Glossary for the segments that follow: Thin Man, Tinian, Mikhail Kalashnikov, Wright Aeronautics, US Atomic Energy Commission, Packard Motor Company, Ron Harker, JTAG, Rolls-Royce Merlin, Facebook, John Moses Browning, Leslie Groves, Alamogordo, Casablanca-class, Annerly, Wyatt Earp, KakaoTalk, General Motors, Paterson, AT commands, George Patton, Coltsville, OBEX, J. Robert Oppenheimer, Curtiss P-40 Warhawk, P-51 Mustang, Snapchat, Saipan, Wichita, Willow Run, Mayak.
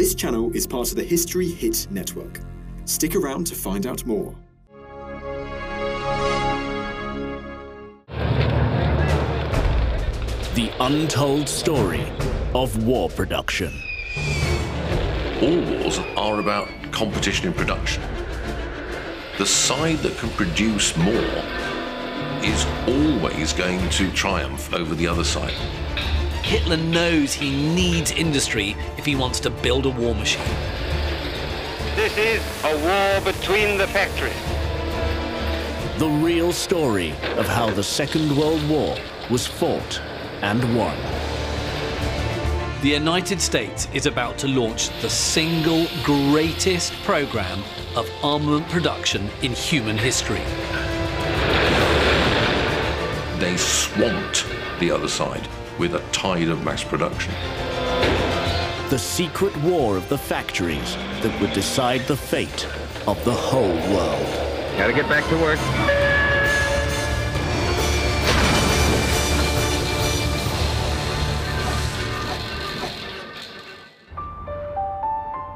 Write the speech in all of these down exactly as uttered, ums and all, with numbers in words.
This channel is part of the History Hit network. Stick around to find out more. The untold story of war production. All wars are about competition in production. The side that can produce more is always going to triumph over the other side. Hitler knows he needs industry if he wants to build a war machine. This is a war between the factories. The real story of how the Second World War was fought and won. The United States is about to launch the single greatest program of armament production in human history. They swamped the other side with a tide of mass production. The secret war of the factories that would decide the fate of the whole world. Gotta get back to work.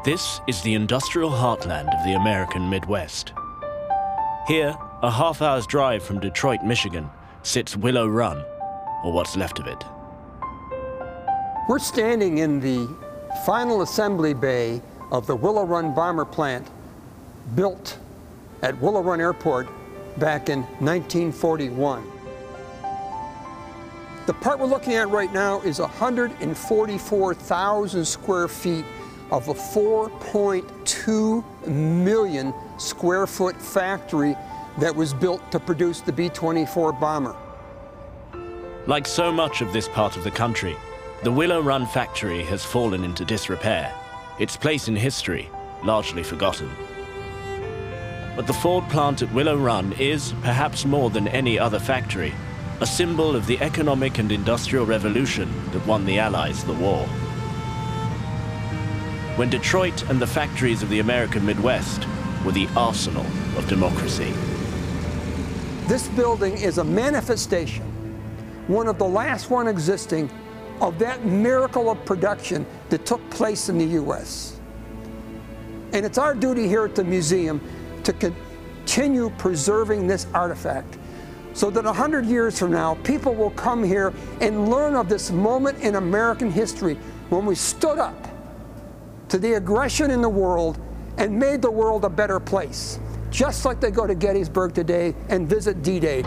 This is the industrial heartland of the American Midwest. Here, a half hour's drive from Detroit, Michigan, sits Willow Run, or what's left of it. We're standing in the final assembly bay of the Willow Run bomber plant built at Willow Run Airport back in nineteen forty-one. The part we're looking at right now is one hundred forty-four thousand square feet of a four point two million square foot factory that was built to produce the B twenty-four bomber. Like so much of this part of the country, the Willow Run factory has fallen into disrepair, its place in history largely forgotten. But the Ford plant at Willow Run is, perhaps more than any other factory, a symbol of the economic and industrial revolution that won the Allies the war. When Detroit and the factories of the American Midwest were the arsenal of democracy. This building is a manifestation, one of the last one existing, of that miracle of production that took place in the U S. And it's our duty here at the museum to continue preserving this artifact so that one hundred years from now, people will come here and learn of this moment in American history when we stood up to the aggression in the world and made the world a better place, just like they go to Gettysburg today and visit D-Day.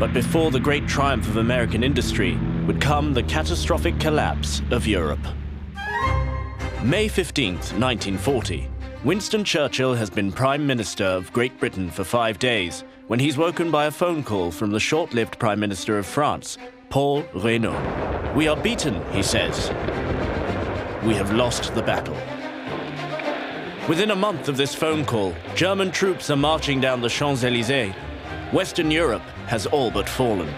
But before the great triumph of American industry would come the catastrophic collapse of Europe. May fifteenth, nineteen forty, Winston Churchill has been Prime Minister of Great Britain for five days when he's woken by a phone call from the short-lived Prime Minister of France, Paul Reynaud. "We are beaten," he says. "We have lost the battle." Within a month of this phone call, German troops are marching down the Champs-Élysées. Western Europe has all but fallen.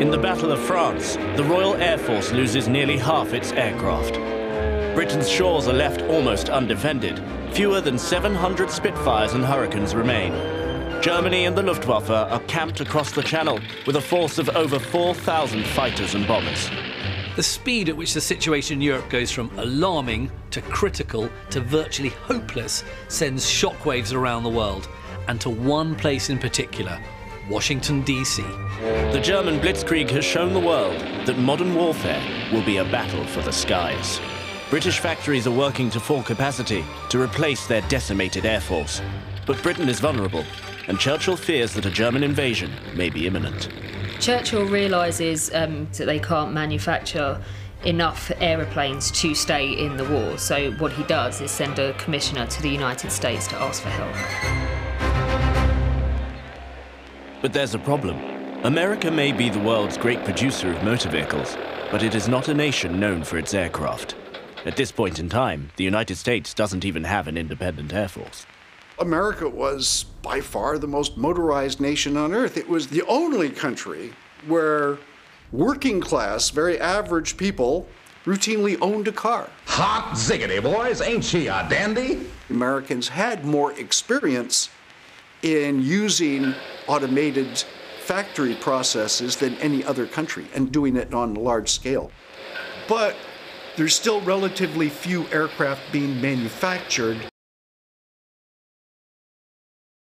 In the Battle of France, the Royal Air Force loses nearly half its aircraft. Britain's shores are left almost undefended. Fewer than seven hundred Spitfires and Hurricanes remain. Germany and the Luftwaffe are camped across the Channel with a force of over four thousand fighters and bombers. The speed at which the situation in Europe goes from alarming to critical to virtually hopeless sends shockwaves around the world, and to one place in particular, Washington, D C. The German Blitzkrieg has shown the world that modern warfare will be a battle for the skies. British factories are working to full capacity to replace their decimated air force. But Britain is vulnerable, and Churchill fears that a German invasion may be imminent. Churchill realises um, that they can't manufacture enough aeroplanes to stay in the war, so what he does is send a commissioner to the United States to ask for help. But there's a problem. America may be the world's great producer of motor vehicles, but it is not a nation known for its aircraft. At this point in time, the United States doesn't even have an independent air force. America was by far the most motorized nation on earth. It was the only country where working class, very average people routinely owned a car. Hot ziggity, boys, ain't she a dandy? Americans had more experience in using automated factory processes than any other country and doing it on a large scale. But there's still relatively few aircraft being manufactured.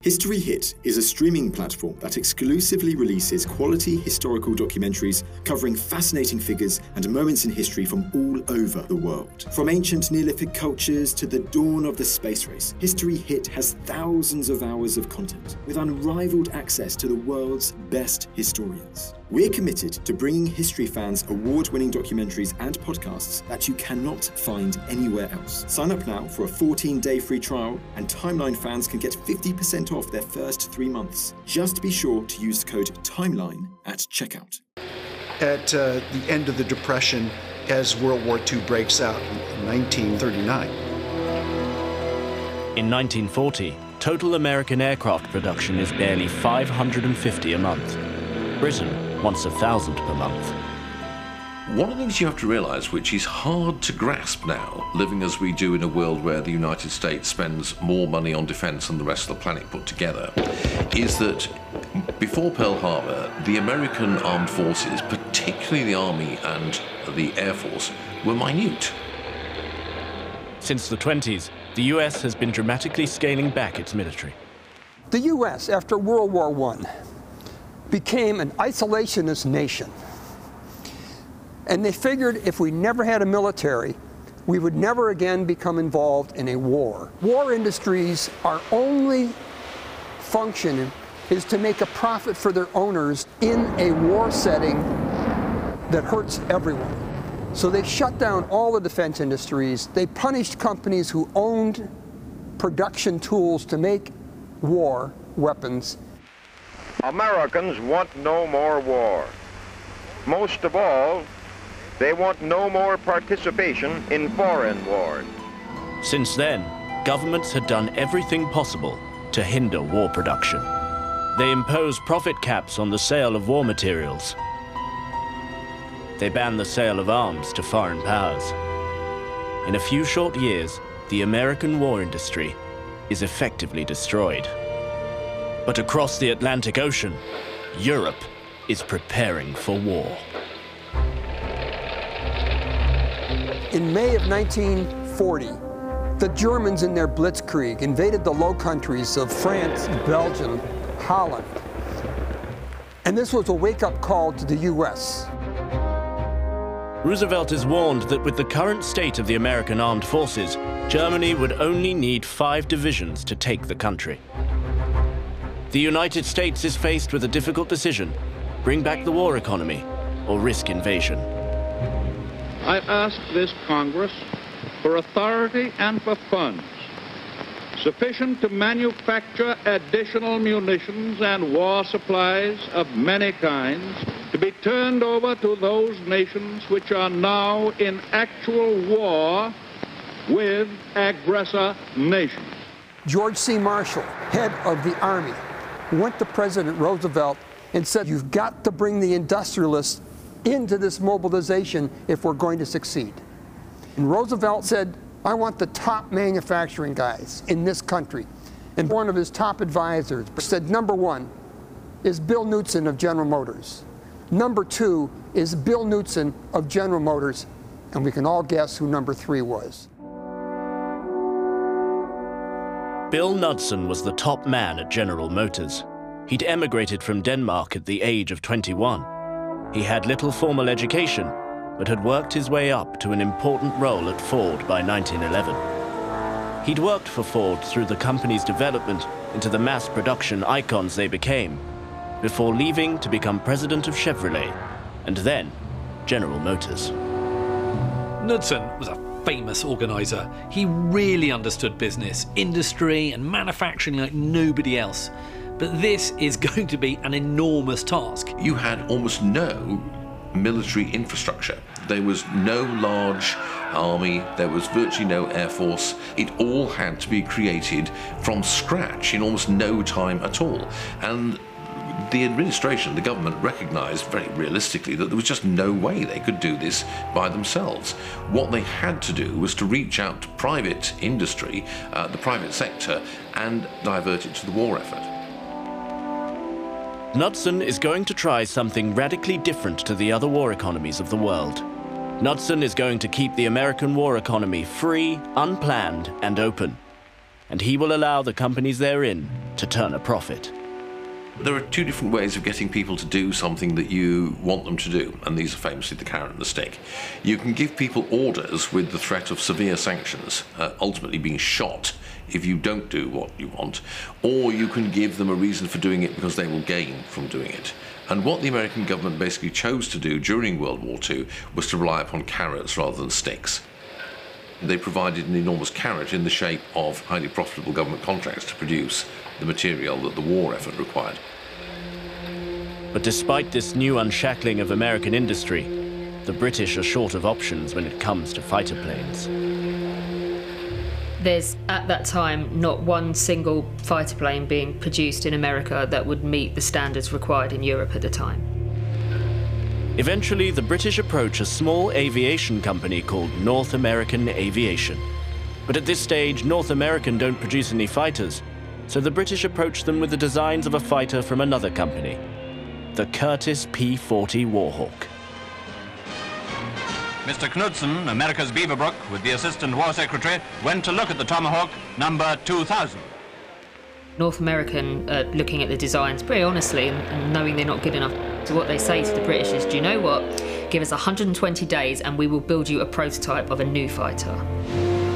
History Hit is a streaming platform that exclusively releases quality historical documentaries covering fascinating figures and moments in history from all over the world. From ancient Neolithic cultures to the dawn of the space race, History Hit has thousands of hours of content with unrivaled access to the world's best historians. We're committed to bringing history fans award-winning documentaries and podcasts that you cannot find anywhere else. Sign up now for a fourteen day free trial, and Timeline fans can get fifty percent off their first three months. Just be sure to use code TIMELINE at checkout. At uh, the end of the Depression, as World War Two breaks out in nineteen thirty-nine. In nineteen forty, total American aircraft production is barely five hundred fifty a month. Britain once a thousand per month. One of the things you have to realize, which is hard to grasp now, living as we do in a world where the United States spends more money on defense than the rest of the planet put together, is that before Pearl Harbor, the American armed forces, particularly the Army and the Air Force, were minute. Since the twenties, the U S has been dramatically scaling back its military. The U S, after World War One, became an isolationist nation. And they figured if we never had a military, we would never again become involved in a war. War industries, our only function is to make a profit for their owners in a war setting that hurts everyone. So they shut down all the defense industries. They punished companies who owned production tools to make war weapons. Americans want no more war. Most of all, they want no more participation in foreign wars. Since then, governments had done everything possible to hinder war production. They imposed profit caps on the sale of war materials. They banned the sale of arms to foreign powers. In a few short years, the American war industry is effectively destroyed. But across the Atlantic Ocean, Europe is preparing for war. In May of nineteen forty, the Germans in their blitzkrieg invaded the Low Countries of France, Belgium, Holland. And this was a wake-up call to the U S. Roosevelt is warned that with the current state of the American armed forces, Germany would only need five divisions to take the country. The United States is faced with a difficult decision: bring back the war economy or risk invasion. I ask this Congress for authority and for funds sufficient to manufacture additional munitions and war supplies of many kinds to be turned over to those nations which are now in actual war with aggressor nations. George C. Marshall, head of the Army, went to President Roosevelt and said, you've got to bring the industrialists into this mobilization if we're going to succeed. And Roosevelt said, I want the top manufacturing guys in this country. And one of his top advisors said, number one is Bill Knudsen of General Motors. Number two is Bill Knudsen of General Motors. And we can all guess who number three was. Bill Knudsen was the top man at General Motors. He'd emigrated from Denmark at the age of twenty-one. He had little formal education, but had worked his way up to an important role at Ford by nineteen eleven. He'd worked for Ford through the company's development into the mass production icons they became, before leaving to become president of Chevrolet, and then General Motors. Knudsen was a famous organizer. He really understood business, industry, and manufacturing like nobody else. But this is going to be an enormous task. You had almost no military infrastructure. There was no large army, there was virtually no air force. It all had to be created from scratch in almost no time at all. And the administration, the government, recognised very realistically that there was just no way they could do this by themselves. What they had to do was to reach out to private industry, uh, the private sector, and divert it to the war effort. Knudsen is going to try something radically different to the other war economies of the world. Knudsen is going to keep the American war economy free, unplanned, and open. And he will allow the companies therein to turn a profit. There are two different ways of getting people to do something that you want them to do, and these are famously the carrot and the stick. You can give people orders with the threat of severe sanctions, uh, ultimately being shot if you don't do what you want, or you can give them a reason for doing it because they will gain from doing it. And what the American government basically chose to do during World War Two was to rely upon carrots rather than sticks. They provided an enormous carrot in the shape of highly profitable government contracts to produce the material that the war effort required. But despite this new unshackling of American industry, the British are short of options when it comes to fighter planes. There's, at that time, not one single fighter plane being produced in America that would meet the standards required in Europe at the time. Eventually, the British approach a small aviation company called North American Aviation. But at this stage, North American don't produce any fighters, so the British approach them with the designs of a fighter from another company, the Curtiss P forty Warhawk. Mister Knudsen, America's Beaverbrook, with the Assistant War Secretary, went to look at the Tomahawk number two thousand. North American uh, looking at the designs pretty honestly and, and knowing they're not good enough. So what they say to the British is, do you know what? Give us one hundred twenty days and we will build you a prototype of a new fighter.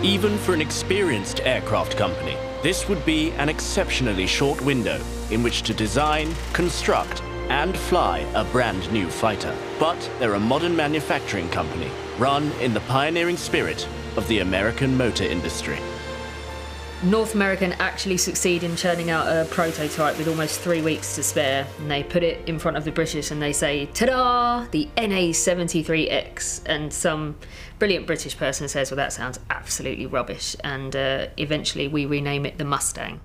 Even for an experienced aircraft company, this would be an exceptionally short window in which to design, construct and fly a brand new fighter. But they're a modern manufacturing company run in the pioneering spirit of the American motor industry. North American actually succeed in churning out a prototype with almost three weeks to spare, and they put it in front of the British and they say, ta-da, the N A seventy-three X, and some brilliant British person says, well, that sounds absolutely rubbish, and uh, eventually we rename it the Mustang.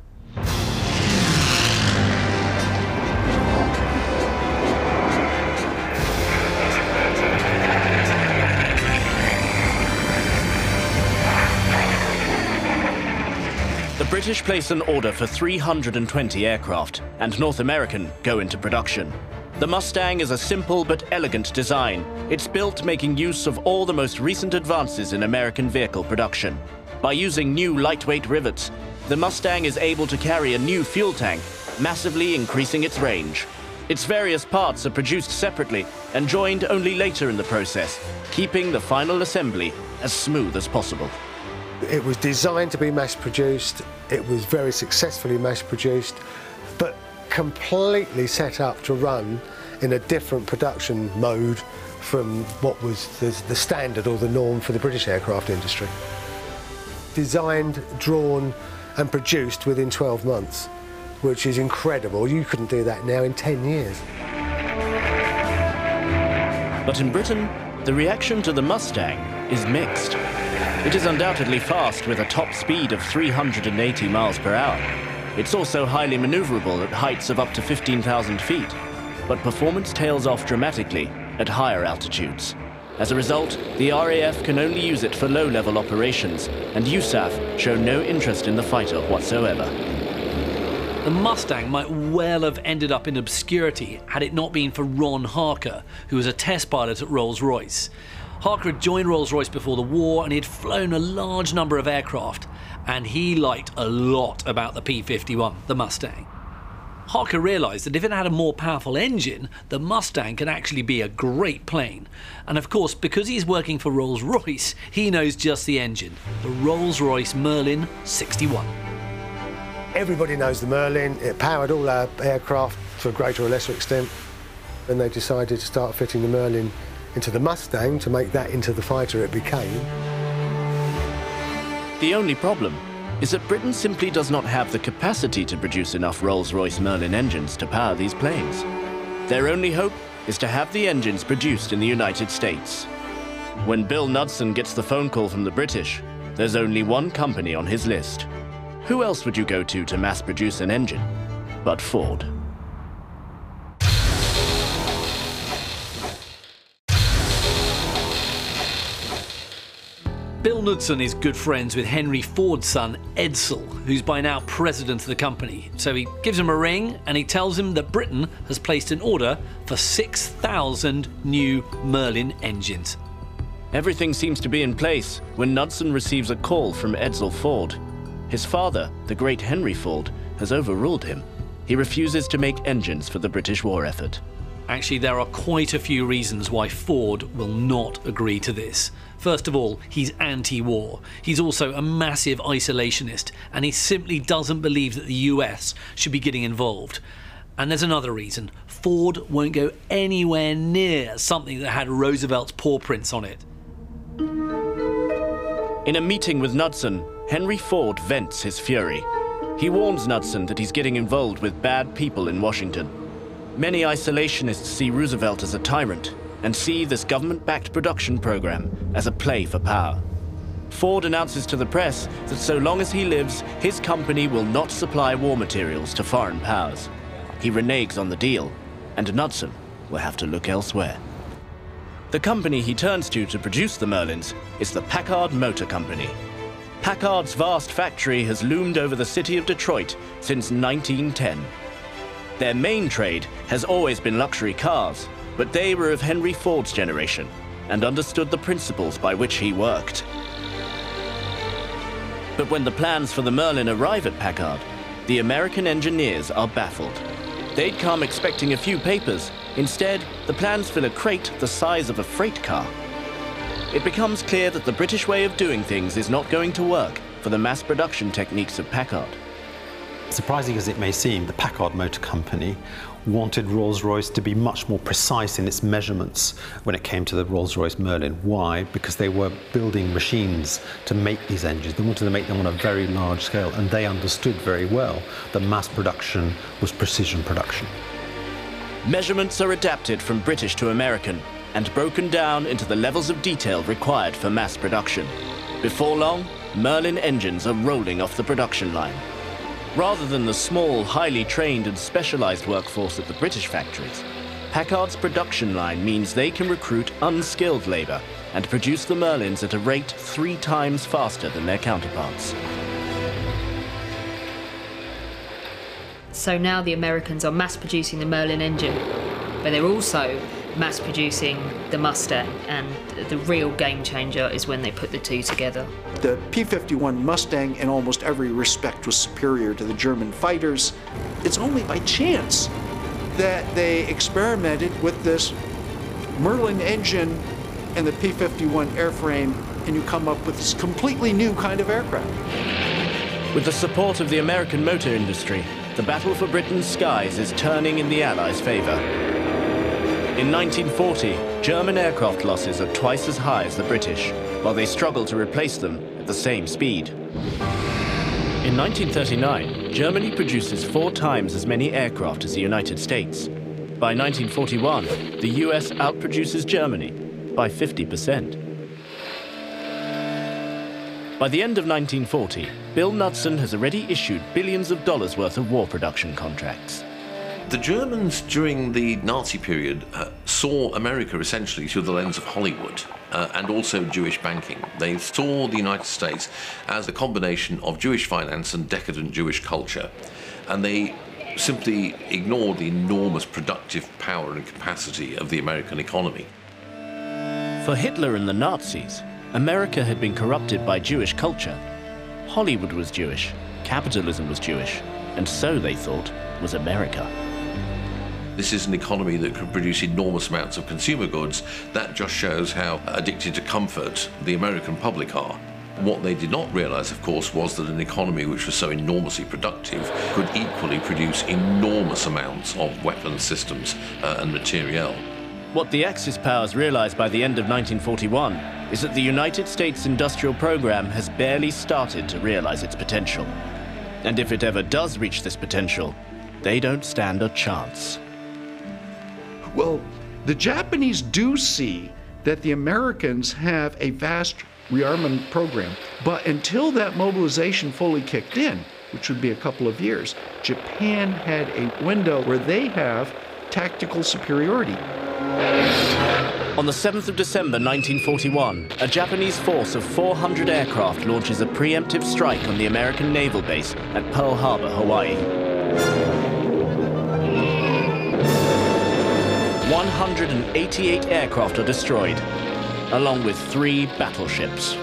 The British place an order for three hundred twenty aircraft, and North American go into production. The Mustang is a simple but elegant design. It's built making use of all the most recent advances in American vehicle production. By using new lightweight rivets, the Mustang is able to carry a new fuel tank, massively increasing its range. Its various parts are produced separately and joined only later in the process, keeping the final assembly as smooth as possible. It was designed to be mass-produced, it was very successfully mass-produced, but completely set up to run in a different production mode from what was the, the standard or the norm for the British aircraft industry. Designed, drawn and produced within twelve months, which is incredible. You couldn't do that now in ten years. But in Britain, the reaction to the Mustang is mixed. It is undoubtedly fast with a top speed of three hundred eighty miles per hour. It's also highly maneuverable at heights of up to fifteen thousand feet. But performance tails off dramatically at higher altitudes. As a result, the R A F can only use it for low-level operations, and U S A F show no interest in the fighter whatsoever. The Mustang might well have ended up in obscurity had it not been for Ron Harker, who was a test pilot at Rolls-Royce. Harker had joined Rolls-Royce before the war and he'd flown a large number of aircraft, and he liked a lot about the P fifty-one, the Mustang. Harker realised that if it had a more powerful engine, the Mustang could actually be a great plane. And of course, because he's working for Rolls-Royce, he knows just the engine, the Rolls-Royce Merlin sixty-one. Everybody knows the Merlin, it powered all our aircraft to a greater or lesser extent, and they decided to start fitting the Merlin into the Mustang to make that into the fighter it became. The only problem is that Britain simply does not have the capacity to produce enough Rolls-Royce Merlin engines to power these planes. Their only hope is to have the engines produced in the United States. When Bill Knudsen gets the phone call from the British, there's only one company on his list. Who else would you go to to mass produce an engine but Ford? Bill Knudsen is good friends with Henry Ford's son, Edsel, who's by now president of the company. So he gives him a ring and he tells him that Britain has placed an order for six thousand new Merlin engines. Everything seems to be in place when Knudsen receives a call from Edsel Ford. His father, the great Henry Ford, has overruled him. He refuses to make engines for the British war effort. Actually, there are quite a few reasons why Ford will not agree to this. First of all, he's anti-war. He's also a massive isolationist, and he simply doesn't believe that the U S should be getting involved. And there's another reason. Ford won't go anywhere near something that had Roosevelt's paw prints on it. In a meeting with Knudsen, Henry Ford vents his fury. He warns Knudsen that he's getting involved with bad people in Washington. Many isolationists see Roosevelt as a tyrant and see this government-backed production program as a play for power. Ford announces to the press that so long as he lives, his company will not supply war materials to foreign powers. He reneges on the deal, and Knudsen will have to look elsewhere. The company he turns to to produce the Merlins is the Packard Motor Company. Packard's vast factory has loomed over the city of Detroit since nineteen ten. Their main trade has always been luxury cars, but they were of Henry Ford's generation and understood the principles by which he worked. But when the plans for the Merlin arrive at Packard, the American engineers are baffled. They'd come expecting a few papers. Instead, the plans fill a crate the size of a freight car. It becomes clear that the British way of doing things is not going to work for the mass production techniques of Packard. Surprising as it may seem, the Packard Motor Company wanted Rolls-Royce to be much more precise in its measurements when it came to the Rolls-Royce Merlin. Why? Because they were building machines to make these engines. They wanted to make them on a very large scale, and they understood very well that mass production was precision production. Measurements are adapted from British to American and broken down into the levels of detail required for mass production. Before long, Merlin engines are rolling off the production line. Rather than the small, highly trained and specialized workforce at the British factories, Packard's production line means they can recruit unskilled labor and produce the Merlins at a rate three times faster than their counterparts. So now the Americans are mass producing the Merlin engine, but they're also mass producing the Mustang, and the real game changer is when they put the two together. The P fifty-one Mustang in almost every respect was superior to the German fighters. It's only by chance that they experimented with this Merlin engine and the P fifty-one airframe, and you come up with this completely new kind of aircraft. With the support of the American motor industry, the battle for Britain's skies is turning in the Allies' favor. In nineteen forty, German aircraft losses are twice as high as the British, while they struggle to replace them at the same speed. In nineteen thirty-nine, Germany produces four times as many aircraft as the United States. By nineteen forty-one, the U S outproduces Germany by fifty percent. By the end of nineteen forty, Bill Knudsen has already issued billions of dollars worth of war production contracts. The Germans during the Nazi period uh, saw America essentially through the lens of Hollywood uh, and also Jewish banking. They saw the United States as a combination of Jewish finance and decadent Jewish culture. And they simply ignored the enormous productive power and capacity of the American economy. For Hitler and the Nazis, America had been corrupted by Jewish culture. Hollywood was Jewish, capitalism was Jewish, and so, they thought, was America. This is an economy that could produce enormous amounts of consumer goods. That just shows how addicted to comfort the American public are. What they did not realize, of course, was that an economy which was so enormously productive could equally produce enormous amounts of weapons systems uh, and materiel. What the Axis powers realized by the end of nineteen forty-one is that the United States industrial program has barely started to realize its potential. And if it ever does reach this potential, they don't stand a chance. Well, the Japanese do see that the Americans have a vast rearmament program, but until that mobilization fully kicked in, which would be a couple of years, Japan had a window where they have tactical superiority. On the seventh of December nineteen forty-one, a Japanese force of four hundred aircraft launches a preemptive strike on the American naval base at Pearl Harbor, Hawaii. one hundred eighty-eight aircraft are destroyed. along with three battleships.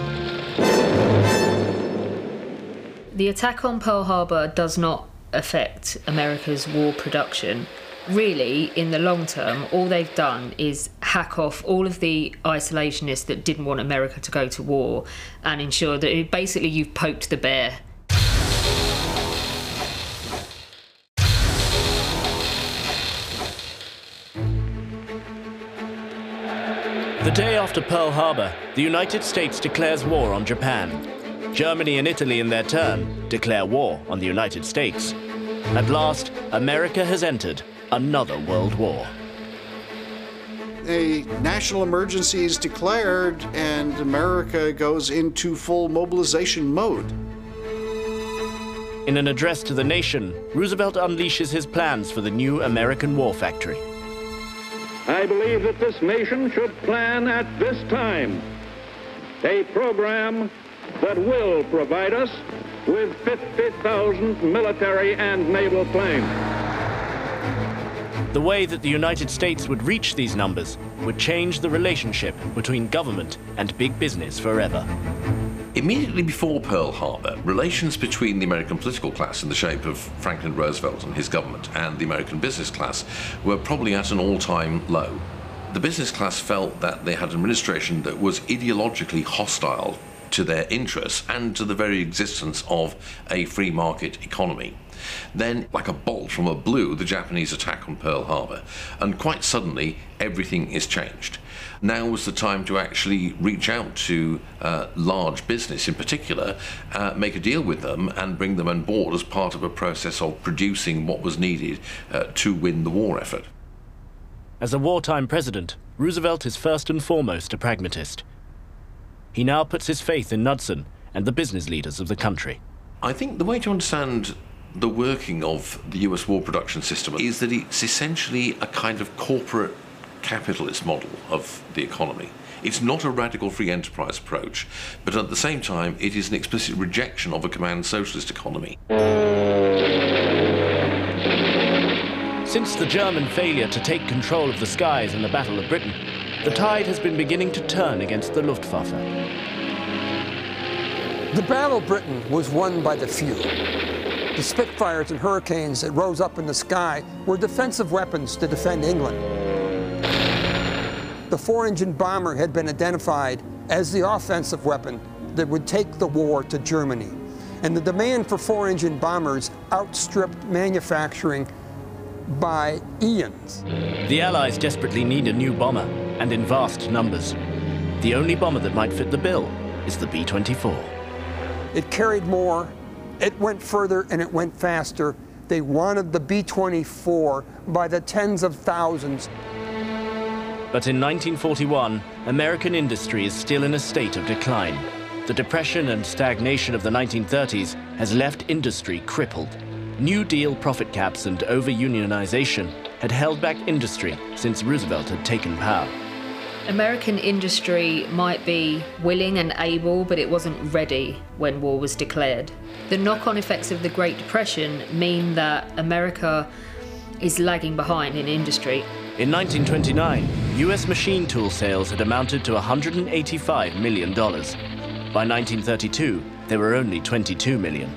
The attack on Pearl Harbor does not affect America's war production. Really, in the long term, all they've done is hack off all of the isolationists that didn't want America to go to war and ensure that it, basically you've poked the bear. The day after Pearl Harbor, the United States declares war on Japan. Germany and Italy, in their turn, declare war on the United States. At last, America has entered another world war. A national emergency is declared, and America goes into full mobilization mode. In an address to the nation, Roosevelt unleashes his plans for the new American war factory. I believe that this nation should plan at this time a program that will provide us with fifty thousand military and naval planes. The way that the United States would reach these numbers would change the relationship between government and big business forever. Immediately before Pearl Harbor, relations between the American political class in the shape of Franklin Roosevelt and his government and the American business class were probably at an all-time low. The business class felt that they had an administration that was ideologically hostile to their interests and to the very existence of a free market economy. Then, like a bolt from the blue, the Japanese attack on Pearl Harbor, and quite suddenly everything is changed. Now was the time to actually reach out to uh, large business in particular, uh, make a deal with them and bring them on board as part of a process of producing what was needed uh, to win the war effort. As a wartime president, Roosevelt is first and foremost a pragmatist. He now puts his faith in Knudsen and the business leaders of the country. I think the way to understand the working of the U S war production system is that it's essentially a kind of corporate capitalist model of the economy. It's not a radical free enterprise approach, but at the same time, it is an explicit rejection of a command socialist economy. Since the German failure to take control of the skies in the Battle of Britain, the tide has been beginning to turn against the Luftwaffe. The Battle of Britain was won by the few. The Spitfires and Hurricanes that rose up in the sky were defensive weapons to defend England. The four-engine bomber had been identified as the offensive weapon that would take the war to Germany. And the demand for four-engine bombers outstripped manufacturing by eons. The Allies desperately need a new bomber, and in vast numbers. The only bomber that might fit the bill is the B twenty-four. It carried more. It went further and it went faster. They wanted the B twenty-four by the tens of thousands. But in nineteen forty-one, American industry is still in a state of decline. The depression and stagnation of the nineteen thirties has left industry crippled. New Deal profit caps and over-unionization had held back industry since Roosevelt had taken power. American industry might be willing and able, but it wasn't ready when war was declared. The knock-on effects of the Great Depression mean that America is lagging behind in industry. In nineteen twenty-nine, U S machine tool sales had amounted to one hundred eighty-five million dollars. By nineteen thirty-two, there were only twenty-two million.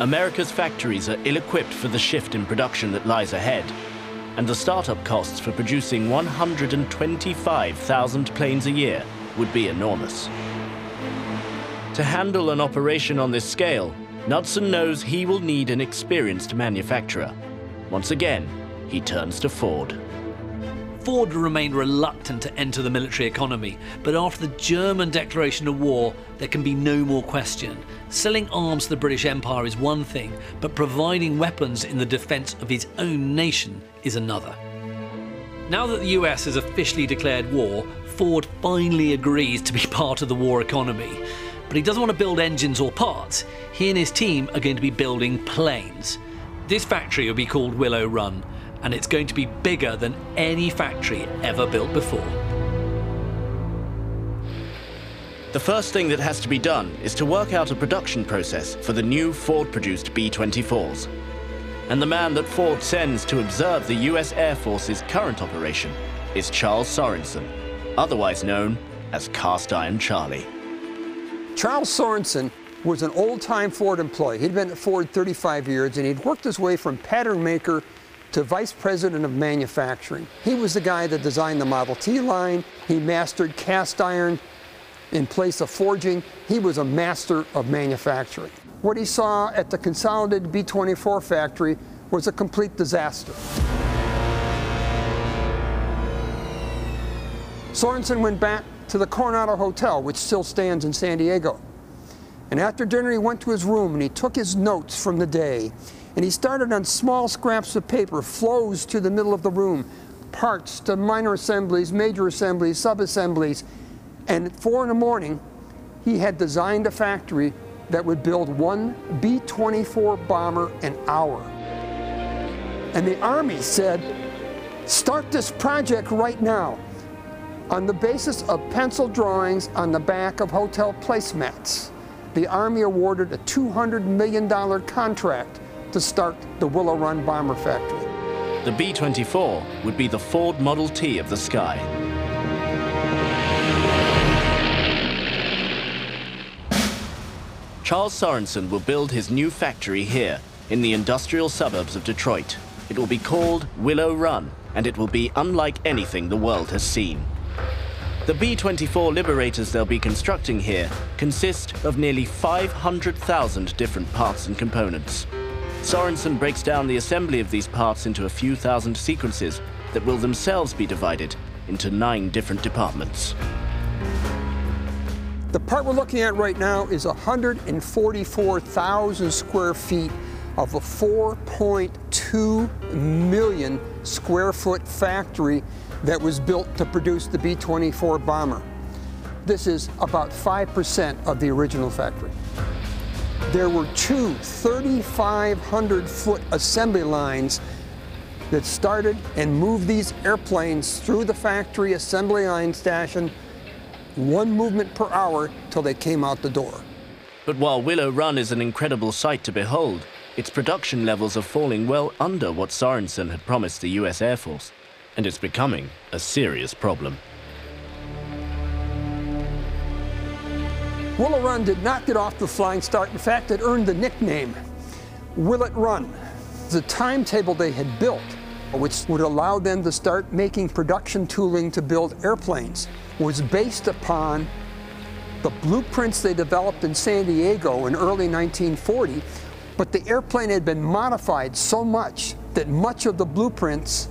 America's factories are ill-equipped for the shift in production that lies ahead, and the startup costs for producing one hundred twenty-five thousand planes a year would be enormous. To handle an operation on this scale, Knudsen knows he will need an experienced manufacturer. Once again, he turns to Ford. Ford remained reluctant to enter the military economy, but after the German declaration of war, there can be no more question. Selling arms to the British Empire is one thing, but providing weapons in the defense of his own nation is another. Now that the U S has officially declared war, Ford finally agrees to be part of the war economy. But he doesn't want to build engines or parts. He and his team are going to be building planes. This factory will be called Willow Run, and it's going to be bigger than any factory ever built before. The first thing that has to be done is to work out a production process for the new Ford-produced B twenty-fours. And the man that Ford sends to observe the U S Air Force's current operation is Charles Sorensen, otherwise known as Cast Iron Charlie. Charles Sorensen was an old-time Ford employee. He'd been at Ford thirty-five years, and he'd worked his way from pattern maker to vice president of manufacturing. He was the guy that designed the Model T line. He mastered cast iron in place of forging. He was a master of manufacturing. What he saw at the consolidated B twenty-four factory was a complete disaster. Sorensen went back to the Coronado Hotel, which still stands in San Diego. And after dinner, he went to his room and he took his notes from the day. And he started on small scraps of paper, flows to the middle of the room, parts to minor assemblies, major assemblies, sub-assemblies. And at four in the morning, he had designed a factory that would build one B twenty-four bomber an hour. And the Army said, start this project right now, on the basis of pencil drawings on the back of hotel placemats. The Army awarded a two hundred million dollars contract to start the Willow Run bomber factory. The B twenty-four would be the Ford Model T of the sky. Charles Sorensen will build his new factory here in the industrial suburbs of Detroit. It will be called Willow Run, and it will be unlike anything the world has seen. The B twenty-four Liberators they'll be constructing here consist of nearly five hundred thousand different parts and components. Sorensen breaks down the assembly of these parts into a few thousand sequences that will themselves be divided into nine different departments. The part we're looking at right now is one hundred forty-four thousand square feet of a four point two million square foot factory that was built to produce the B twenty-four bomber. This is about five percent of the original factory. There were two thirty-five hundred foot assembly lines that started and moved these airplanes through the factory assembly line station, one movement per hour till they came out the door. But while Willow Run is an incredible sight to behold, its production levels are falling well under what Sorensen had promised the U S Air Force, and it's becoming a serious problem. Willow Run did not get off the flying start. In fact, it earned the nickname, Will It Run? The timetable they had built, which would allow them to start making production tooling to build airplanes, was based upon the blueprints they developed in San Diego in early nineteen forty, but the airplane had been modified so much that much of the blueprints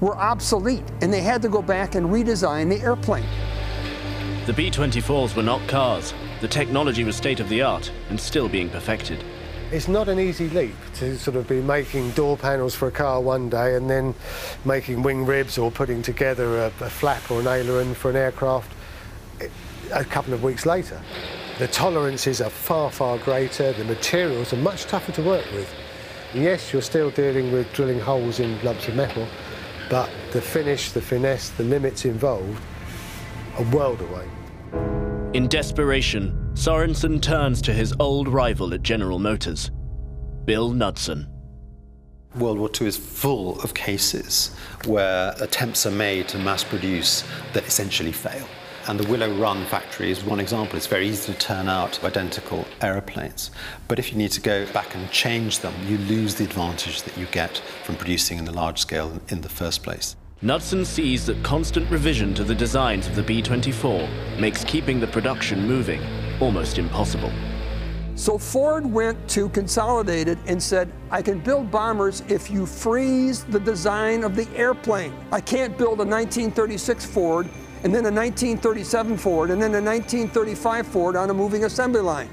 were obsolete, and they had to go back and redesign the airplane. The B twenty-fours were not cars. The technology was state-of-the-art and still being perfected. It's not an easy leap to sort of be making door panels for a car one day and then making wing ribs or putting together a, a flap or an aileron for an aircraft a couple of weeks later. The tolerances are far, far greater. The materials are much tougher to work with. Yes, you're still dealing with drilling holes in lumps of metal, but the finish, the finesse, the limits involved are world away. In desperation, Sorensen turns to his old rival at General Motors, Bill Knudsen. World War Two is full of cases where attempts are made to mass produce that essentially fail. And the Willow Run factory is one example. It's very easy to turn out identical aeroplanes. But if you need to go back and change them, you lose the advantage that you get from producing in the large scale in the first place. Knudsen sees that constant revision to the designs of the B twenty-four makes keeping the production moving almost impossible. So Ford went to Consolidated and said, I can build bombers if you freeze the design of the airplane. I can't build a nineteen thirty-six Ford, and then a nineteen thirty-seven Ford, and then a nineteen thirty-five Ford on a moving assembly line.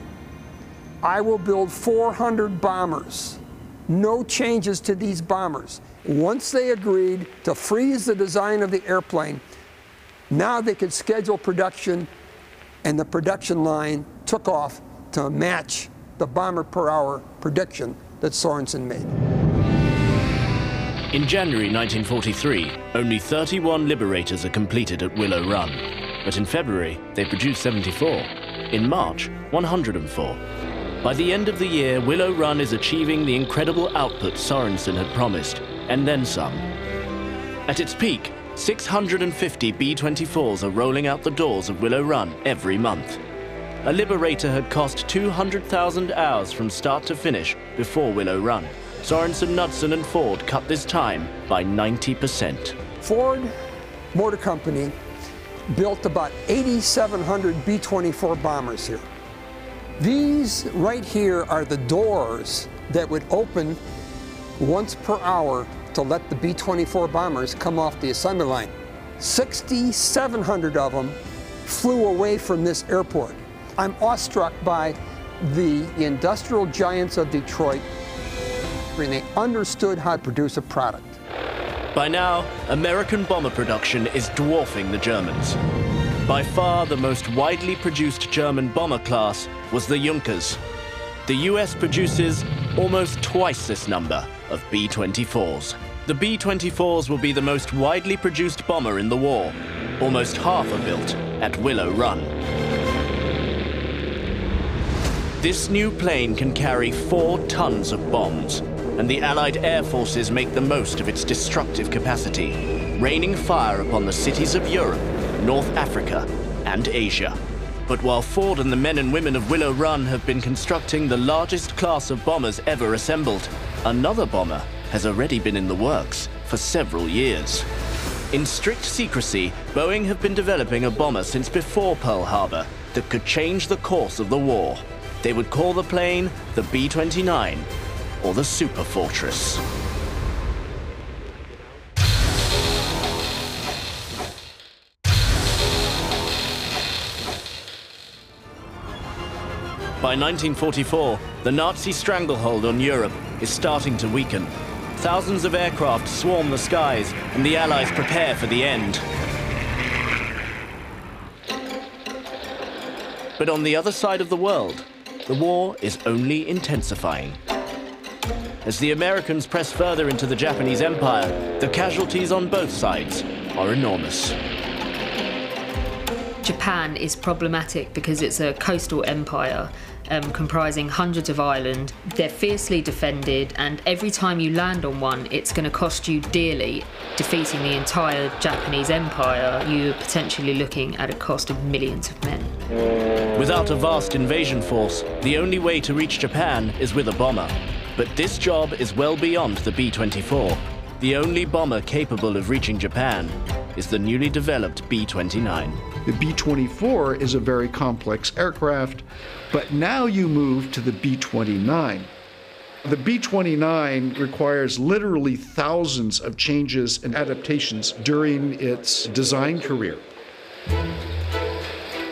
I will build four hundred bombers. No changes to these bombers. Once they agreed to freeze the design of the airplane, now they could schedule production, and the production line took off to match the bomber per hour prediction that Sorensen made. In January nineteen forty-three, only thirty-one Liberators are completed at Willow Run. But in February, they produce seventy-four. In March, one hundred four. By the end of the year, Willow Run is achieving the incredible output Sorensen had promised, and then some. At its peak, six hundred fifty B twenty-fours are rolling out the doors of Willow Run every month. A Liberator had cost two hundred thousand hours from start to finish before Willow Run. Sorensen, Knudsen and Ford cut this time by ninety percent. Ford Motor Company built about eighty-seven hundred B twenty-four bombers here. These right here are the doors that would open once per hour to let the B twenty-four bombers come off the assembly line. sixty-seven hundred of them flew away from this airport. I'm awestruck by the industrial giants of Detroit, and they understood how to produce a product. By now, American bomber production is dwarfing the Germans. By far, the most widely produced German bomber class was the Junkers. The U S produces almost twice this number of B twenty-fours. The B twenty-fours will be the most widely produced bomber in the war. Almost half are built at Willow Run. This new plane can carry four tons of bombs, and the Allied air forces make the most of its destructive capacity, raining fire upon the cities of Europe, North Africa, and Asia. But while Ford and the men and women of Willow Run have been constructing the largest class of bombers ever assembled, another bomber has already been in the works for several years. In strict secrecy, Boeing have been developing a bomber since before Pearl Harbor that could change the course of the war. They would call the plane the B twenty-nine or the Super Fortress. By nineteen forty-four, the Nazi stranglehold on Europe is starting to weaken. Thousands of aircraft swarm the skies, and the Allies prepare for the end. But on the other side of the world, the war is only intensifying. As the Americans press further into the Japanese Empire, the casualties on both sides are enormous. Japan is problematic because it's a coastal empire um, comprising hundreds of islands. They're fiercely defended, and every time you land on one, it's going to cost you dearly. Defeating the entire Japanese empire, you're potentially looking at a cost of millions of men. Without a vast invasion force, the only way to reach Japan is with a bomber. But this job is well beyond the B twenty-four. The only bomber capable of reaching Japan is the newly developed B twenty-nine. The B twenty-four is a very complex aircraft, but now you move to the B twenty-nine. The B twenty-nine requires literally thousands of changes and adaptations during its design career.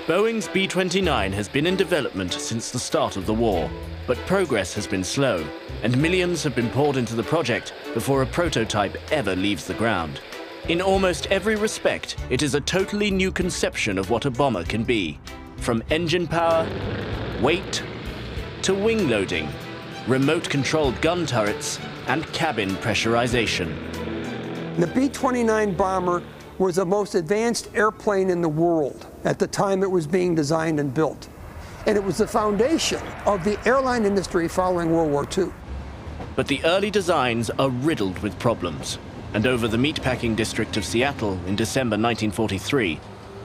Boeing's B twenty-nine has been in development since the start of the war, but progress has been slow, and millions have been poured into the project before a prototype ever leaves the ground. In almost every respect, it is a totally new conception of what a bomber can be. From engine power, weight, to wing loading, remote-controlled gun turrets, and cabin pressurization. The B twenty-nine bomber was the most advanced airplane in the world at the time it was being designed and built. And it was the foundation of the airline industry following World War Two. But the early designs are riddled with problems. And over the meatpacking district of Seattle in December nineteen forty-three,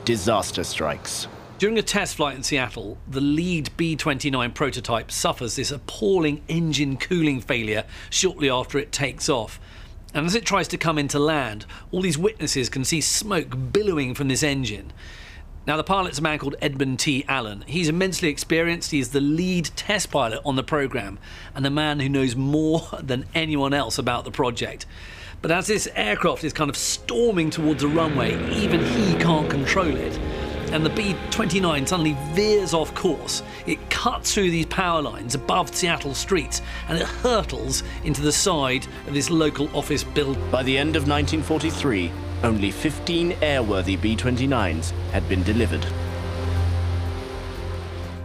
disaster strikes. During a test flight in Seattle, the lead B twenty-nine prototype suffers this appalling engine cooling failure shortly after it takes off. And as it tries to come into land, all these witnesses can see smoke billowing from this engine. Now, the pilot's a man called Edmund T. Allen. He's immensely experienced. He is the lead test pilot on the program and a man who knows more than anyone else about the project. But as this aircraft is kind of storming towards the runway, even he can't control it. And the B twenty-nine suddenly veers off course. It cuts through these power lines above Seattle streets, and it hurtles into the side of this local office building. By the end of nineteen forty-three, only fifteen airworthy B twenty-nines had been delivered.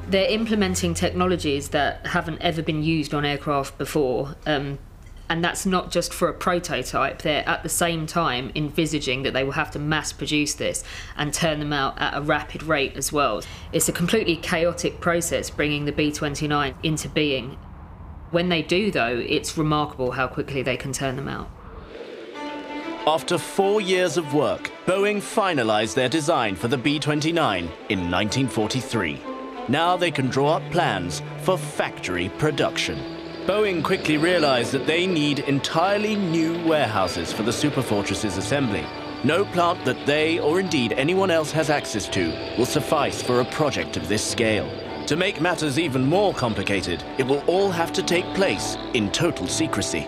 They're implementing technologies that haven't ever been used on aircraft before. Um, And that's not just for a prototype. They're at the same time envisaging that they will have to mass produce this and turn them out at a rapid rate as well. It's a completely chaotic process bringing the B twenty-nine into being. When they do, though, it's remarkable how quickly they can turn them out. After four years of work, Boeing finalized their design for the B twenty-nine in nineteen forty-three. Now they can draw up plans for factory production. Boeing quickly realized that they need entirely new warehouses for the Superfortress's assembly. No plant that they, or indeed anyone else, has access to will suffice for a project of this scale. To make matters even more complicated, it will all have to take place in total secrecy.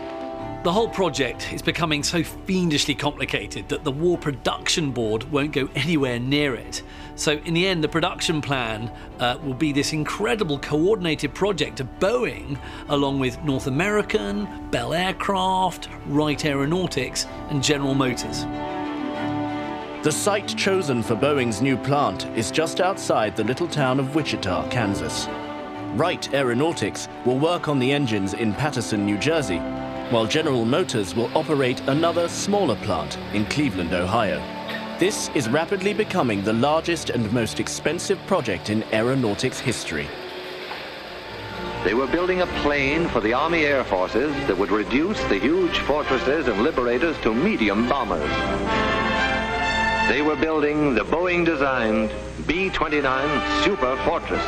The whole project is becoming so fiendishly complicated that the War Production Board won't go anywhere near it. So in the end, the production plan uh, will be this incredible coordinated project of Boeing, along with North American, Bell Aircraft, Wright Aeronautics and General Motors. The site chosen for Boeing's new plant is just outside the little town of Wichita, Kansas. Wright Aeronautics will work on the engines in Paterson, New Jersey, while General Motors will operate another smaller plant in Cleveland, Ohio. This is rapidly becoming the largest and most expensive project in aeronautics history. They were building a plane for the Army Air Forces that would reduce the huge fortresses and liberators to medium bombers. They were building the Boeing-designed B twenty-nine Super Fortress.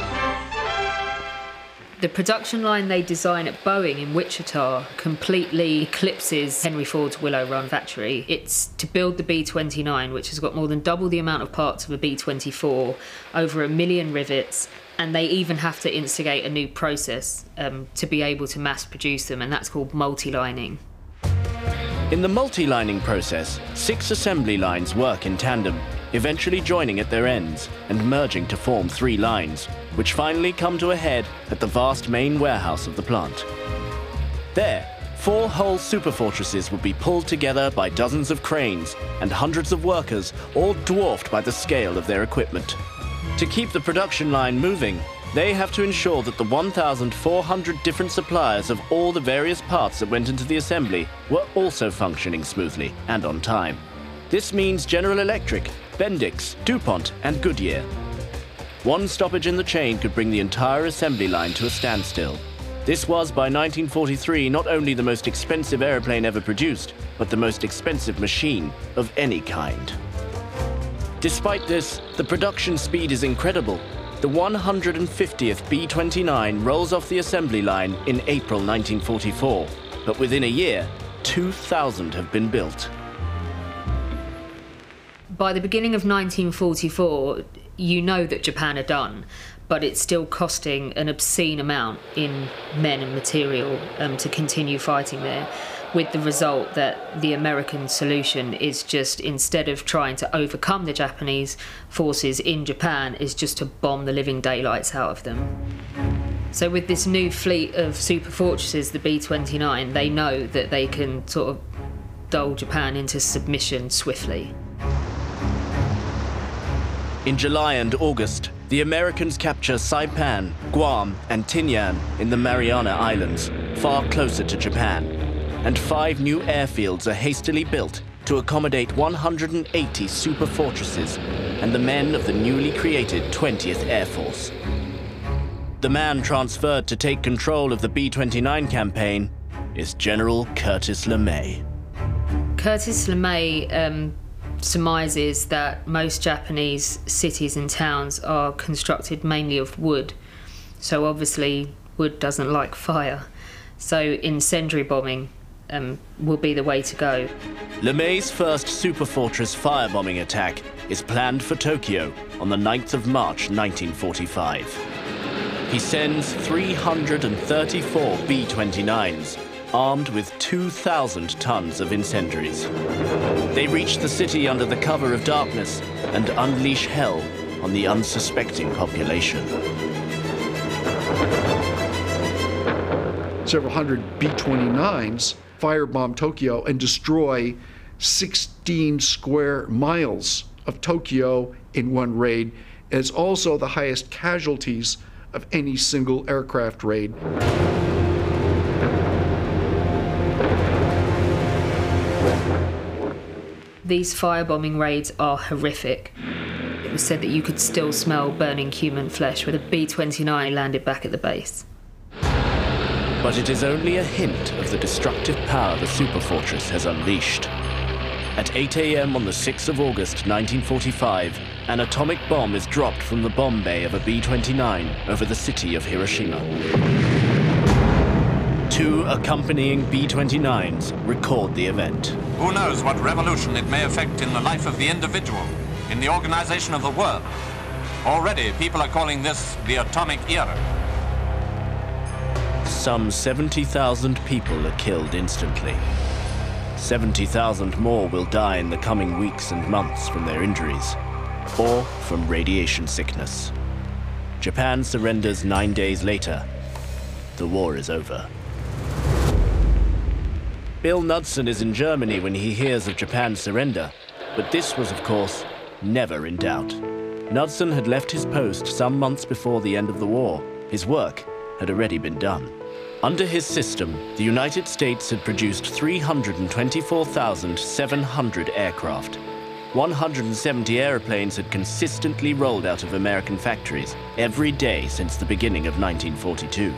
The production line they design at Boeing in Wichita completely eclipses Henry Ford's Willow Run factory. It's to build the B twenty-nine, which has got more than double the amount of parts of a B twenty-four, over a million rivets, and they even have to instigate a new process um, to be able to mass produce them, and that's called multi-lining. In the multi-lining process, six assembly lines work in tandem, eventually joining at their ends and merging to form three lines, which finally come to a head at the vast main warehouse of the plant. There, four whole superfortresses would be pulled together by dozens of cranes and hundreds of workers, all dwarfed by the scale of their equipment. To keep the production line moving, they have to ensure that the one thousand four hundred different suppliers of all the various parts that went into the assembly were also functioning smoothly and on time. This means General Electric, Bendix, DuPont and Goodyear. One stoppage in the chain could bring the entire assembly line to a standstill. This was, by nineteen forty-three, not only the most expensive airplane ever produced, but the most expensive machine of any kind. Despite this, the production speed is incredible. The one hundred fiftieth B twenty-nine rolls off the assembly line in April nineteen forty-four, but within a year, two thousand have been built. By the beginning of nineteen forty-four, you know that Japan are done, but it's still costing an obscene amount in men and material um, to continue fighting there, with the result that the American solution is just, instead of trying to overcome the Japanese forces in Japan, is just to bomb the living daylights out of them. So with this new fleet of super fortresses, the B twenty-nine, they know that they can sort of dole Japan into submission swiftly. In July and August, the Americans capture Saipan, Guam, and Tinian in the Mariana Islands, far closer to Japan. And five new airfields are hastily built to accommodate one hundred eighty super fortresses and the men of the newly created twentieth Air Force. The man transferred to take control of the B twenty-nine campaign is General Curtis LeMay. Curtis LeMay um, surmises that most Japanese cities and towns are constructed mainly of wood. So obviously wood doesn't like fire. So incendiary bombing um, will be the way to go. LeMay's first superfortress firebombing attack is planned for Tokyo on the ninth of March nineteen forty-five. He sends three hundred thirty-four B twenty-nines, armed with two thousand tons of incendiaries. They reach the city under the cover of darkness and unleash hell on the unsuspecting population. Several hundred B twenty-nines firebombed Tokyo and destroy sixteen square miles of Tokyo in one raid. It's also the highest casualties of any single aircraft raid. These firebombing raids are horrific. It was said that you could still smell burning human flesh when a B twenty-nine landed back at the base. But it is only a hint of the destructive power the superfortress has unleashed. At eight A M on the sixth of August nineteen forty-five, an atomic bomb is dropped from the bomb bay of a B twenty-nine over the city of Hiroshima. Two accompanying B twenty-nines record the event. Who knows what revolution it may affect in the life of the individual, in the organization of the world. Already, people are calling this the atomic era. Some seventy thousand people are killed instantly. seventy thousand more will die in the coming weeks and months from their injuries, or from radiation sickness. Japan surrenders nine days later. The war is over. Bill Knudsen is in Germany when he hears of Japan's surrender, but this was, of course, never in doubt. Knudsen had left his post some months before the end of the war. His work had already been done. Under his system, the United States had produced three hundred twenty-four thousand seven hundred aircraft. one hundred seventy airplanes had consistently rolled out of American factories every day since the beginning of nineteen forty-two.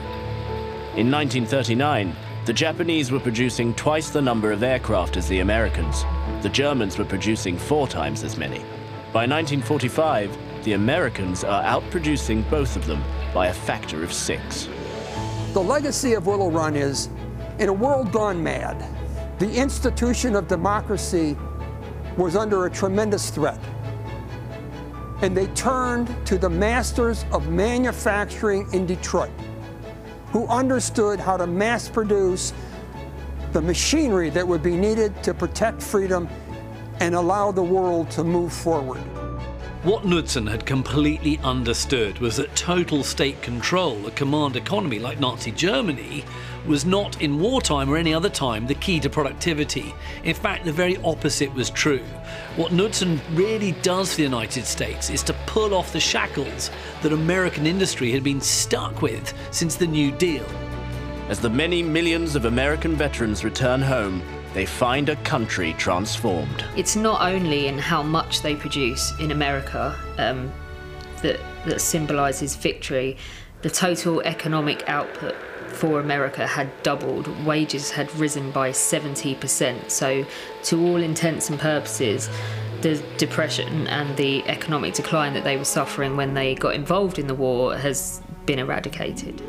In nineteen thirty-nine, the Japanese were producing twice the number of aircraft as the Americans. The Germans were producing four times as many. By nineteen forty-five, the Americans are outproducing both of them by a factor of six. The legacy of Willow Run is, in a world gone mad, the institution of democracy was under a tremendous threat. And they turned to the masters of manufacturing in Detroit, who understood how to mass produce the machinery that would be needed to protect freedom and allow the world to move forward. What Knudsen had completely understood was that total state control, a command economy like Nazi Germany, was not in wartime or any other time the key to productivity. In fact, the very opposite was true. What Knudsen really does for the United States is to pull off the shackles that American industry had been stuck with since the New Deal. As the many millions of American veterans return home, they find a country transformed. It's not only in how much they produce in America um, that, that symbolises victory. The total economic output for America had doubled. Wages had risen by seventy percent. So to all intents and purposes, the depression and the economic decline that they were suffering when they got involved in the war has been eradicated.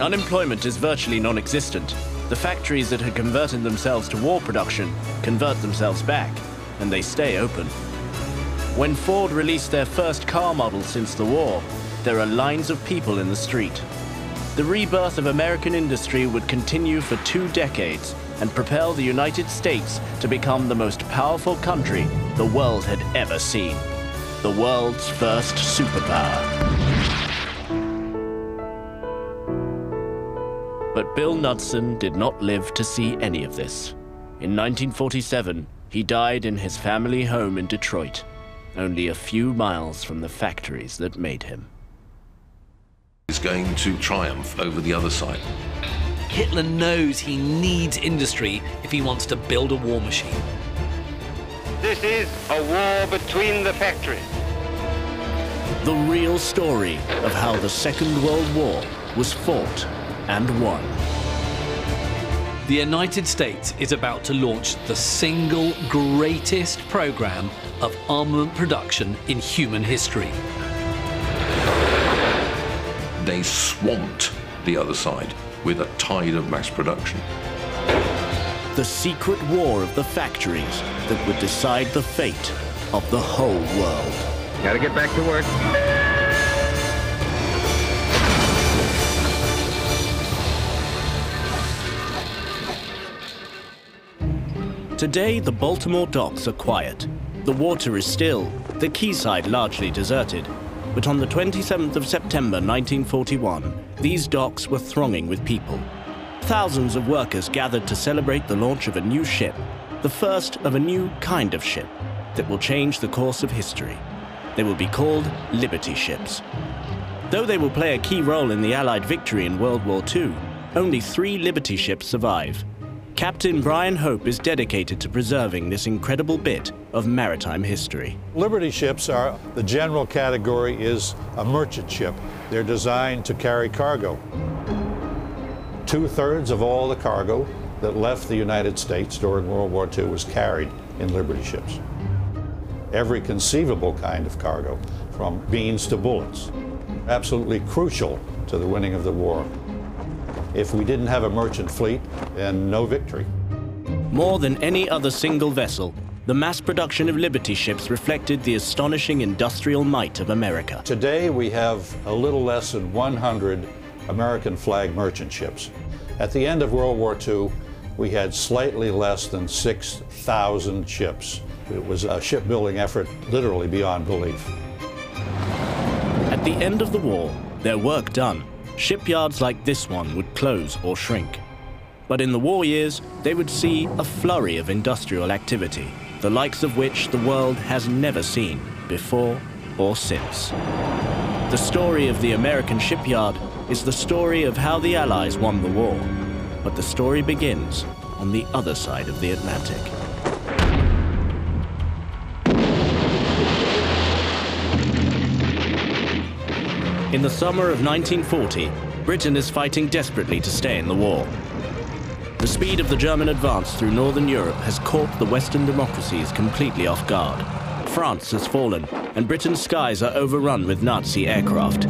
Unemployment is virtually non-existent. The factories that had converted themselves to war production convert themselves back, and they stay open. When Ford released their first car model since the war, there are lines of people in the street. The rebirth of American industry would continue for two decades and propel the United States to become the most powerful country the world had ever seen. The world's first superpower. But Bill Knudsen did not live to see any of this. In nineteen forty-seven, he died in his family home in Detroit, only a few miles from the factories that made him. He's going to triumph over the other side. Hitler knows he needs industry if he wants to build a war machine. This is a war between the factories. The real story of how the Second World War was fought and won. The United States is about to launch the single greatest program of armament production in human history. They swamped the other side with a tide of mass production. The secret war of the factories that would decide the fate of the whole world. Gotta get back to work. Today, the Baltimore docks are quiet. The water is still, the quayside largely deserted. But on the twenty-seventh of September nineteen forty-one, these docks were thronging with people. Thousands of workers gathered to celebrate the launch of a new ship, the first of a new kind of ship that will change the course of history. They will be called Liberty Ships. Though they will play a key role in the Allied victory in World War Two, only three Liberty ships survive. Captain Brian Hope is dedicated to preserving this incredible bit of maritime history. Liberty ships are, the general category is a merchant ship. They're designed to carry cargo. Two-thirds of all the cargo that left the United States during World War Two was carried in Liberty ships. Every conceivable kind of cargo, from beans to bullets, absolutely crucial to the winning of the war. If we didn't have a merchant fleet, then no victory. More than any other single vessel, the mass production of Liberty ships reflected the astonishing industrial might of America. Today we have a little less than one hundred American flag merchant ships. At the end of World War Two, we had slightly less than six thousand ships. It was a shipbuilding effort literally beyond belief. At the end of the war, their work done, shipyards like this one would close or shrink. But in the war years, they would see a flurry of industrial activity, the likes of which the world has never seen before or since. The story of the American shipyard is the story of how the Allies won the war. But the story begins on the other side of the Atlantic. In the summer of nineteen forty, Britain is fighting desperately to stay in the war. The speed of the German advance through northern Europe has caught the Western democracies completely off guard. France has fallen, and Britain's skies are overrun with Nazi aircraft.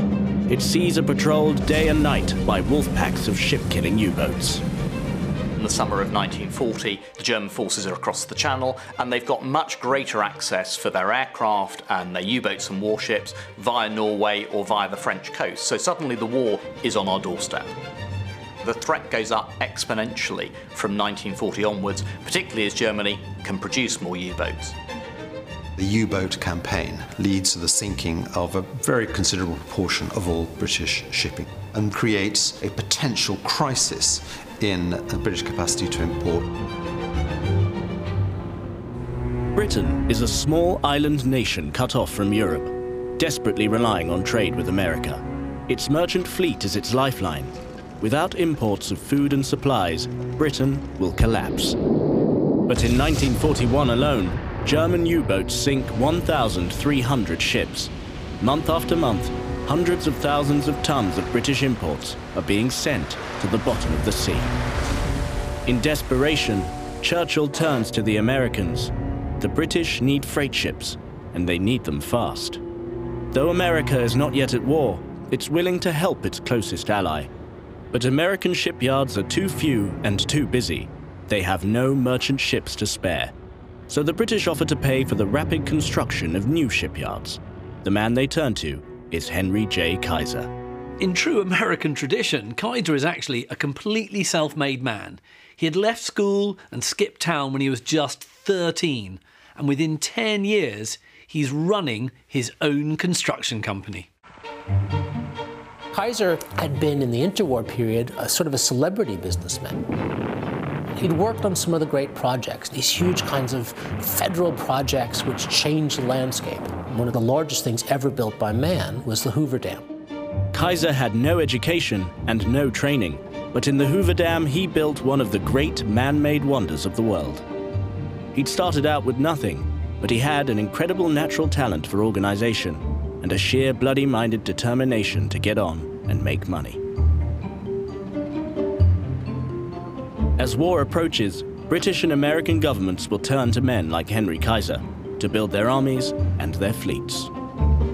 Its seas are patrolled day and night by wolf packs of ship-killing U-boats. In the summer of nineteen forty, the German forces are across the Channel, and they've got much greater access for their aircraft and their U-boats and warships via Norway or via the French coast. So suddenly the war is on our doorstep. The threat goes up exponentially from nineteen forty onwards, particularly as Germany can produce more U-boats. The U-boat campaign leads to the sinking of a very considerable proportion of all British shipping and creates a potential crisis in the British capacity to import. Britain is a small island nation cut off from Europe, desperately relying on trade with America. Its merchant fleet is its lifeline. Without imports of food and supplies, Britain will collapse. But in nineteen forty-one alone, German U-boats sink one thousand three hundred ships. Month after month, hundreds of thousands of tons of British imports are being sent to the bottom of the sea. In desperation, Churchill turns to the Americans. The British need freight ships, and they need them fast. Though America is not yet at war, it's willing to help its closest ally. But American shipyards are too few and too busy. They have no merchant ships to spare. So the British offer to pay for the rapid construction of new shipyards. The man they turn to is Henry J. Kaiser. In true American tradition, Kaiser is actually a completely self-made man. He had left school and skipped town when he was just thirteen, and within ten years, he's running his own construction company. Kaiser had been, in the interwar period, a sort of a celebrity businessman. He'd worked on some of the great projects, these huge kinds of federal projects which changed the landscape. One of the largest things ever built by man was the Hoover Dam. Kaiser had no education and no training, but in the Hoover Dam he built one of the great man-made wonders of the world. He'd started out with nothing, but he had an incredible natural talent for organization and a sheer bloody-minded determination to get on and make money. As war approaches, British and American governments will turn to men like Henry Kaiser to build their armies and their fleets.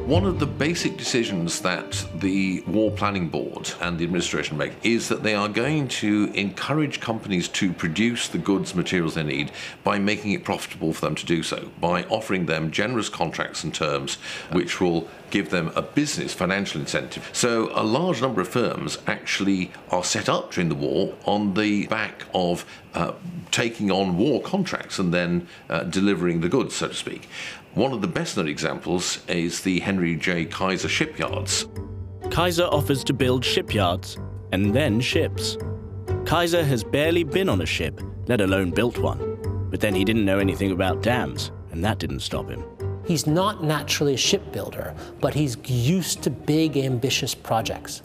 One of the basic decisions that the War Planning Board and the administration make is that they are going to encourage companies to produce the goods, materials they need by making it profitable for them to do so, by offering them generous contracts and terms which will give them a business financial incentive. So a large number of firms actually are set up during the war on the back of uh, taking on war contracts and then uh, delivering the goods, so to speak. One of the best known examples is the Henry J. Kaiser shipyards. Kaiser offers to build shipyards and then ships. Kaiser has barely been on a ship, let alone built one. But then he didn't know anything about dams, and that didn't stop him. He's not naturally a shipbuilder, but he's used to big, ambitious projects.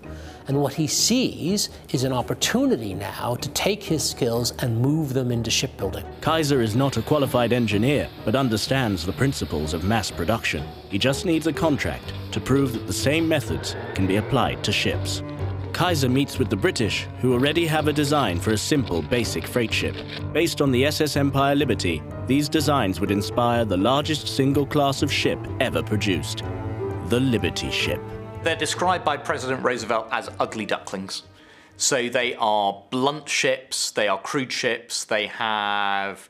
And what he sees is an opportunity now to take his skills and move them into shipbuilding. Kaiser is not a qualified engineer, but understands the principles of mass production. He just needs a contract to prove that the same methods can be applied to ships. Kaiser meets with the British, who already have a design for a simple, basic freight ship. Based on the S S Empire Liberty, these designs would inspire the largest single class of ship ever produced, the Liberty Ship. They're described by President Roosevelt as ugly ducklings. So they are blunt ships, they are crude ships, they have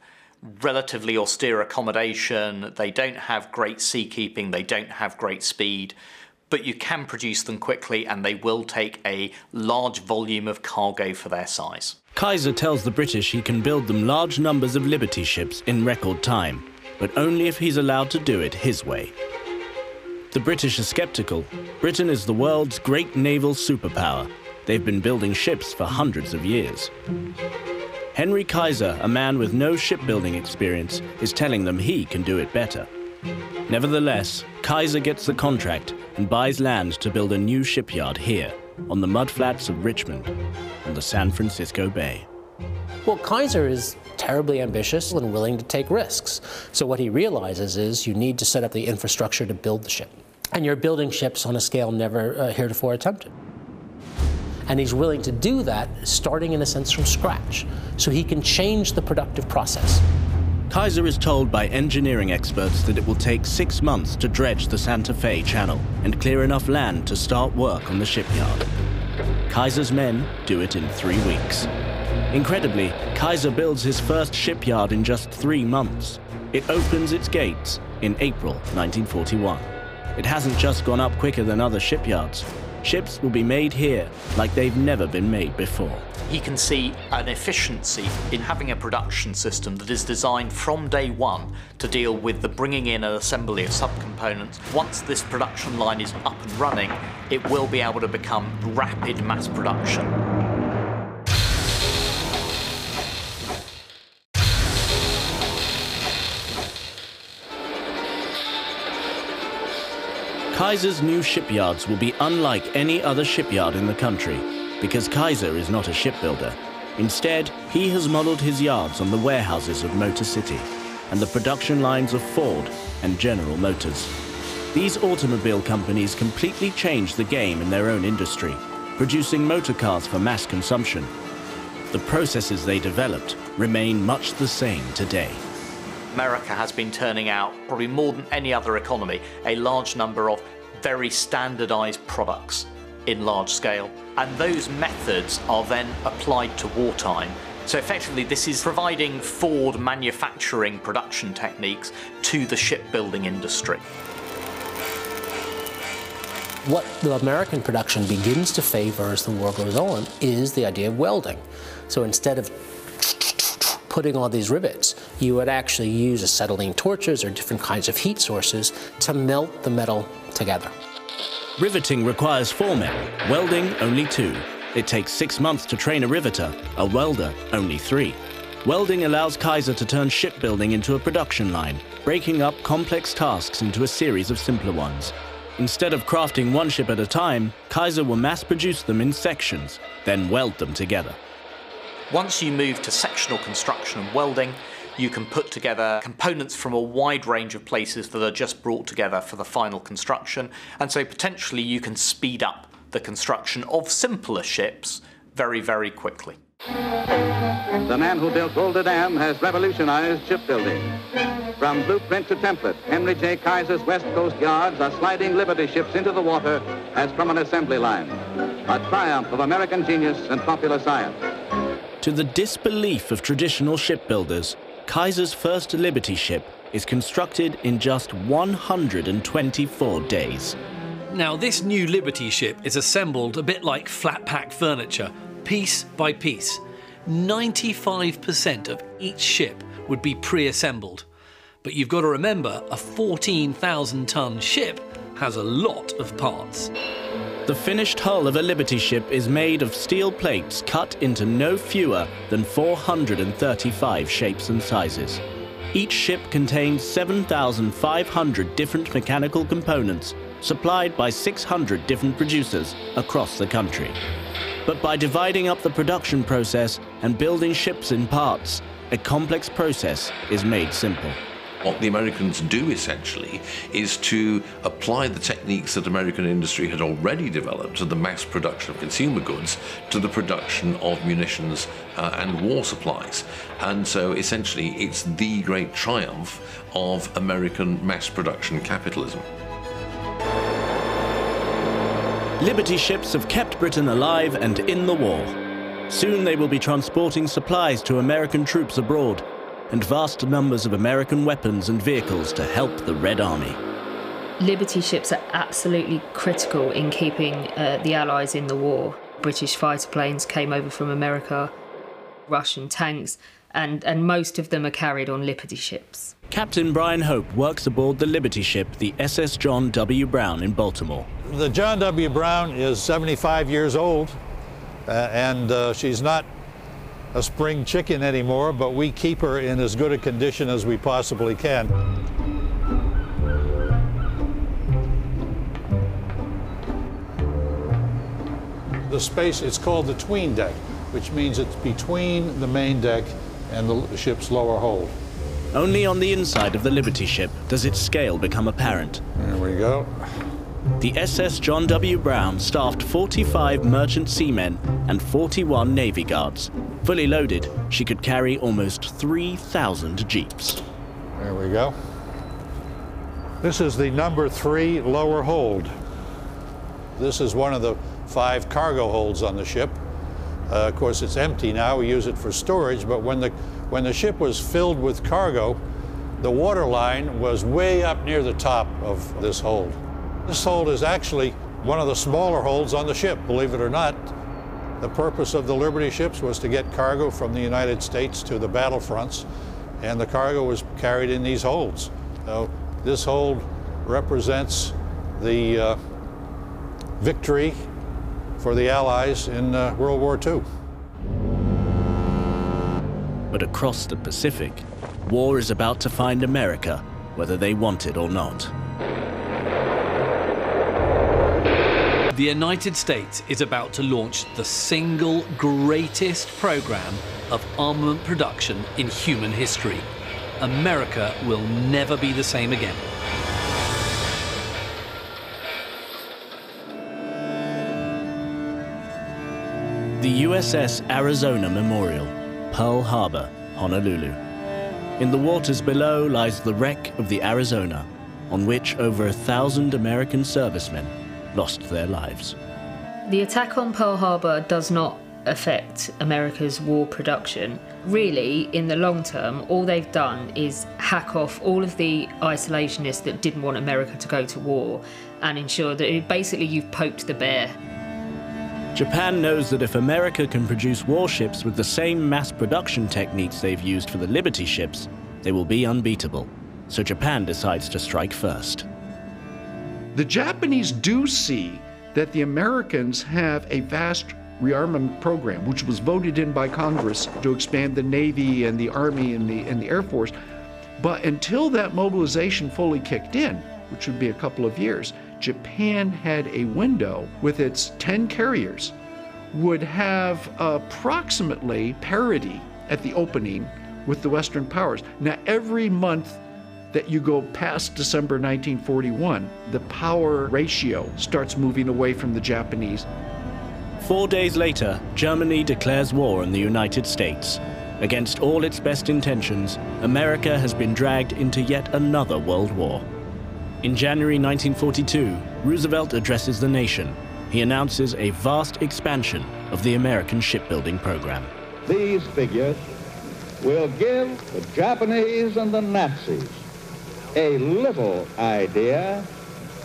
relatively austere accommodation, they don't have great seakeeping, they don't have great speed, but you can produce them quickly and they will take a large volume of cargo for their size. Kaiser tells the British he can build them large numbers of Liberty ships in record time, but only if he's allowed to do it his way. The British are sceptical. Britain is the world's great naval superpower. They've been building ships for hundreds of years. Henry Kaiser, a man with no shipbuilding experience, is telling them he can do it better. Nevertheless, Kaiser gets the contract and buys land to build a new shipyard here, on the mudflats of Richmond, on the San Francisco Bay. Well, Kaiser is terribly ambitious and willing to take risks. So what he realizes is you need to set up the infrastructure to build the ship. And you're building ships on a scale never uh, heretofore attempted. And he's willing to do that, starting in a sense from scratch, so he can change the productive process. Kaiser is told by engineering experts that it will take six months to dredge the Santa Fe Channel and clear enough land to start work on the shipyard. Kaiser's men do it in three weeks. Incredibly, Kaiser builds his first shipyard in just three months. It opens its gates in April nineteen forty-one. It hasn't just gone up quicker than other shipyards. Ships will be made here like they've never been made before. He can see an efficiency in having a production system that is designed from day one to deal with the bringing in and assembly of subcomponents. Once this production line is up and running, it will be able to become rapid mass production. Kaiser's new shipyards will be unlike any other shipyard in the country, because Kaiser is not a shipbuilder. Instead, he has modeled his yards on the warehouses of Motor City and the production lines of Ford and General Motors. These automobile companies completely changed the game in their own industry, producing motor cars for mass consumption. The processes they developed remain much the same today. America has been turning out, probably more than any other economy, a large number of very standardized products in large scale. And those methods are then applied to wartime. So effectively, this is providing Ford manufacturing production techniques to the shipbuilding industry. What the American production begins to favor as the war goes on is the idea of welding. So instead of putting on these rivets, you would actually use acetylene torches or different kinds of heat sources to melt the metal together. Riveting requires four men, welding only two. It takes six months to train a riveter, a welder only three. Welding allows Kaiser to turn shipbuilding into a production line, breaking up complex tasks into a series of simpler ones. Instead of crafting one ship at a time, Kaiser will mass produce them in sections, then weld them together. Once you move to sectional construction and welding, you can put together components from a wide range of places that are just brought together for the final construction. And so potentially you can speed up the construction of simpler ships very, very quickly. The man who built Boulder Dam has revolutionized shipbuilding. From blueprint to template, Henry J. Kaiser's West Coast yards are sliding Liberty ships into the water as from an assembly line. A triumph of American genius and popular science. To the disbelief of traditional shipbuilders, Kaiser's first Liberty ship is constructed in just one hundred twenty-four days. Now, this new Liberty ship is assembled a bit like flat-pack furniture, piece by piece. ninety-five percent of each ship would be pre-assembled. But you've got to remember, a fourteen thousand ton ship has a lot of parts. The finished hull of a Liberty ship is made of steel plates cut into no fewer than four hundred thirty-five shapes and sizes. Each ship contains seven thousand five hundred different mechanical components supplied by six hundred different producers across the country. But by dividing up the production process and building ships in parts, a complex process is made simple. What the Americans do essentially is to apply the techniques that American industry had already developed to the mass production of consumer goods to the production of munitions uh, and war supplies. And so essentially it's the great triumph of American mass production capitalism. Liberty ships have kept Britain alive and in the war. Soon they will be transporting supplies to American troops abroad and vast numbers of American weapons and vehicles to help the Red Army. Liberty ships are absolutely critical in keeping uh, the Allies in the war. British fighter planes came over from America, Russian tanks, and, and most of them are carried on Liberty ships. Captain Brian Hope works aboard the Liberty ship, the S S John W. Brown in Baltimore. The John W. Brown is seventy-five years old, uh, and uh, she's not a spring chicken anymore, but we keep her in as good a condition as we possibly can. The space, it's called the tween deck, which means it's between the main deck and the ship's lower hold. Only on the inside of the Liberty ship does its scale become apparent. There we go. The S S John W. Brown staffed forty-five merchant seamen and forty-one Navy guards. Fully loaded, she could carry almost three thousand jeeps. There we go. This is the number three lower hold. This is one of the five cargo holds on the ship. Uh, of course, it's empty now. We use it for storage, but when the, when the ship was filled with cargo, the water line was way up near the top of this hold. This hold is actually one of the smaller holds on the ship, believe it or not. The purpose of the Liberty ships was to get cargo from the United States to the battlefronts, and the cargo was carried in these holds. So this hold represents the uh, victory for the Allies in uh, World War Two. But across the Pacific, war is about to find America, whether they want it or not. The United States is about to launch the single greatest program of armament production in human history. America will never be the same again. The U S S Arizona Memorial, Pearl Harbor, Honolulu. In the waters below lies the wreck of the Arizona, on which over a thousand American servicemen lost their lives. The attack on Pearl Harbor does not affect America's war production. Really, in the long term, all they've done is hack off all of the isolationists that didn't want America to go to war and ensure that basically you've poked the bear. Japan knows that if America can produce warships with the same mass production techniques they've used for the Liberty ships, they will be unbeatable. So Japan decides to strike first. The Japanese do see that the Americans have a vast rearmament program, which was voted in by Congress to expand the Navy and the Army and the, and the Air Force. But until that mobilization fully kicked in, which would be a couple of years, Japan had a window with its ten carriers, would have approximately parity at the opening with the Western powers. Now, every month that you go past December nineteen forty-one, the power ratio starts moving away from the Japanese. Four days later, Germany declares war on the United States. Against all its best intentions, America has been dragged into yet another world war. In January nineteen forty-two, Roosevelt addresses the nation. He announces a vast expansion of the American shipbuilding program. These figures will give the Japanese and the Nazis a little idea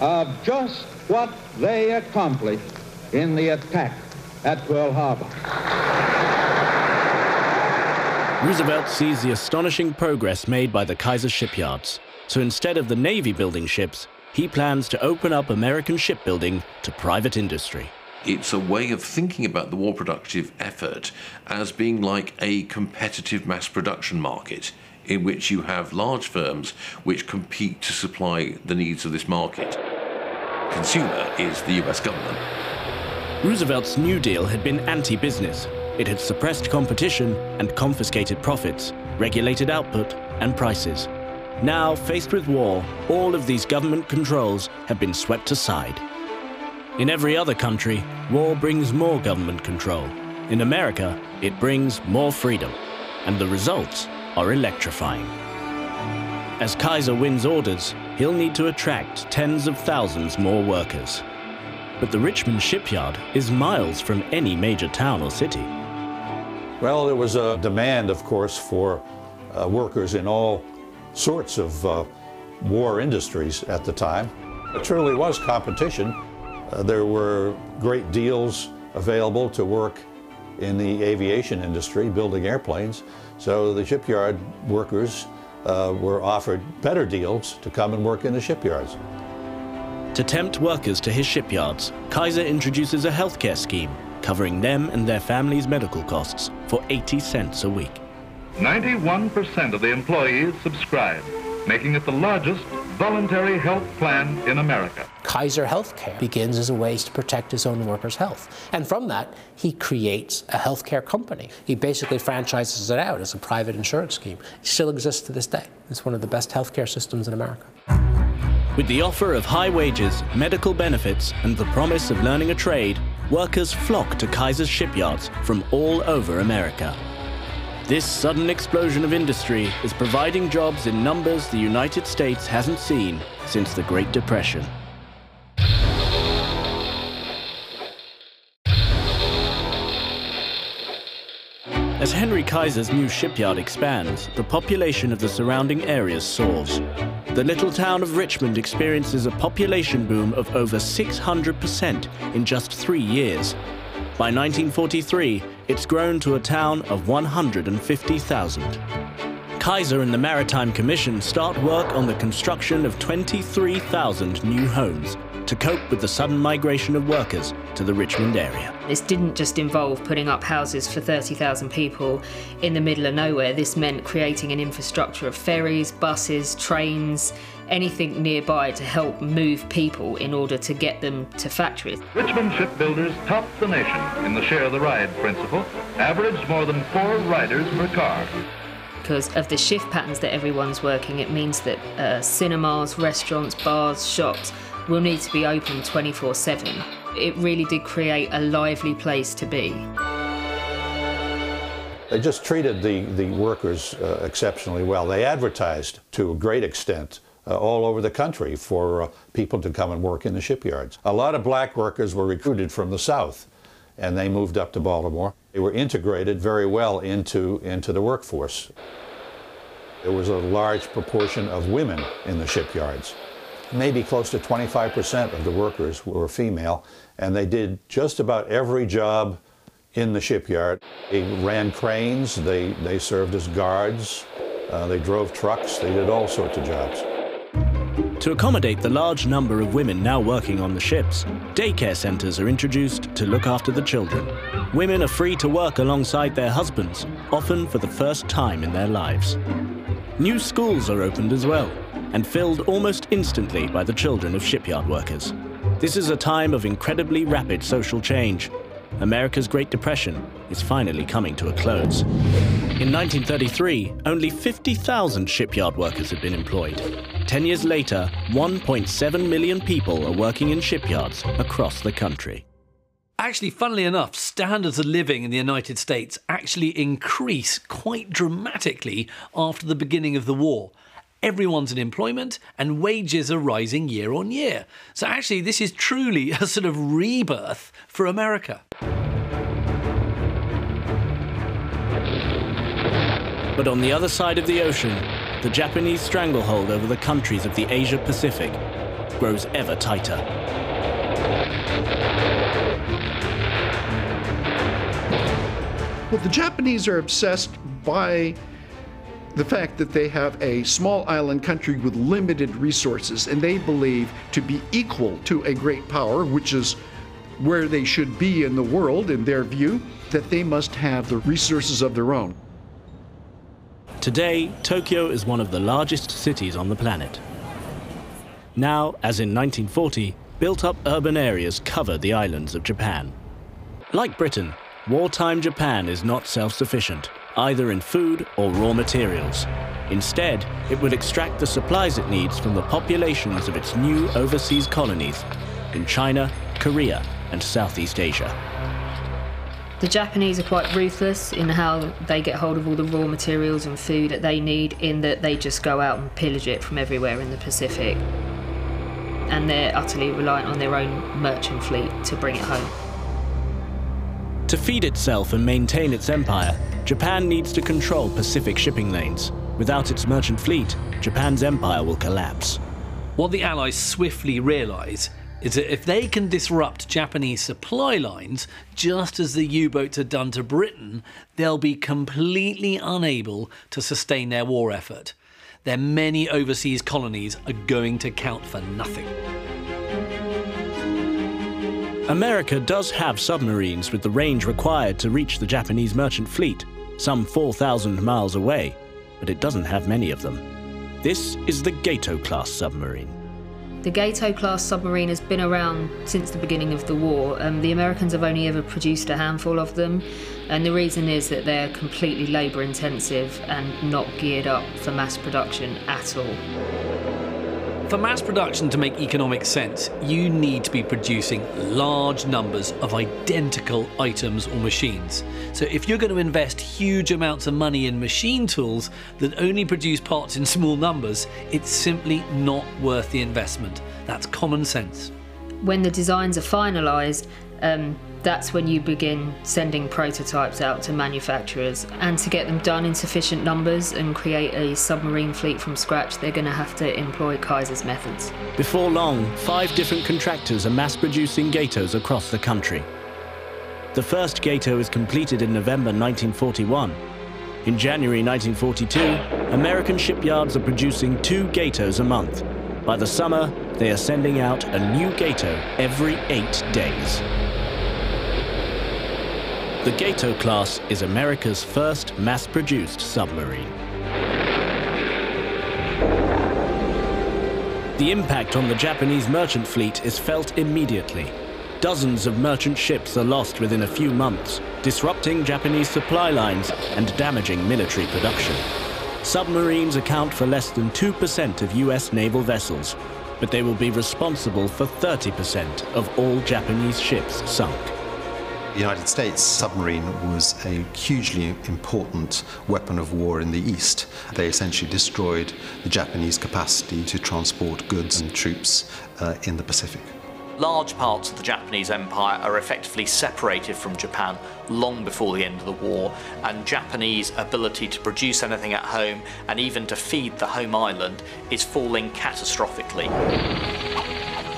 of just what they accomplished in the attack at Pearl Harbor. Roosevelt sees the astonishing progress made by the Kaiser shipyards. So instead of the Navy building ships, he plans to open up American shipbuilding to private industry. It's a way of thinking about the war productive effort as being like a competitive mass production market, in which you have large firms which compete to supply the needs of this market. Consumer is the U S government. Roosevelt's New Deal had been anti-business. It had suppressed competition and confiscated profits, regulated output and prices. Now, faced with war, all of these government controls have been swept aside. In every other country, war brings more government control. In America, it brings more freedom, and the results are electrifying. As Kaiser wins orders, he'll need to attract tens of thousands more workers. But the Richmond shipyard is miles from any major town or city. Well, there was a demand, of course, for uh, workers in all sorts of uh, war industries at the time. It truly was competition. Uh, there were great deals available to work in the aviation industry, building airplanes. So the shipyard workers uh, were offered better deals to come and work in the shipyards. To tempt workers to his shipyards, Kaiser introduces a healthcare scheme covering them and their families' medical costs for eighty cents a week. ninety-one percent of the employees subscribe, making it the largest voluntary health plan in America. Kaiser Healthcare begins as a way to protect his own workers' health. And from that, he creates a healthcare company. He basically franchises it out as a private insurance scheme. It still exists to this day. It's one of the best healthcare systems in America. With the offer of high wages, medical benefits, and the promise of learning a trade, workers flock to Kaiser's shipyards from all over America. This sudden explosion of industry is providing jobs in numbers the United States hasn't seen since the Great Depression. As Henry Kaiser's new shipyard expands, the population of the surrounding areas soars. The little town of Richmond experiences a population boom of over six hundred percent in just three years. By nineteen forty-three, it's grown to a town of one hundred fifty thousand. Kaiser and the Maritime Commission start work on the construction of twenty-three thousand new homes to cope with the sudden migration of workers to the Richmond area. This didn't just involve putting up houses for thirty thousand people in the middle of nowhere. This meant creating an infrastructure of ferries, buses, trains, anything nearby to help move people in order to get them to factories. Richmond shipbuilders topped the nation in the share the ride principle, averaged more than four riders per car. Because of the shift patterns that everyone's working, it means that uh, cinemas, restaurants, bars, shops will need to be open twenty-four seven. It really did create a lively place to be. They just treated the, the workers uh, exceptionally well. They advertised to a great extent Uh, all over the country for uh, people to come and work in the shipyards. A lot of black workers were recruited from the South, and they moved up to Baltimore. They were integrated very well into, into the workforce. There was a large proportion of women in the shipyards. Maybe close to twenty-five percent of the workers were female, and they did just about every job in the shipyard. They ran cranes, they, they served as guards, uh, they drove trucks, they did all sorts of jobs. To accommodate the large number of women now working on the ships, daycare centers are introduced to look after the children. Women are free to work alongside their husbands, often for the first time in their lives. New schools are opened as well, and filled almost instantly by the children of shipyard workers. This is a time of incredibly rapid social change. America's Great Depression is finally coming to a close. In nineteen thirty-three, only fifty thousand shipyard workers had been employed. Ten years later, one point seven million people are working in shipyards across the country. Actually, funnily enough, standards of living in the United States actually increase quite dramatically after the beginning of the war. Everyone's in employment and wages are rising year on year. So actually, this is truly a sort of rebirth for America. But on the other side of the ocean, the Japanese stranglehold over the countries of the Asia-Pacific grows ever tighter. Well, the Japanese are obsessed by the fact that they have a small island country with limited resources, and they believe to be equal to a great power, which is where they should be in the world, in their view, that they must have the resources of their own. Today, Tokyo is one of the largest cities on the planet. Now, as in nineteen forty, built-up urban areas cover the islands of Japan. Like Britain, wartime Japan is not self-sufficient, either in food or raw materials. Instead, it would extract the supplies it needs from the populations of its new overseas colonies in China, Korea, and Southeast Asia. The Japanese are quite ruthless in how they get hold of all the raw materials and food that they need, in that they just go out and pillage it from everywhere in the Pacific. And they're utterly reliant on their own merchant fleet to bring it home. To feed itself and maintain its empire, Japan needs to control Pacific shipping lanes. Without its merchant fleet, Japan's empire will collapse. What the Allies swiftly realise is that if they can disrupt Japanese supply lines, just as the U-boats had done to Britain, they'll be completely unable to sustain their war effort. Their many overseas colonies are going to count for nothing. America does have submarines with the range required to reach the Japanese merchant fleet, some four thousand miles away, but it doesn't have many of them. This is the Gato-class submarine. The Gato-class submarine has been around since the beginning of the war, and the Americans have only ever produced a handful of them, and the reason is that they're completely labour intensive and not geared up for mass production at all. For mass production to make economic sense, you need to be producing large numbers of identical items or machines. So if you're going to invest huge amounts of money in machine tools that only produce parts in small numbers, it's simply not worth the investment. That's common sense. When the designs are finalised, um, that's when you begin sending prototypes out to manufacturers, and to get them done in sufficient numbers and create a submarine fleet from scratch, they're going to have to employ Kaiser's methods. Before long, five different contractors are mass-producing Gatos across the country. The first Gato is completed in November nineteen forty-one. In January nineteen forty-two, American shipyards are producing two Gatos a month. By the summer, they are sending out a new Gato every eight days. The Gato class is America's first mass-produced submarine. The impact on the Japanese merchant fleet is felt immediately. Dozens of merchant ships are lost within a few months, disrupting Japanese supply lines and damaging military production. Submarines account for less than two percent of U S naval vessels, but they will be responsible for thirty percent of all Japanese ships sunk. The United States submarine was a hugely important weapon of war in the East. They essentially destroyed the Japanese capacity to transport goods and troops uh, in the Pacific. Large parts of the Japanese Empire are effectively separated from Japan long before the end of the war, and Japanese ability to produce anything at home and even to feed the home island is falling catastrophically.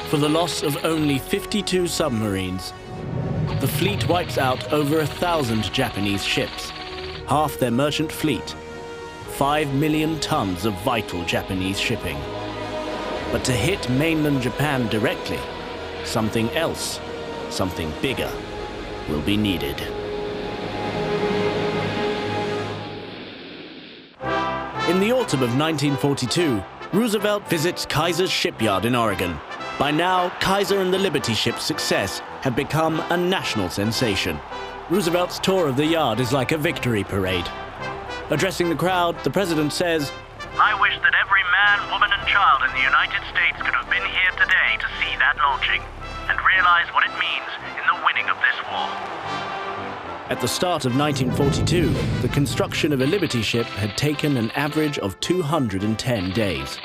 For the loss of only fifty-two submarines, the fleet wipes out over a thousand Japanese ships, half their merchant fleet, five million tons of vital Japanese shipping. But to hit mainland Japan directly, something else, something bigger, will be needed. In the autumn of nineteen forty-two, Roosevelt visits Kaiser's shipyard in Oregon. By now, Kaiser and the Liberty ship's success have become a national sensation. Roosevelt's tour of the yard is like a victory parade. Addressing the crowd, the president says, "I wish that every man, woman and child in the United States could have been here today to see that launching and realize what it means in the winning of this war." At the start of nineteen forty-two, the construction of a Liberty ship had taken an average of two hundred ten days.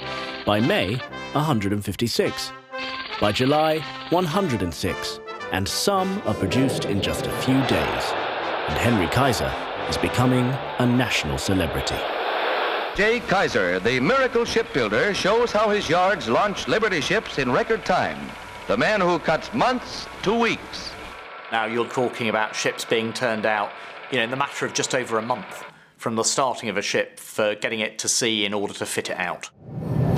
By May, one hundred fifty-six. By July, one hundred six, and some are produced in just a few days. And Henry Kaiser is becoming a national celebrity. J. Kaiser, the miracle shipbuilder, shows how his yards launch Liberty ships in record time. The man who cuts months to weeks. Now you're talking about ships being turned out, you know, in the matter of just over a month from the starting of a ship for getting it to sea in order to fit it out.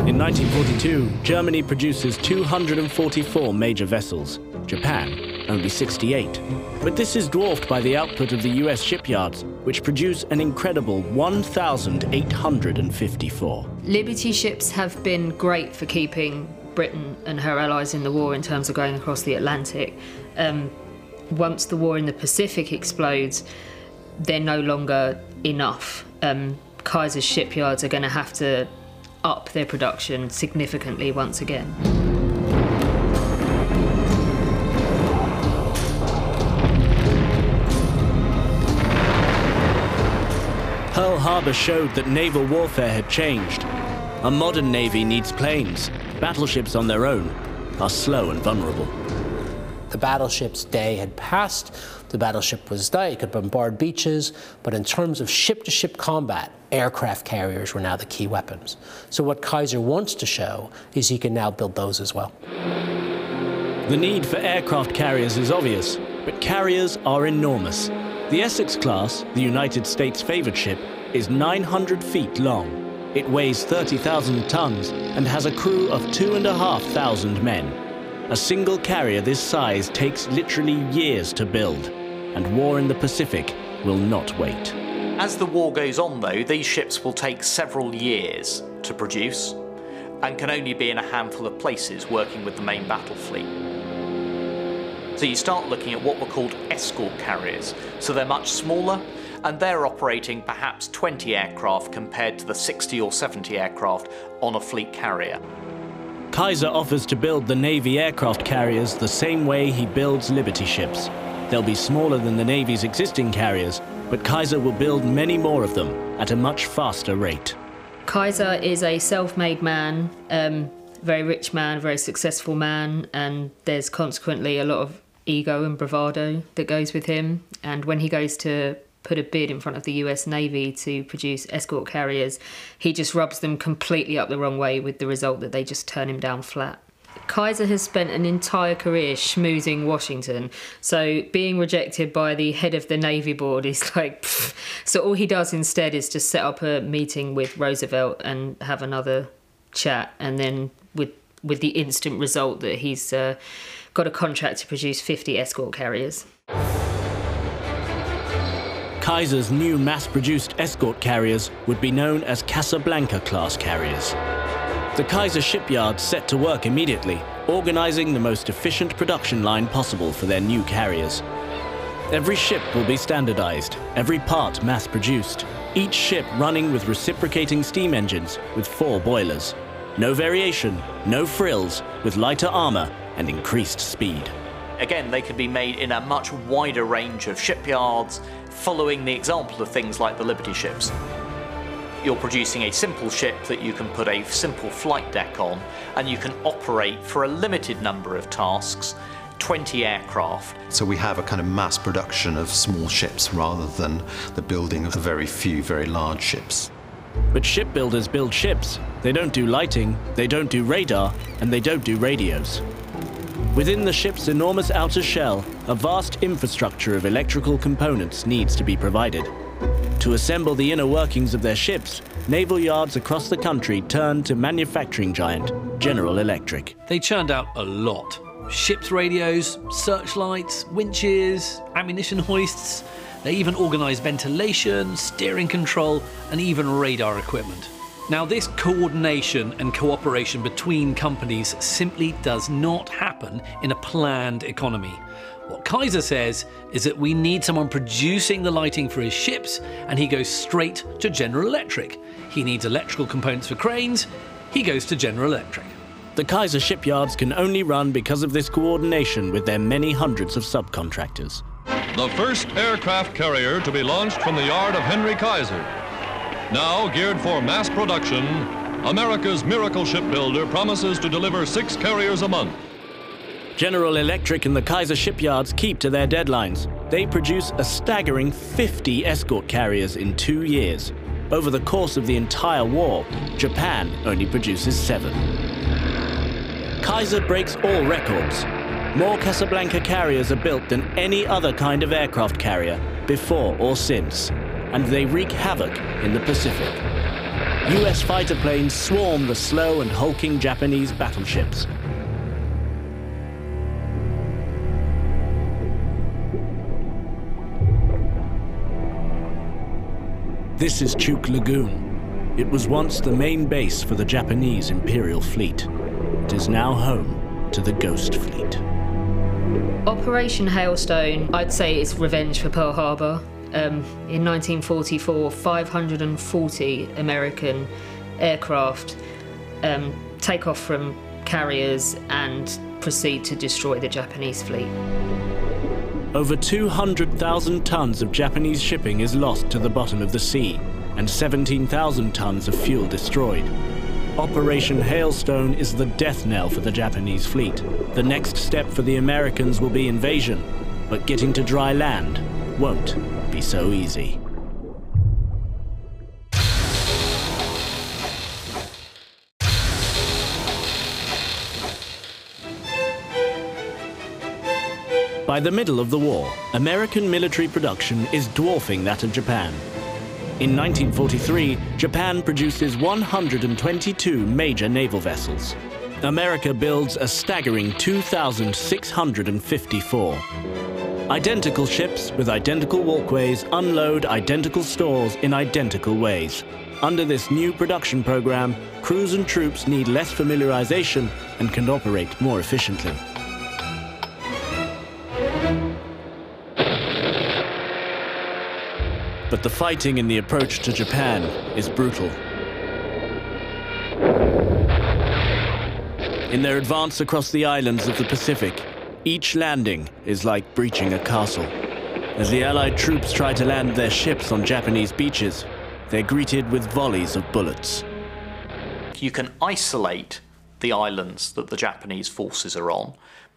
In nineteen forty-two, Germany produces two hundred forty-four major vessels, Japan only sixty-eight. But this is dwarfed by the output of the U S shipyards, which produce an incredible one thousand eight hundred fifty-four. Liberty ships have been great for keeping Britain and her allies in the war in terms of going across the Atlantic. Um, once the war in the Pacific explodes, they're no longer enough. Um, Kaiser's shipyards are going to have to up their production significantly once again. Pearl Harbor showed that naval warfare had changed. A modern navy needs planes. Battleships on their own are slow and vulnerable. The battleship's day had passed. The battleship was done. It could bombard beaches. But in terms of ship-to-ship combat, aircraft carriers were now the key weapons. So what Kaiser wants to show is he can now build those as well. The need for aircraft carriers is obvious, but carriers are enormous. The Essex class, the United States' favorite ship, is nine hundred feet long. It weighs thirty thousand tons and has a crew of two and a half thousand men. A single carrier this size takes literally years to build, and war in the Pacific will not wait. As the war goes on, though, these ships will take several years to produce and can only be in a handful of places working with the main battle fleet. So you start looking at what were called escort carriers. So they're much smaller, and they're operating perhaps twenty aircraft compared to the sixty or seventy aircraft on a fleet carrier. Kaiser offers to build the Navy aircraft carriers the same way he builds Liberty ships. They'll be smaller than the Navy's existing carriers, but Kaiser will build many more of them at a much faster rate. Kaiser is a self-made man, um, very rich man, very successful man, and there's consequently a lot of ego and bravado that goes with him. And when he goes to put a bid in front of the U S Navy to produce escort carriers, he just rubs them completely up the wrong way, with the result that they just turn him down flat. Kaiser has spent an entire career schmoozing Washington, so being rejected by the head of the Navy board is like, pfft. So all he does instead is just set up a meeting with Roosevelt and have another chat, and then with, with the instant result that he's uh, got a contract to produce fifty escort carriers. Kaiser's new mass-produced escort carriers would be known as Casablanca-class carriers. The Kaiser shipyards set to work immediately, organizing the most efficient production line possible for their new carriers. Every ship will be standardized, every part mass-produced, each ship running with reciprocating steam engines with four boilers. No variation, no frills, with lighter armor and increased speed. Again, they could be made in a much wider range of shipyards, following the example of things like the Liberty ships. You're producing a simple ship that you can put a simple flight deck on, and you can operate for a limited number of tasks, twenty aircraft. So we have a kind of mass production of small ships rather than the building of very few, very large ships. But shipbuilders build ships. They don't do lighting, they don't do radar, and they don't do radios. Within the ship's enormous outer shell, a vast infrastructure of electrical components needs to be provided. To assemble the inner workings of their ships, naval yards across the country turned to manufacturing giant General Electric. They churned out a lot. Ships' radios, searchlights, winches, ammunition hoists. They even organized ventilation, steering control, and even radar equipment. Now, this coordination and cooperation between companies simply does not happen in a planned economy. What Kaiser says is that we need someone producing the lighting for his ships, and he goes straight to General Electric. He needs electrical components for cranes. He goes to General Electric. The Kaiser shipyards can only run because of this coordination with their many hundreds of subcontractors. The first aircraft carrier to be launched from the yard of Henry Kaiser. Now geared for mass production, America's miracle shipbuilder promises to deliver six carriers a month. General Electric and the Kaiser shipyards keep to their deadlines. They produce a staggering fifty escort carriers in two years. Over the course of the entire war, Japan only produces seven. Kaiser breaks all records. More Casablanca carriers are built than any other kind of aircraft carrier, before or since. And they wreak havoc in the Pacific. U S fighter planes swarm the slow and hulking Japanese battleships. This is Chuk Lagoon. It was once the main base for the Japanese Imperial Fleet. It is now home to the Ghost Fleet. Operation Hailstone, I'd say, is revenge for Pearl Harbor. um, in nineteen forty-four, five hundred forty American aircraft um, take off from carriers and proceed to destroy the Japanese fleet. Over two hundred thousand tons of Japanese shipping is lost to the bottom of the sea, and seventeen thousand tons of fuel destroyed. Operation Hailstone is the death knell for the Japanese fleet. The next step for the Americans will be invasion, but getting to dry land won't be so easy. By the middle of the war, American military production is dwarfing that of Japan. In nineteen forty-three, Japan produces one hundred twenty-two major naval vessels. America builds a staggering two thousand six hundred fifty-four. Identical ships with identical walkways unload identical stores in identical ways. Under this new production program, crews and troops need less familiarization and can operate more efficiently. But the fighting in the approach to Japan is brutal. In their advance across the islands of the Pacific, each landing is like breaching a castle. As the Allied troops try to land their ships on Japanese beaches, they're greeted with volleys of bullets. You can isolate the islands that the Japanese forces are on,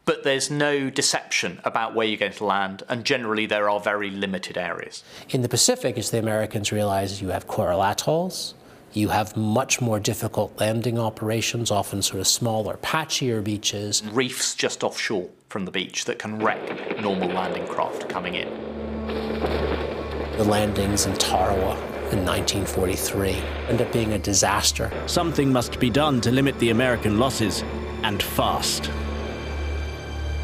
but there's no deception about where you're going to land, and generally there are very limited areas. In the Pacific, as the Americans realize, you have coral atolls, you have much more difficult landing operations, often sort of smaller, patchier beaches. Reefs just offshore from the beach that can wreck normal landing craft coming in. The landings in Tarawa in nineteen forty-three end up being a disaster. Something must be done to limit the American losses, and fast.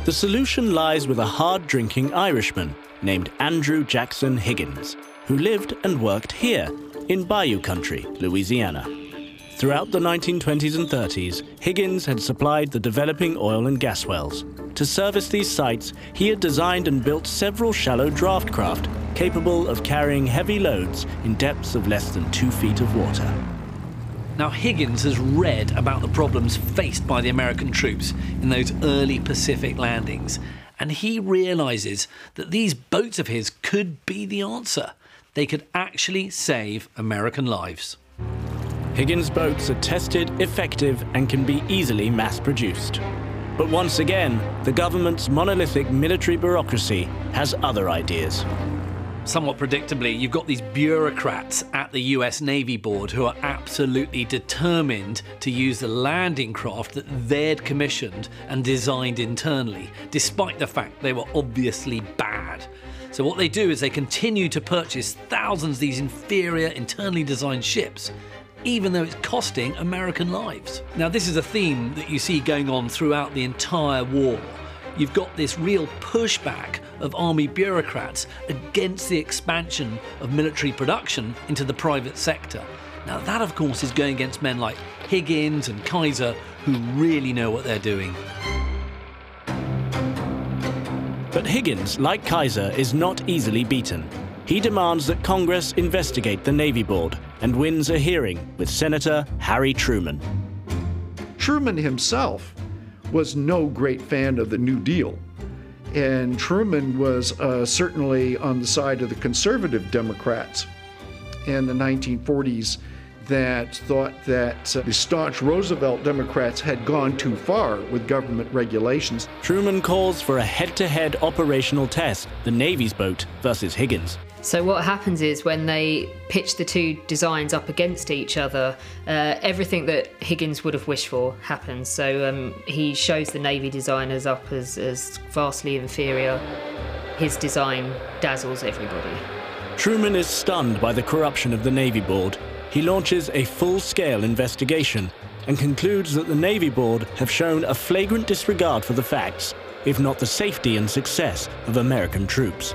The solution lies with a hard-drinking Irishman named Andrew Jackson Higgins, who lived and worked here, in Bayou Country, Louisiana. Throughout the nineteen twenties and thirties, Higgins had supplied the developing oil and gas wells. To service these sites, he had designed and built several shallow draft craft capable of carrying heavy loads in depths of less than two feet of water. Now, Higgins has read about the problems faced by the American troops in those early Pacific landings, and he realises that these boats of his could be the answer. They could actually save American lives. Higgins' boats are tested, effective, and can be easily mass-produced. But once again, the government's monolithic military bureaucracy has other ideas. Somewhat predictably, you've got these bureaucrats at the U S Navy Board who are absolutely determined to use the landing craft that they'd commissioned and designed internally, despite the fact they were obviously bad. So what they do is they continue to purchase thousands of these inferior, internally designed ships, even though it's costing American lives. Now, this is a theme that you see going on throughout the entire war. You've got this real pushback of army bureaucrats against the expansion of military production into the private sector. Now that, of course, is going against men like Higgins and Kaiser, who really know what they're doing. But Higgins, like Kaiser, is not easily beaten. He demands that Congress investigate the Navy Board and wins a hearing with Senator Harry Truman. Truman himself was no great fan of the New Deal. And Truman was uh, certainly on the side of the conservative Democrats in the nineteen forties that thought that uh, the staunch Roosevelt Democrats had gone too far with government regulations. Truman calls for a head-to-head operational test, the Navy's boat versus Higgins. So what happens is when they pitch the two designs up against each other, uh, everything that Higgins would have wished for happens. So um, he shows the Navy designers up as, as vastly inferior. His design dazzles everybody. Truman is stunned by the corruption of the Navy Board. He launches a full-scale investigation and concludes that the Navy Board have shown a flagrant disregard for the facts, if not the safety and success of American troops.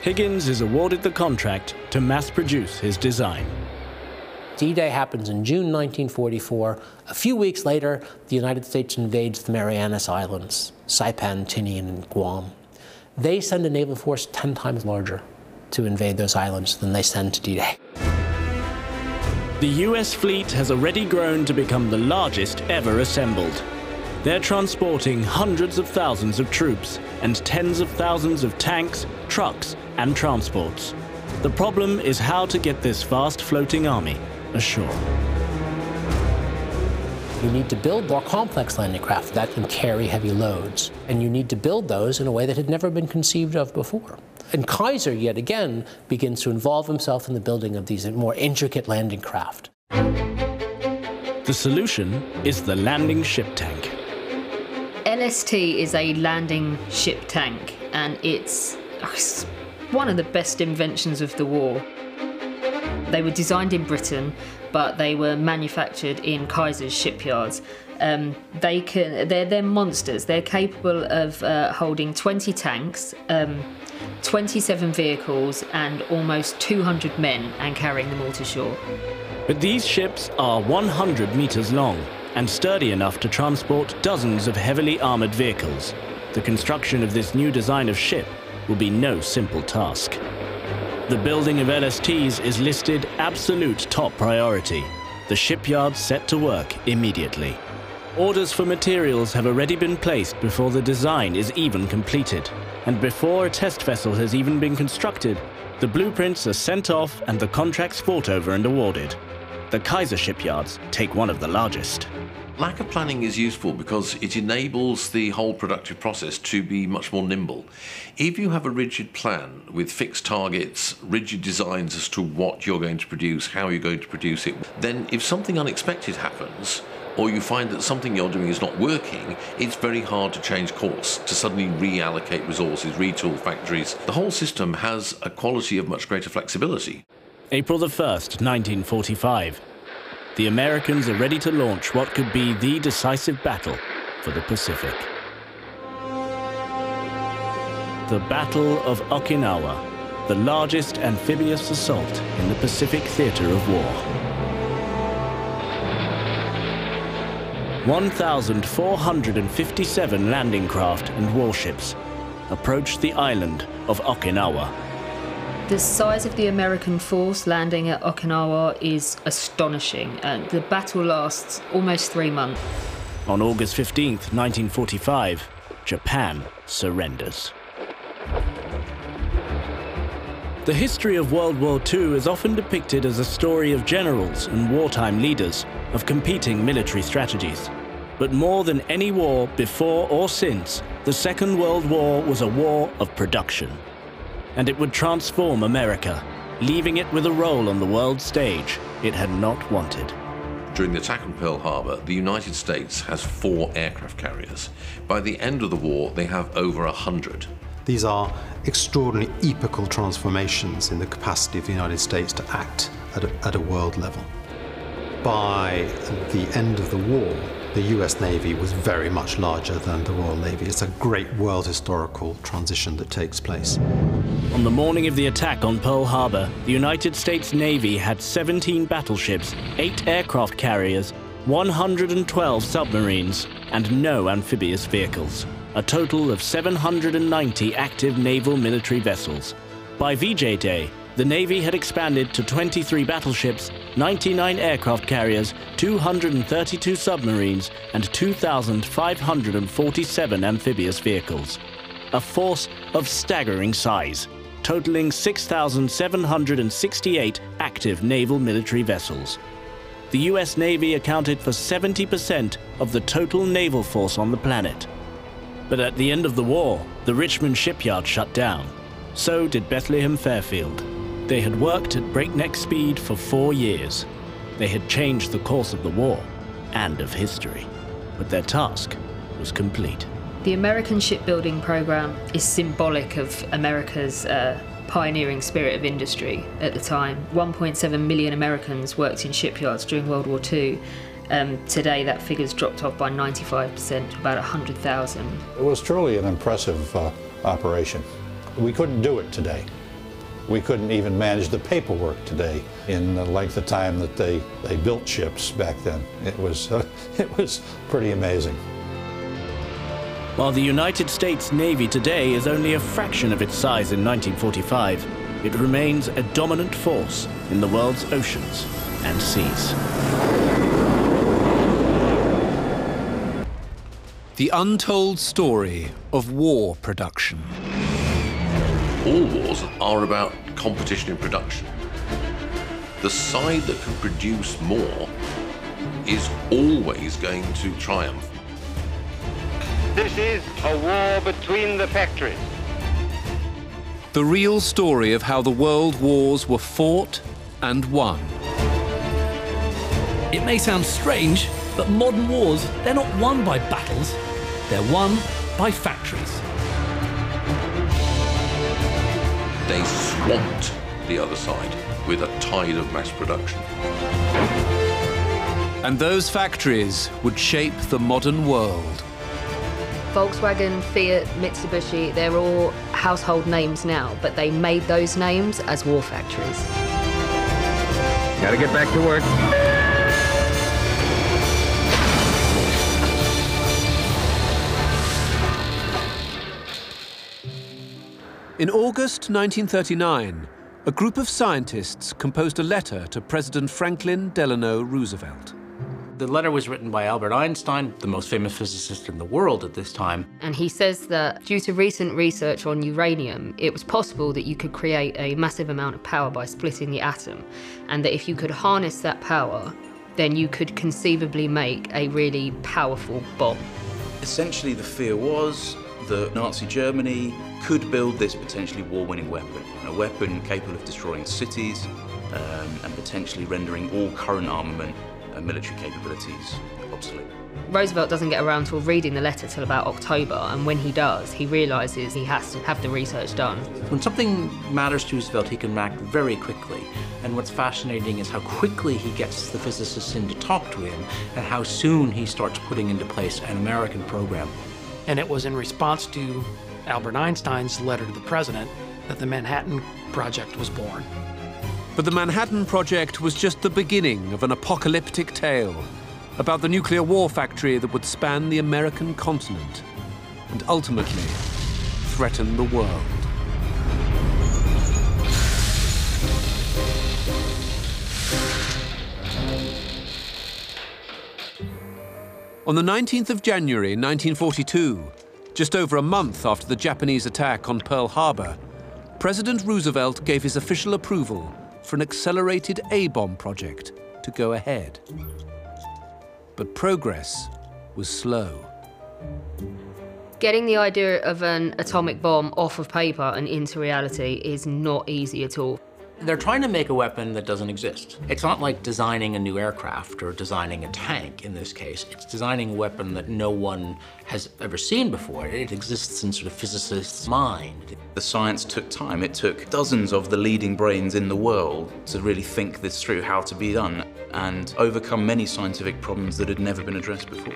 Higgins is awarded the contract to mass-produce his design. D-Day happens in June nineteen forty-four. A few weeks later, the United States invades the Marianas Islands, Saipan, Tinian, and Guam. They send a naval force ten times larger, to invade those islands than they send to D-Day. The U S fleet has already grown to become the largest ever assembled. They're transporting hundreds of thousands of troops and tens of thousands of tanks, trucks, and transports. The problem is how to get this vast floating army ashore. You need to build more complex landing craft that can carry heavy loads, and you need to build those in a way that had never been conceived of before. And Kaiser, yet again, begins to involve himself in the building of these more intricate landing craft. The solution is the landing ship tank. L S T is a landing ship tank, and it's one of the best inventions of the war. They were designed in Britain, but they were manufactured in Kaiser's shipyards. Um, they can, they're, they're monsters. They're capable of uh, holding twenty tanks, um, twenty-seven vehicles, and almost two hundred men, and carrying them all to shore. But these ships are one hundred meters long and sturdy enough to transport dozens of heavily armored vehicles. The construction of this new design of ship will be no simple task. The building of L S Ts is listed absolute top priority. The shipyards set to work immediately. Orders for materials have already been placed before the design is even completed. And before a test vessel has even been constructed, the blueprints are sent off and the contracts fought over and awarded. The Kaiser shipyards take one of the largest. Lack of planning is useful because it enables the whole productive process to be much more nimble. If you have a rigid plan with fixed targets, rigid designs as to what you're going to produce, how you're going to produce it, then if something unexpected happens, or you find that something you're doing is not working, it's very hard to change course, to suddenly reallocate resources, retool factories. The whole system has a quality of much greater flexibility. April the first, nineteen forty-five. The Americans are ready to launch what could be the decisive battle for the Pacific. The Battle of Okinawa, the largest amphibious assault in the Pacific theater of war. one thousand four hundred fifty-seven landing craft and warships approached the island of Okinawa. The size of the American force landing at Okinawa is astonishing. Uh, the battle lasts almost three months. On August fifteenth, nineteen forty-five, Japan surrenders. The history of World War Two is often depicted as a story of generals and wartime leaders, of competing military strategies. But more than any war before or since, the Second World War was a war of production. And it would transform America, leaving it with a role on the world stage it had not wanted. During the attack on Pearl Harbor, the United States has four aircraft carriers. By the end of the war, they have over one hundred. These are extraordinary, epochal transformations in the capacity of the United States to act at a, at a world level. By the end of the war, the U S Navy was very much larger than the Royal Navy. It's a great world historical transition that takes place. On the morning of the attack on Pearl Harbor, the United States Navy had seventeen battleships, eight aircraft carriers, one hundred twelve submarines, and no amphibious vehicles. A total of seven hundred ninety active naval military vessels. By V J Day, the Navy had expanded to twenty-three battleships, ninety-nine aircraft carriers, two hundred thirty-two submarines, and two thousand five hundred forty-seven amphibious vehicles. A force of staggering size, totaling six thousand seven hundred sixty-eight active naval military vessels. The U S Navy accounted for seventy percent of the total naval force on the planet. But at the end of the war, the Richmond shipyard shut down. So did Bethlehem Fairfield. They had worked at breakneck speed for four years. They had changed the course of the war and of history. But their task was complete. The American shipbuilding program is symbolic of America's uh, pioneering spirit of industry at the time. one point seven million Americans worked in shipyards during World War Two. Um, today, that figure's dropped off by ninety-five percent, to about one hundred thousand. It was truly an impressive uh, operation. We couldn't do it today. We couldn't even manage the paperwork today in the length of time that they, they built ships back then. It was, uh, it was pretty amazing. While the United States Navy today is only a fraction of its size in nineteen forty-five, it remains a dominant force in the world's oceans and seas. The untold story of war production. All wars are about competition in production. The side that can produce more is always going to triumph. This is a war between the factories. The real story of how the world wars were fought and won. It may sound strange, but modern wars, they're not won by battles, they're won by factories. They swamped the other side with a tide of mass production. And those factories would shape the modern world. Volkswagen, Fiat, Mitsubishi, they're all household names now, but they made those names as war factories. Gotta get back to work. In August nineteen thirty-nine, a group of scientists composed a letter to President Franklin Delano Roosevelt. The letter was written by Albert Einstein, the most famous physicist in the world at this time. And he says that due to recent research on uranium, it was possible that you could create a massive amount of power by splitting the atom, and that if you could harness that power, then you could conceivably make a really powerful bomb. Essentially, the fear was that Nazi Germany could build this potentially war-winning weapon, a weapon capable of destroying cities um, and potentially rendering all current armament and military capabilities obsolete. Roosevelt doesn't get around to reading the letter till about October, and when he does, he realizes he has to have the research done. When something matters to Roosevelt, he can act very quickly, and what's fascinating is how quickly he gets the physicists in to talk to him and how soon he starts putting into place an American program. And it was in response to Albert Einstein's letter to the president that the Manhattan Project was born. But the Manhattan Project was just the beginning of an apocalyptic tale about the nuclear war factory that would span the American continent and ultimately threaten the world. On the nineteenth of January nineteen forty-two, just over a month after the Japanese attack on Pearl Harbor, President Roosevelt gave his official approval for an accelerated A-bomb project to go ahead. But progress was slow. Getting the idea of an atomic bomb off of paper and into reality is not easy at all. They're trying to make a weapon that doesn't exist. It's not like designing a new aircraft or designing a tank in this case. It's designing a weapon that no one has ever seen before. It exists in sort of physicists' mind. The science took time. It took dozens of the leading brains in the world to really think this through, how to be done, and overcome many scientific problems that had never been addressed before.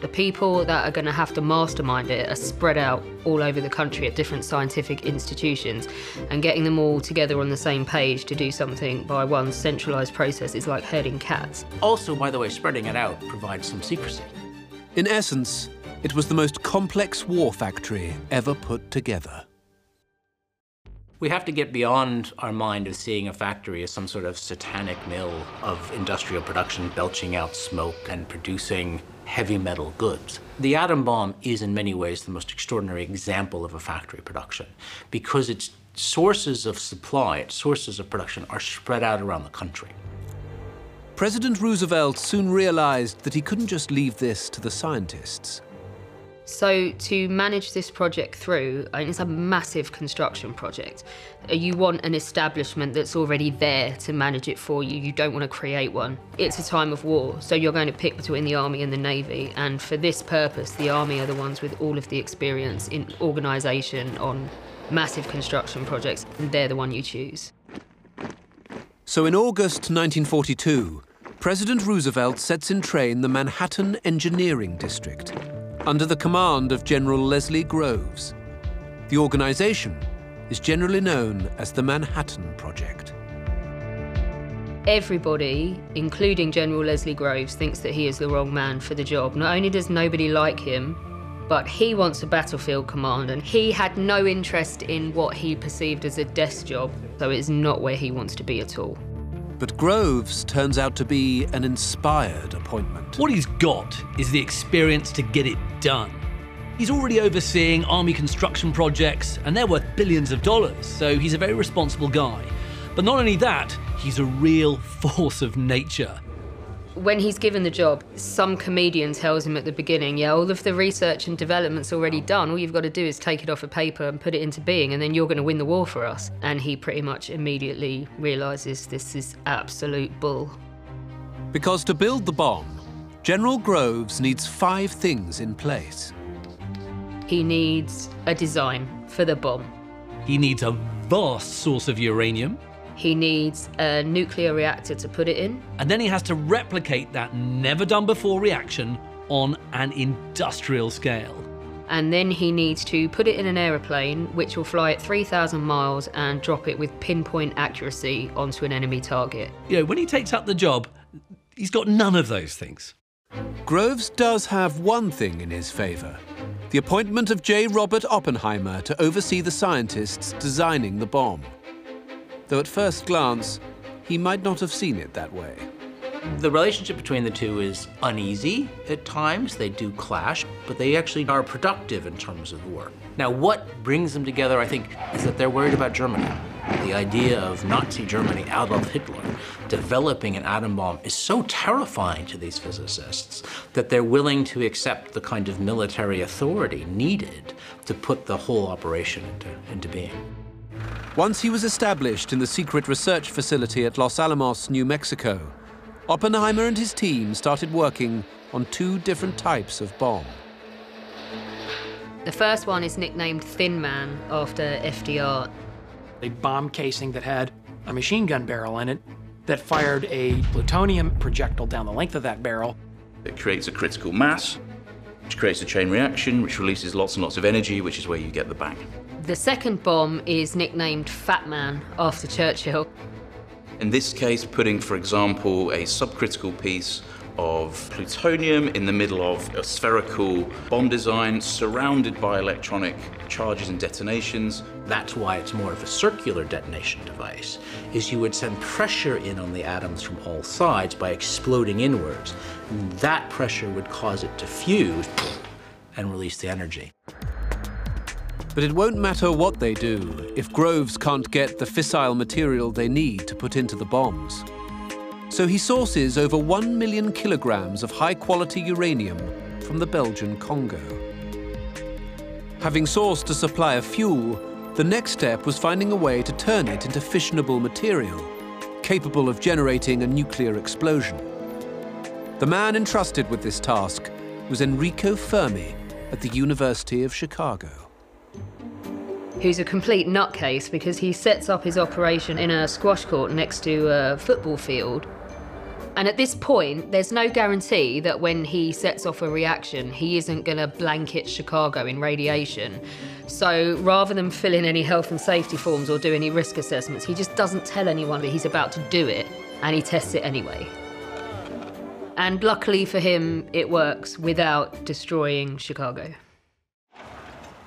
The people that are going to have to mastermind it are spread out all over the country at different scientific institutions, and getting them all together on the same page to do something by one centralized process is like herding cats. Also, by the way, spreading it out provides some secrecy. In essence, it was the most complex war factory ever put together. We have to get beyond our mind of seeing a factory as some sort of satanic mill of industrial production belching out smoke and producing heavy metal goods. The atom bomb is in many ways the most extraordinary example of a factory production because its sources of supply, its sources of production are spread out around the country. President Roosevelt soon realized that he couldn't just leave this to the scientists. So to manage this project through, and it's a massive construction project, you want an establishment that's already there to manage it for you. You don't want to create one. It's a time of war, so you're going to pick between the Army and the Navy. And for this purpose, the Army are the ones with all of the experience in organization on massive construction projects, and they're the one you choose. So in August nineteen forty-two, President Roosevelt sets in train the Manhattan Engineering District, under the command of General Leslie Groves. The organization is generally known as the Manhattan Project. Everybody, including General Leslie Groves, thinks that he is the wrong man for the job. Not only does nobody like him, but he wants a battlefield command, and he had no interest in what he perceived as a desk job, so it's not where he wants to be at all. But Groves turns out to be an inspired appointment. What he's got is the experience to get it done. He's already overseeing army construction projects, and they're worth billions of dollars, so he's a very responsible guy. But not only that, he's a real force of nature. When he's given the job, some comedian tells him at the beginning, yeah, all of the research and development's already done. All you've got to do is take it off a paper and put it into being, and then you're going to win the war for us. And he pretty much immediately realises this is absolute bull. Because to build the bomb, General Groves needs five things in place. He needs a design for the bomb. He needs a vast source of uranium. He needs a nuclear reactor to put it in. And then he has to replicate that never-done-before reaction on an industrial scale. And then he needs to put it in an aeroplane, which will fly at three thousand miles and drop it with pinpoint accuracy onto an enemy target. You know, when he takes up the job, he's got none of those things. Groves does have one thing in his favour. The appointment of J. Robert Oppenheimer to oversee the scientists designing the bomb. Though at first glance, he might not have seen it that way. The relationship between the two is uneasy at times. They do clash, but they actually are productive in terms of war. Now, what brings them together, I think, is that they're worried about Germany. The idea of Nazi Germany, Adolf Hitler, developing an atom bomb is so terrifying to these physicists that they're willing to accept the kind of military authority needed to put the whole operation into, into being. Once he was established in the secret research facility at Los Alamos, New Mexico, Oppenheimer and his team started working on two different types of bomb. The first one is nicknamed Thin Man after F D R. A bomb casing that had a machine gun barrel in it that fired a plutonium projectile down the length of that barrel. It creates a critical mass, which creates a chain reaction, which releases lots and lots of energy, which is where you get the bang. The second bomb is nicknamed Fat Man after Churchill. In this case, putting, for example, a subcritical piece of plutonium in the middle of a spherical bomb design surrounded by electronic charges and detonations. That's why it's more of a circular detonation device, is you would send pressure in on the atoms from all sides by exploding inwards. That pressure would cause it to fuse and release the energy. But it won't matter what they do if Groves can't get the fissile material they need to put into the bombs. So he sources over one million kilograms of high-quality uranium from the Belgian Congo. Having sourced a supply of fuel, the next step was finding a way to turn it into fissionable material, capable of generating a nuclear explosion. The man entrusted with this task was Enrico Fermi at the University of Chicago. Who's a complete nutcase because he sets up his operation in a squash court next to a football field. And at this point, there's no guarantee that when he sets off a reaction, he isn't going to blanket Chicago in radiation. So rather than fill in any health and safety forms or do any risk assessments, he just doesn't tell anyone that he's about to do it, and he tests it anyway. And luckily for him, it works without destroying Chicago.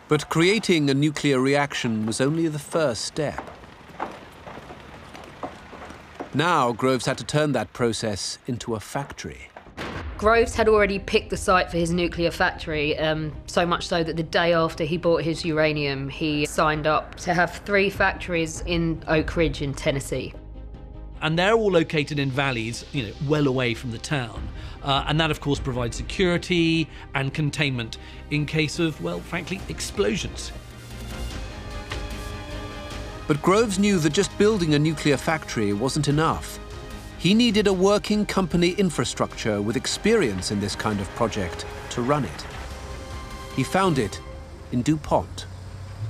But creating a nuclear reaction was only the first step. Now, Groves had to turn that process into a factory. Groves had already picked the site for his nuclear factory, um, so much so that the day after he bought his uranium, he signed up to have three factories in Oak Ridge in Tennessee. And they're all located in valleys, you know, well away from the town. Uh, and that, of course, provides security and containment in case of, well, frankly, explosions. But Groves knew that just building a nuclear factory wasn't enough. He needed a working company infrastructure with experience in this kind of project to run it. He found it in DuPont.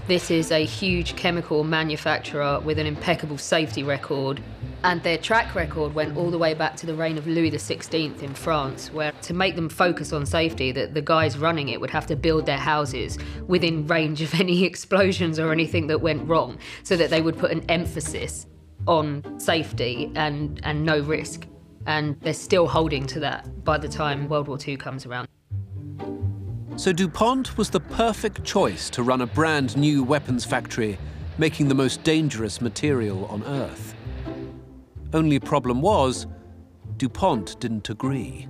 This is a huge chemical manufacturer with an impeccable safety record. And their track record went all the way back to the reign of Louis the sixteenth in France, where to make them focus on safety, that the guys running it would have to build their houses within range of any explosions or anything that went wrong, so that they would put an emphasis on safety and, and no risk. And they're still holding to that by the time World War Two comes around. So DuPont was the perfect choice to run a brand new weapons factory, making the most dangerous material on Earth. Only problem was, DuPont didn't agree.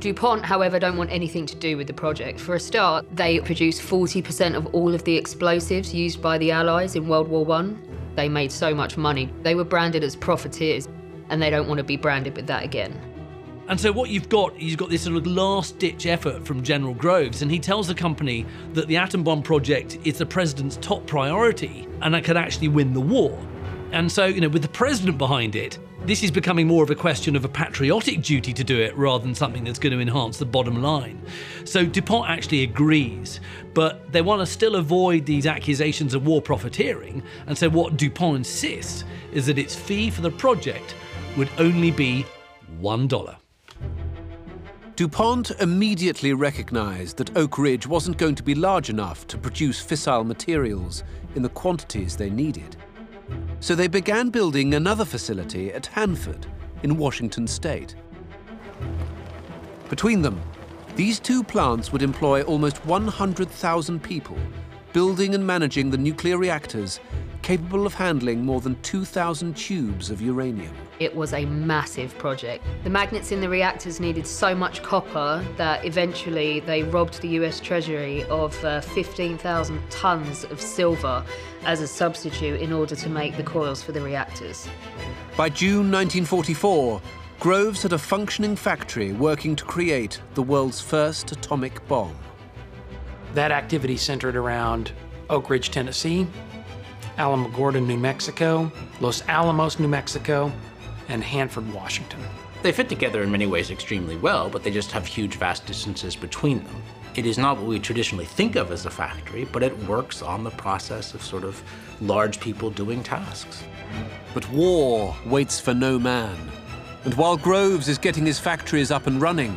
DuPont, however, don't want anything to do with the project. For a start, they produced forty percent of all of the explosives used by the Allies in World War One. They made so much money. They were branded as profiteers, and they don't want to be branded with that again. And so what you've got, you've got this sort of last-ditch effort from General Groves, and he tells the company that the atom bomb project is the president's top priority, and that could actually win the war. And so, you know, with the president behind it, this is becoming more of a question of a patriotic duty to do it rather than something that's going to enhance the bottom line. So DuPont actually agrees, but they want to still avoid these accusations of war profiteering. And so what DuPont insists is that its fee for the project would only be one dollar. DuPont immediately recognized that Oak Ridge wasn't going to be large enough to produce fissile materials in the quantities they needed. So they began building another facility at Hanford in Washington state. Between them, these two plants would employ almost one hundred thousand people, building and managing the nuclear reactors capable of handling more than two thousand tubes of uranium. It was a massive project. The magnets in the reactors needed so much copper that eventually they robbed the U S Treasury of uh, fifteen thousand tons of silver as a substitute in order to make the coils for the reactors. By June nineteen forty-four, Groves had a functioning factory working to create the world's first atomic bomb. That activity centered around Oak Ridge, Tennessee, Alamogordo, New Mexico, Los Alamos, New Mexico, and Hanford, Washington. They fit together in many ways extremely well, but they just have huge, vast distances between them. It is not what we traditionally think of as a factory, but it works on the process of sort of large people doing tasks. But war waits for no man. And while Groves is getting his factories up and running,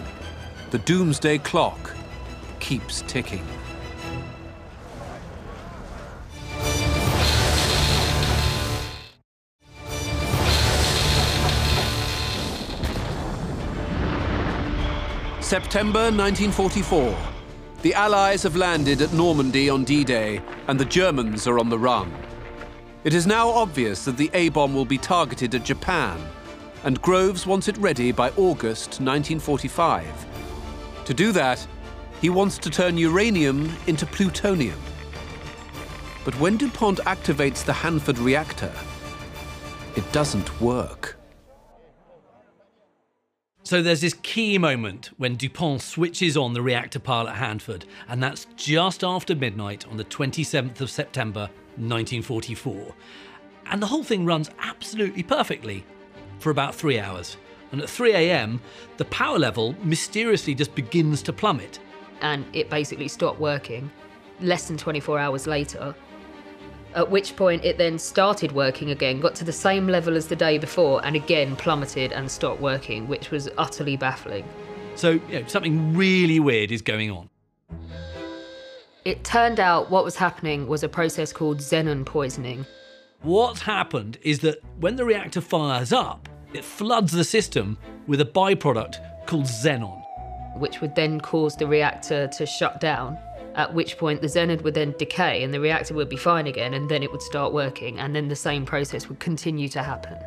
the doomsday clock keeps ticking. September nineteen forty-four. The Allies have landed at Normandy on D-Day, and the Germans are on the run. It is now obvious that the A-bomb will be targeted at Japan, and Groves wants it ready by August nineteen forty-five. To do that, he wants to turn uranium into plutonium. But when DuPont activates the Hanford reactor, it doesn't work. So there's this key moment when DuPont switches on the reactor pile at Hanford, and that's just after midnight on the twenty-seventh of September nineteen forty-four. And the whole thing runs absolutely perfectly for about three hours. And at three A M, the power level mysteriously just begins to plummet. And it basically stopped working less than twenty-four hours later, at which point it then started working again, got to the same level as the day before, and again plummeted and stopped working, which was utterly baffling. So, you know, something really weird is going on. It turned out what was happening was a process called xenon poisoning. What's happened is that when the reactor fires up, it floods the system with a byproduct called xenon, which would then cause the reactor to shut down, at which point the xenon would then decay and the reactor would be fine again, and then it would start working, and then the same process would continue to happen.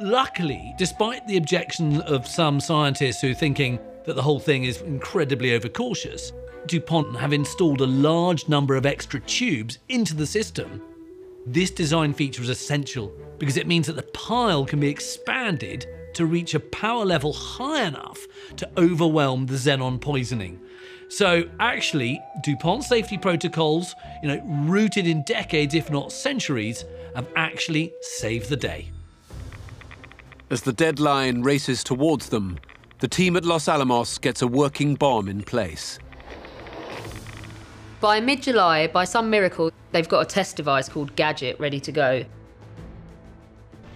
Luckily, despite the objection of some scientists who are thinking that the whole thing is incredibly overcautious, DuPont have installed a large number of extra tubes into the system. This design feature is essential because it means that the pile can be expanded to reach a power level high enough to overwhelm the xenon poisoning. So actually, DuPont safety protocols, you know, rooted in decades, if not centuries, have actually saved the day. As the deadline races towards them, the team at Los Alamos gets a working bomb in place. By mid-July, by some miracle, they've got a test device called Gadget ready to go.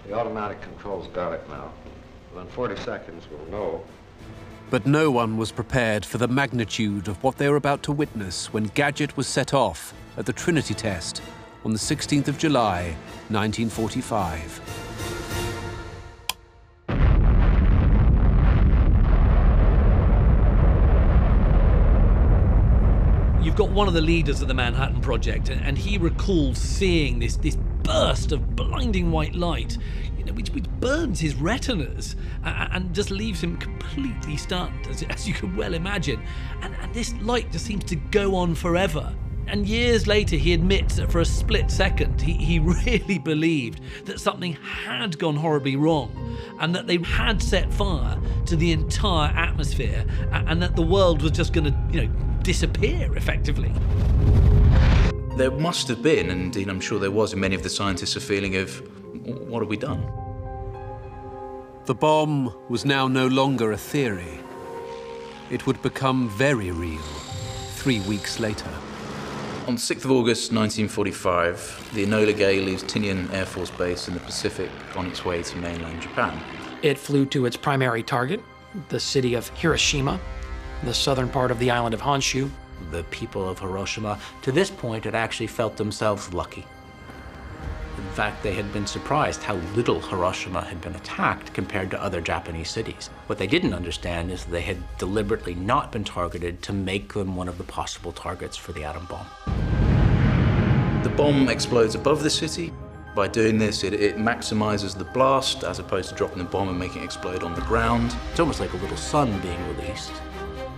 The automatic control's got it now. Within forty seconds, we'll know. But no one was prepared for the magnitude of what they were about to witness when Gadget was set off at the Trinity test on the sixteenth of July nineteen forty-five. you've got one of the leaders of the Manhattan Project, and he recalls seeing this, this burst of blinding white light, you know, which, which burns his retinas and just leaves him completely stunned, as, as you can well imagine. And, and this light just seems to go on forever. And years later, he admits that for a split second, he, he really believed that something had gone horribly wrong and that they had set fire to the entire atmosphere and that the world was just going to, you know, disappear effectively. There must have been, and indeed I'm sure there was, in many of the scientists, a feeling of, what have we done? The bomb was now no longer a theory. It would become very real three weeks later. On sixth of August nineteen forty-five, the Enola Gay leaves Tinian Air Force Base in the Pacific on its way to mainland Japan. It flew to its primary target, the city of Hiroshima, the southern part of the island of Honshu. The people of Hiroshima, to this point, had actually felt themselves lucky. In fact, they had been surprised how little Hiroshima had been attacked compared to other Japanese cities. What they didn't understand is that they had deliberately not been targeted to make them one of the possible targets for the atom bomb. The bomb explodes above the city. By doing this, it, it maximizes the blast as opposed to dropping the bomb and making it explode on the ground. It's almost like a little sun being released.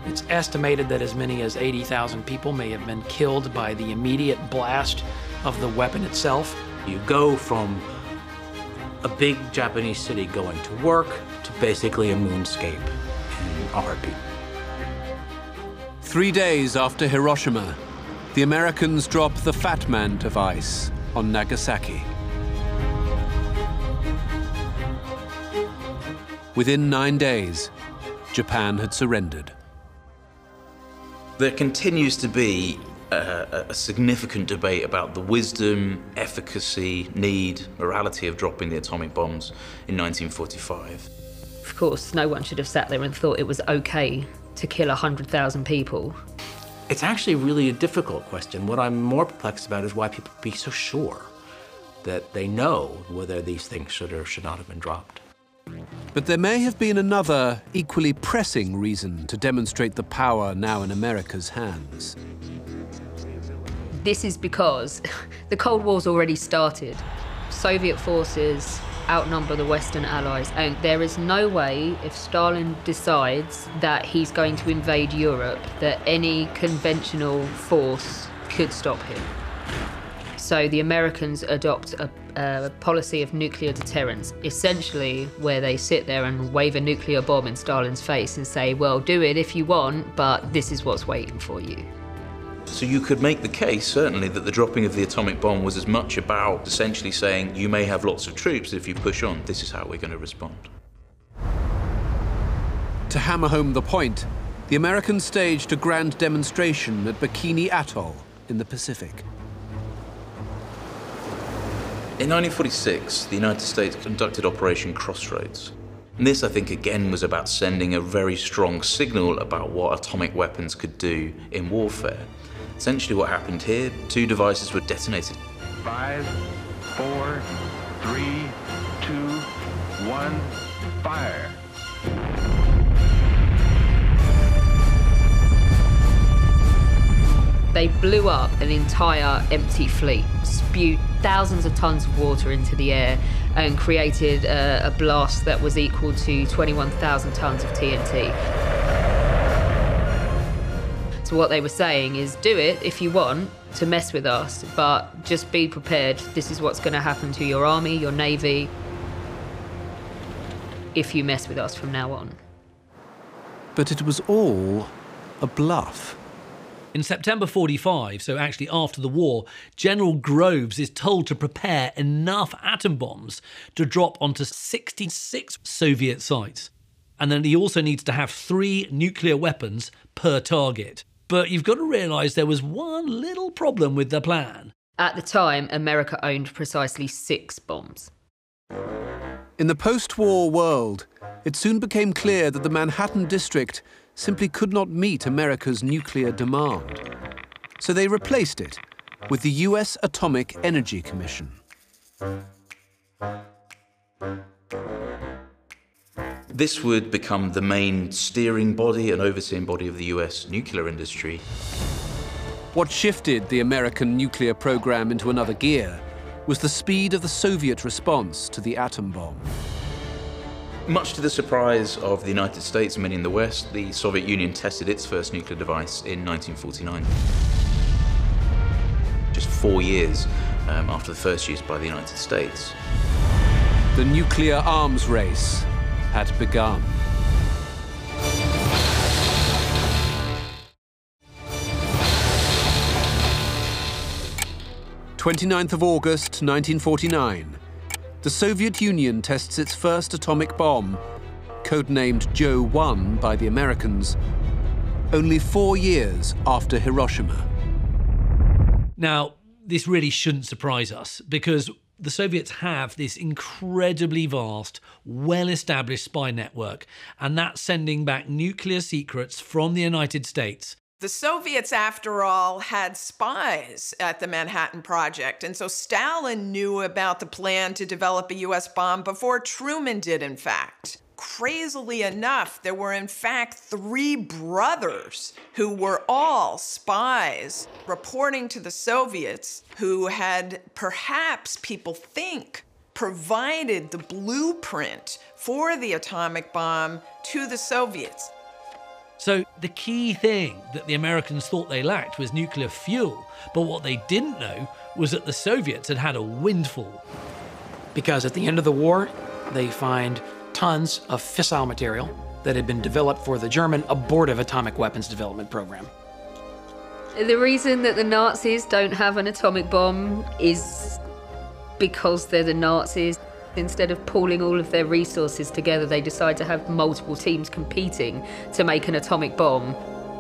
It's estimated that as many as eighty thousand people may have been killed by the immediate blast of the weapon itself. You go from a big Japanese city going to work to basically a moonscape in a heartbeat. Three days after Hiroshima, the Americans drop the Fat Man device on Nagasaki. Within nine days, Japan had surrendered. There continues to be a, a significant debate about the wisdom, efficacy, need, morality of dropping the atomic bombs in nineteen forty-five. Of course, no one should have sat there and thought it was okay to kill one hundred thousand people. It's actually really a difficult question. What I'm more perplexed about is why people be so sure that they know whether these things should or should not have been dropped. But there may have been another, equally pressing reason to demonstrate the power now in America's hands. This is because the Cold War's already started. Soviet forces outnumber the Western allies, and there is no way, if Stalin decides that he's going to invade Europe, that any conventional force could stop him. So the Americans adopt a, a policy of nuclear deterrence, essentially where they sit there and wave a nuclear bomb in Stalin's face and say, well, do it if you want, but this is what's waiting for you. So you could make the case, certainly, that the dropping of the atomic bomb was as much about essentially saying, you may have lots of troops, if you push on, this is how we're going to respond. To hammer home the point, the Americans staged a grand demonstration at Bikini Atoll in the Pacific. In nineteen forty-six, the United States conducted Operation Crossroads. And this, I think, again, was about sending a very strong signal about what atomic weapons could do in warfare. Essentially what happened here, two devices were detonated. Five, four, three, two, one, fire. They blew up an entire empty fleet, spewed thousands of tons of water into the air, and created a, a blast that was equal to twenty-one thousand tons of T N T. So what they were saying is, do it if you want to mess with us, but just be prepared. This is what's going to happen to your army, your navy, if you mess with us from now on. But it was all a bluff. In September forty-five, so actually after the war, General Groves is told to prepare enough atom bombs to drop onto sixty-six Soviet sites. And then he also needs to have three nuclear weapons per target. But you've got to realise there was one little problem with the plan. At the time, America owned precisely six bombs. In the post-war world, it soon became clear that the Manhattan District simply could not meet America's nuclear demand. So they replaced it with the U S Atomic Energy Commission. This would become the main steering body and overseeing body of the U S nuclear industry. What shifted the American nuclear program into another gear was the speed of the Soviet response to the atom bomb. Much to the surprise of the United States and many in the West, the Soviet Union tested its first nuclear device in nineteen forty-nine. Just four years um, after the first use by the United States. The nuclear arms race had begun. twenty-ninth of August nineteen forty-nine. The Soviet Union tests its first atomic bomb, codenamed Joe one by the Americans, only four years after Hiroshima. Now, this really shouldn't surprise us, because the Soviets have this incredibly vast, well-established spy network, and that's sending back nuclear secrets from the United States. The Soviets, after all, had spies at the Manhattan Project, and so Stalin knew about the plan to develop a U S bomb before Truman did, in fact. Crazily enough, there were, in fact, three brothers who were all spies reporting to the Soviets who had, perhaps, people think, provided the blueprint for the atomic bomb to the Soviets. So the key thing that the Americans thought they lacked was nuclear fuel, but what they didn't know was that the Soviets had had a windfall. Because at the end of the war, they find tons of fissile material that had been developed for the German abortive atomic weapons development program. The reason that the Nazis don't have an atomic bomb is because they're the Nazis. Instead of pooling all of their resources together, they decide to have multiple teams competing to make an atomic bomb.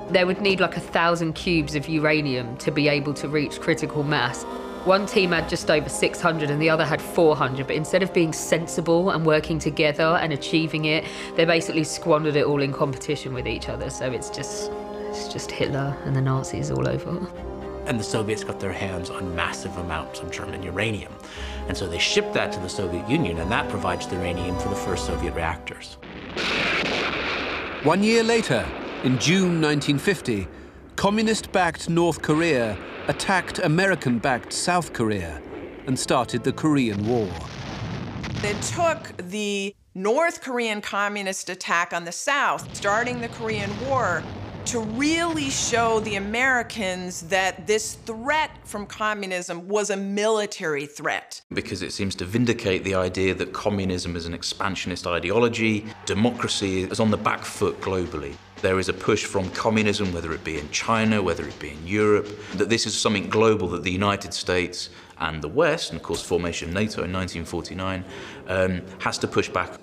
They would need like a thousand cubes of uranium to be able to reach critical mass. One team had just over six hundred and the other had four hundred, but instead of being sensible and working together and achieving it, they basically squandered it all in competition with each other. So it's just, it's just Hitler and the Nazis all over. And the Soviets got their hands on massive amounts of German uranium. And so they shipped that to the Soviet Union, and that provides the uranium for the first Soviet reactors. One year later, in June nineteen fifty, communist-backed North Korea attacked American-backed South Korea and started the Korean War. It took the North Korean communist attack on the South, starting the Korean War, to really show the Americans that this threat from communism was a military threat. Because it seems to vindicate the idea that communism is an expansionist ideology, democracy is on the back foot globally. There is a push from communism, whether it be in China, whether it be in Europe, that this is something global that the United States and the West, and of course formation of NATO in nineteen forty-nine, um, has to push back.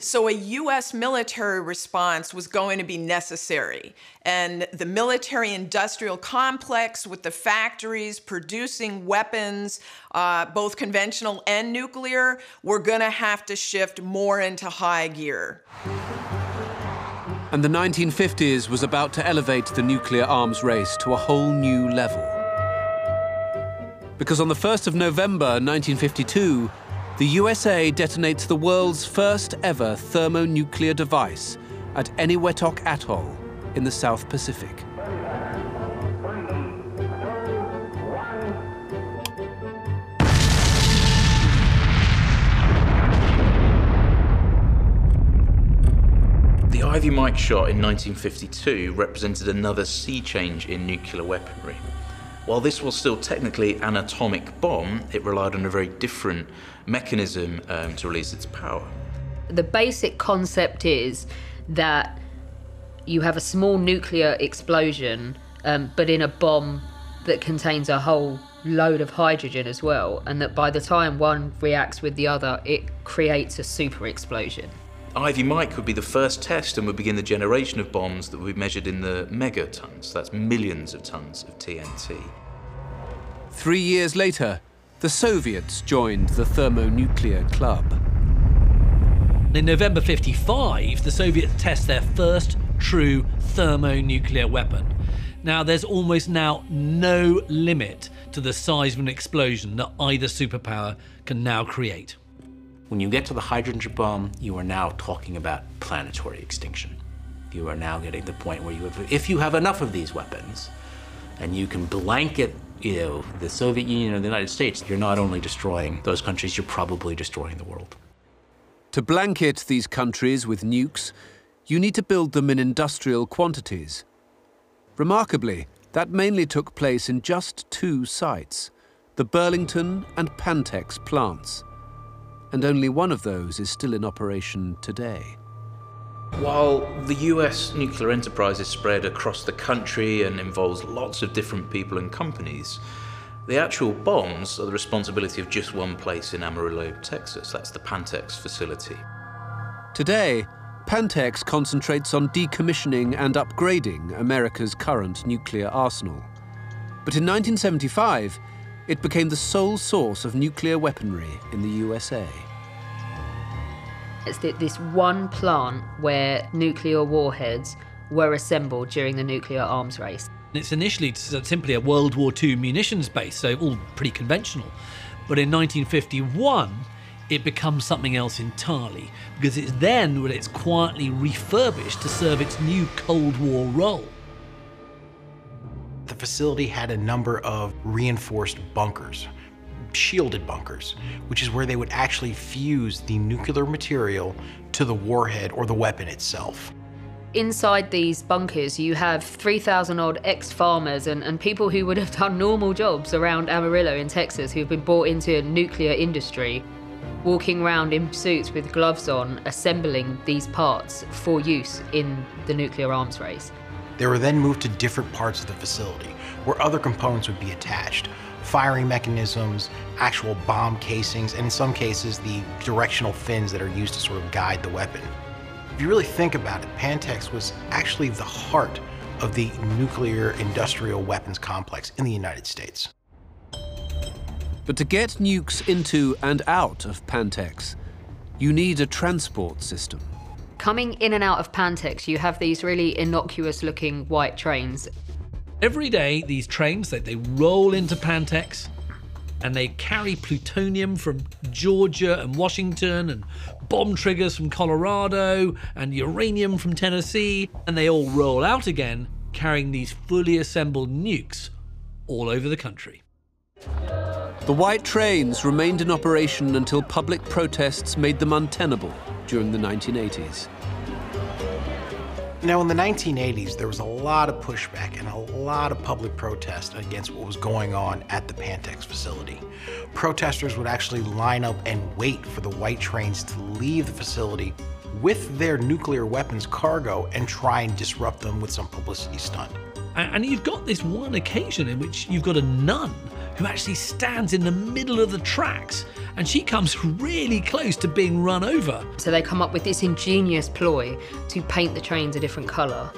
So a U S military response was going to be necessary. And the military-industrial complex, with the factories producing weapons, uh, both conventional and nuclear, were going to have to shift more into high gear. And the nineteen fifties was about to elevate the nuclear arms race to a whole new level. Because on the first of November nineteen fifty-two, the U S A detonates the world's first ever thermonuclear device at Eniwetok Atoll in the South Pacific. The Ivy Mike shot in nineteen fifty-two represented another sea change in nuclear weaponry. While this was still technically an atomic bomb, it relied on a very different mechanism um, to release its power. The basic concept is that you have a small nuclear explosion, um, but in a bomb that contains a whole load of hydrogen as well, and that by the time one reacts with the other, it creates a super explosion. Ivy Mike would be the first test and would begin the generation of bombs that would be measured in the megatons. That's millions of tons of T N T. Three years later, the Soviets joined the thermonuclear club. In November fifty-five, the Soviets test their first true thermonuclear weapon. Now, there's almost now no limit to the size of an explosion that either superpower can now create. When you get to the hydrogen bomb, you are now talking about planetary extinction. You are now getting to the point where you have, if you have enough of these weapons, and you can blanket, you know, the Soviet Union and the United States, you're not only destroying those countries, you're probably destroying the world. To blanket these countries with nukes, you need to build them in industrial quantities. Remarkably, that mainly took place in just two sites, the Burlington and Pantex plants. And only one of those is still in operation today. While the U S nuclear enterprise is spread across the country and involves lots of different people and companies, the actual bombs are the responsibility of just one place in Amarillo, Texas. That's the Pantex facility. Today, Pantex concentrates on decommissioning and upgrading America's current nuclear arsenal. But in nineteen seventy-five, it became the sole source of nuclear weaponry in the U S A. It's this one plant where nuclear warheads were assembled during the nuclear arms race. It's initially simply a World War Two munitions base, so all pretty conventional. But in nineteen fifty-one, it becomes something else entirely, because it's then when it's quietly refurbished to serve its new Cold War role. The facility had a number of reinforced bunkers, shielded bunkers, which is where they would actually fuse the nuclear material to the warhead or the weapon itself. Inside these bunkers, you have three thousand odd ex-farmers and, and people who would have done normal jobs around Amarillo in Texas who've been brought into a nuclear industry, walking around in suits with gloves on, assembling these parts for use in the nuclear arms race. They were then moved to different parts of the facility, where other components would be attached. Firing mechanisms, actual bomb casings, and in some cases, the directional fins that are used to sort of guide the weapon. If you really think about it, Pantex was actually the heart of the nuclear industrial weapons complex in the United States. But to get nukes into and out of Pantex, you need a transport system. Coming in and out of Pantex, you have these really innocuous-looking white trains. Every day, these trains, they, they roll into Pantex, and they carry plutonium from Georgia and Washington, and bomb triggers from Colorado, and uranium from Tennessee, and they all roll out again, carrying these fully assembled nukes all over the country. The white trains remained in operation until public protests made them untenable during the nineteen eighties. Now, in the nineteen eighties, there was a lot of pushback and a lot of public protest against what was going on at the Pantex facility. Protesters would actually line up and wait for the white trains to leave the facility with their nuclear weapons cargo and try and disrupt them with some publicity stunt. And you've got this one occasion in which you've got a nun who actually stands in the middle of the tracks, and she comes really close to being run over. So they come up with this ingenious ploy to paint the trains a different colour.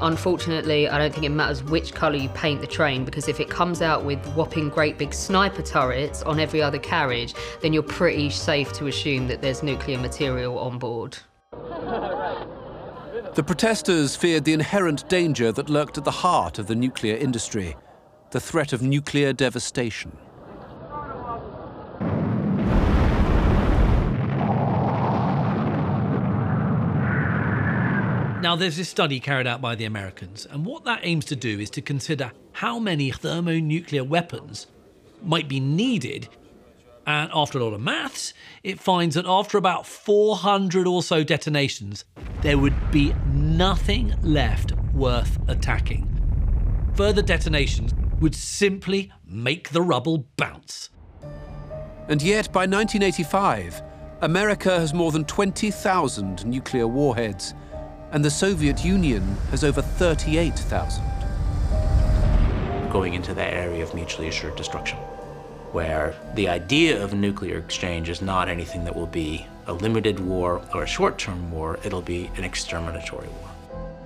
Unfortunately, I don't think it matters which colour you paint the train, because if it comes out with whopping great big sniper turrets on every other carriage, then you're pretty safe to assume that there's nuclear material on board. The protesters feared the inherent danger that lurked at the heart of the nuclear industry, the threat of nuclear devastation. Now, there's this study carried out by the Americans, and what that aims to do is to consider how many thermonuclear weapons might be needed. And after a lot of maths, it finds that after about four hundred or so detonations, there would be nothing left worth attacking. Further detonations would simply make the rubble bounce. And yet, by nineteen eighty-five, America has more than twenty thousand nuclear warheads, and the Soviet Union has over thirty-eight thousand. Going into that area of mutually assured destruction, where the idea of nuclear exchange is not anything that will be a limited war or a short-term war, it'll be an exterminatory war.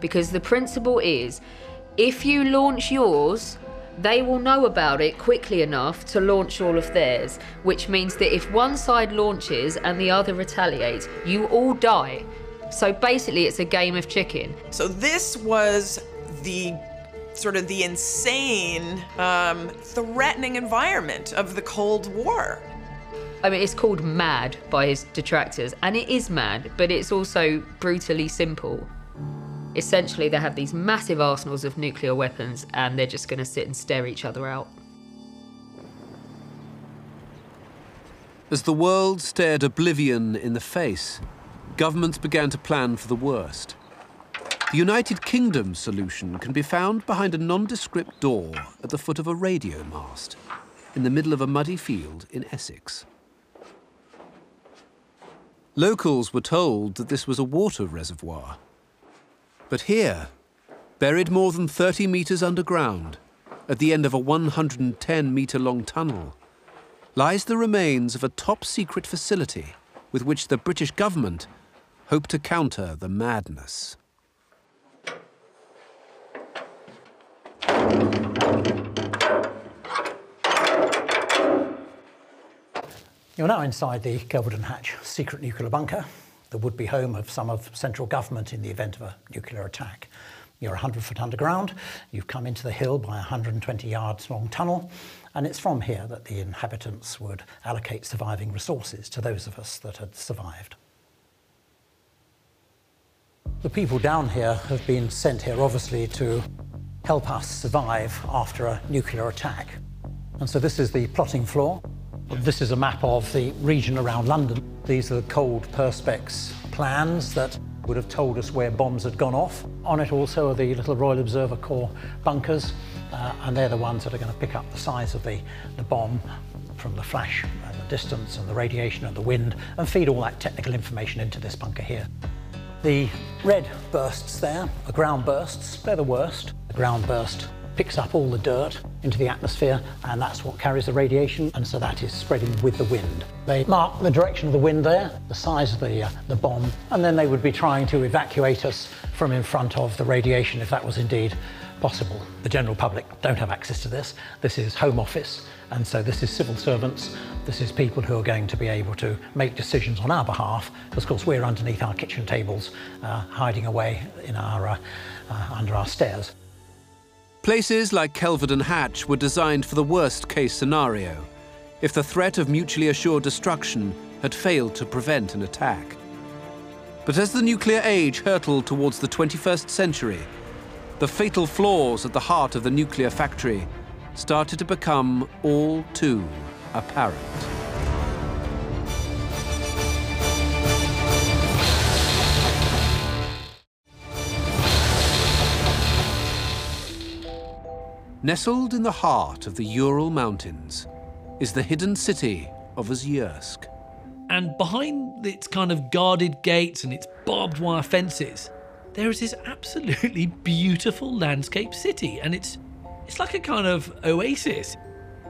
Because the principle is, if you launch yours, they will know about it quickly enough to launch all of theirs, which means that if one side launches and the other retaliates, you all die. So basically, it's a game of chicken. So this was the sort of the insane, um, threatening environment of the Cold War. I mean, it's called mad by his detractors, and it is mad, but it's also brutally simple. Essentially, they have these massive arsenals of nuclear weapons and they're just going to sit and stare each other out. As the world stared oblivion in the face, governments began to plan for the worst. The United Kingdom's solution can be found behind a nondescript door at the foot of a radio mast, in the middle of a muddy field in Essex. Locals were told that this was a water reservoir. But here, buried more than thirty metres underground, at the end of a one hundred ten metre long tunnel, lies the remains of a top-secret facility with which the British government hoped to counter the madness. You're now inside the Kelvedon Hatch secret nuclear bunker, the would-be home of some of central government in the event of a nuclear attack. You're one hundred foot underground, you've come into the hill by a one hundred twenty yards long tunnel, and it's from here that the inhabitants would allocate surviving resources to those of us that had survived. The people down here have been sent here, obviously, to help us survive after a nuclear attack. And so this is the plotting floor. This is a map of the region around London. These are the cold perspex plans that would have told us where bombs had gone off. On it also are the little Royal Observer Corps bunkers, uh, and they're the ones that are going to pick up the size of the, the bomb from the flash and the distance and the radiation and the wind, and feed all that technical information into this bunker here. The red bursts there, the ground bursts, they're the worst. The ground burst picks up all the dirt into the atmosphere, and that's what carries the radiation, and so that is spreading with the wind. They mark the direction of the wind there, the size of the, uh, the bomb, and then they would be trying to evacuate us from in front of the radiation, if that was indeed possible. The general public don't have access to this. This is Home Office, and so this is civil servants. This is people who are going to be able to make decisions on our behalf, because of course we're underneath our kitchen tables, uh, hiding away in our, uh, uh, under our stairs. Places like Kelvedon Hatch were designed for the worst-case scenario, if the threat of mutually assured destruction had failed to prevent an attack. But as the nuclear age hurtled towards the twenty-first century, the fatal flaws at the heart of the nuclear factory started to become all too apparent. Nestled in the heart of the Ural Mountains is the hidden city of Ozersk. And behind its kind of guarded gates and its barbed wire fences, there is this absolutely beautiful landscape city, and it's, it's like a kind of oasis.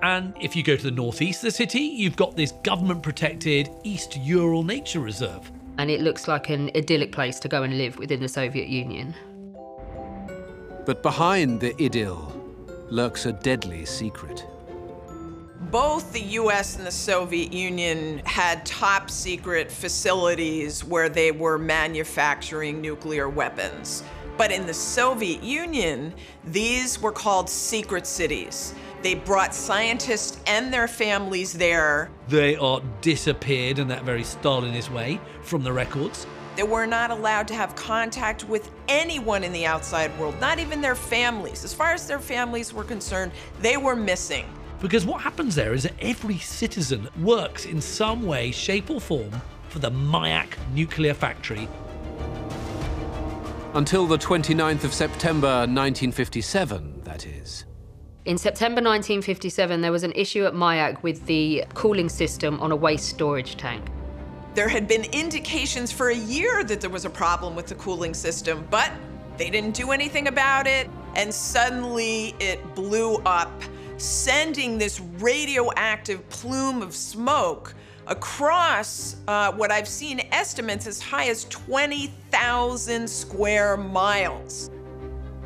And if you go to the northeast of the city, you've got this government-protected East Ural Nature Reserve. And it looks like an idyllic place to go and live within the Soviet Union. But behind the idyll lurks a deadly secret. Both the U S and the Soviet Union had top secret facilities where they were manufacturing nuclear weapons. But in the Soviet Union, these were called secret cities. They brought scientists and their families there. They are disappeared in that very Stalinist way from the records. They were not allowed to have contact with anyone in the outside world, not even their families. As far as their families were concerned, they were missing. Because what happens there is that every citizen works in some way, shape or form for the Mayak nuclear factory. Until the twenty-ninth of September nineteen fifty-seven, that is. In September nineteen fifty-seven, there was an issue at Mayak with the cooling system on a waste storage tank. There had been indications for a year that there was a problem with the cooling system, but they didn't do anything about it, and suddenly it blew up, sending this radioactive plume of smoke across uh, what I've seen estimates as high as twenty thousand square miles.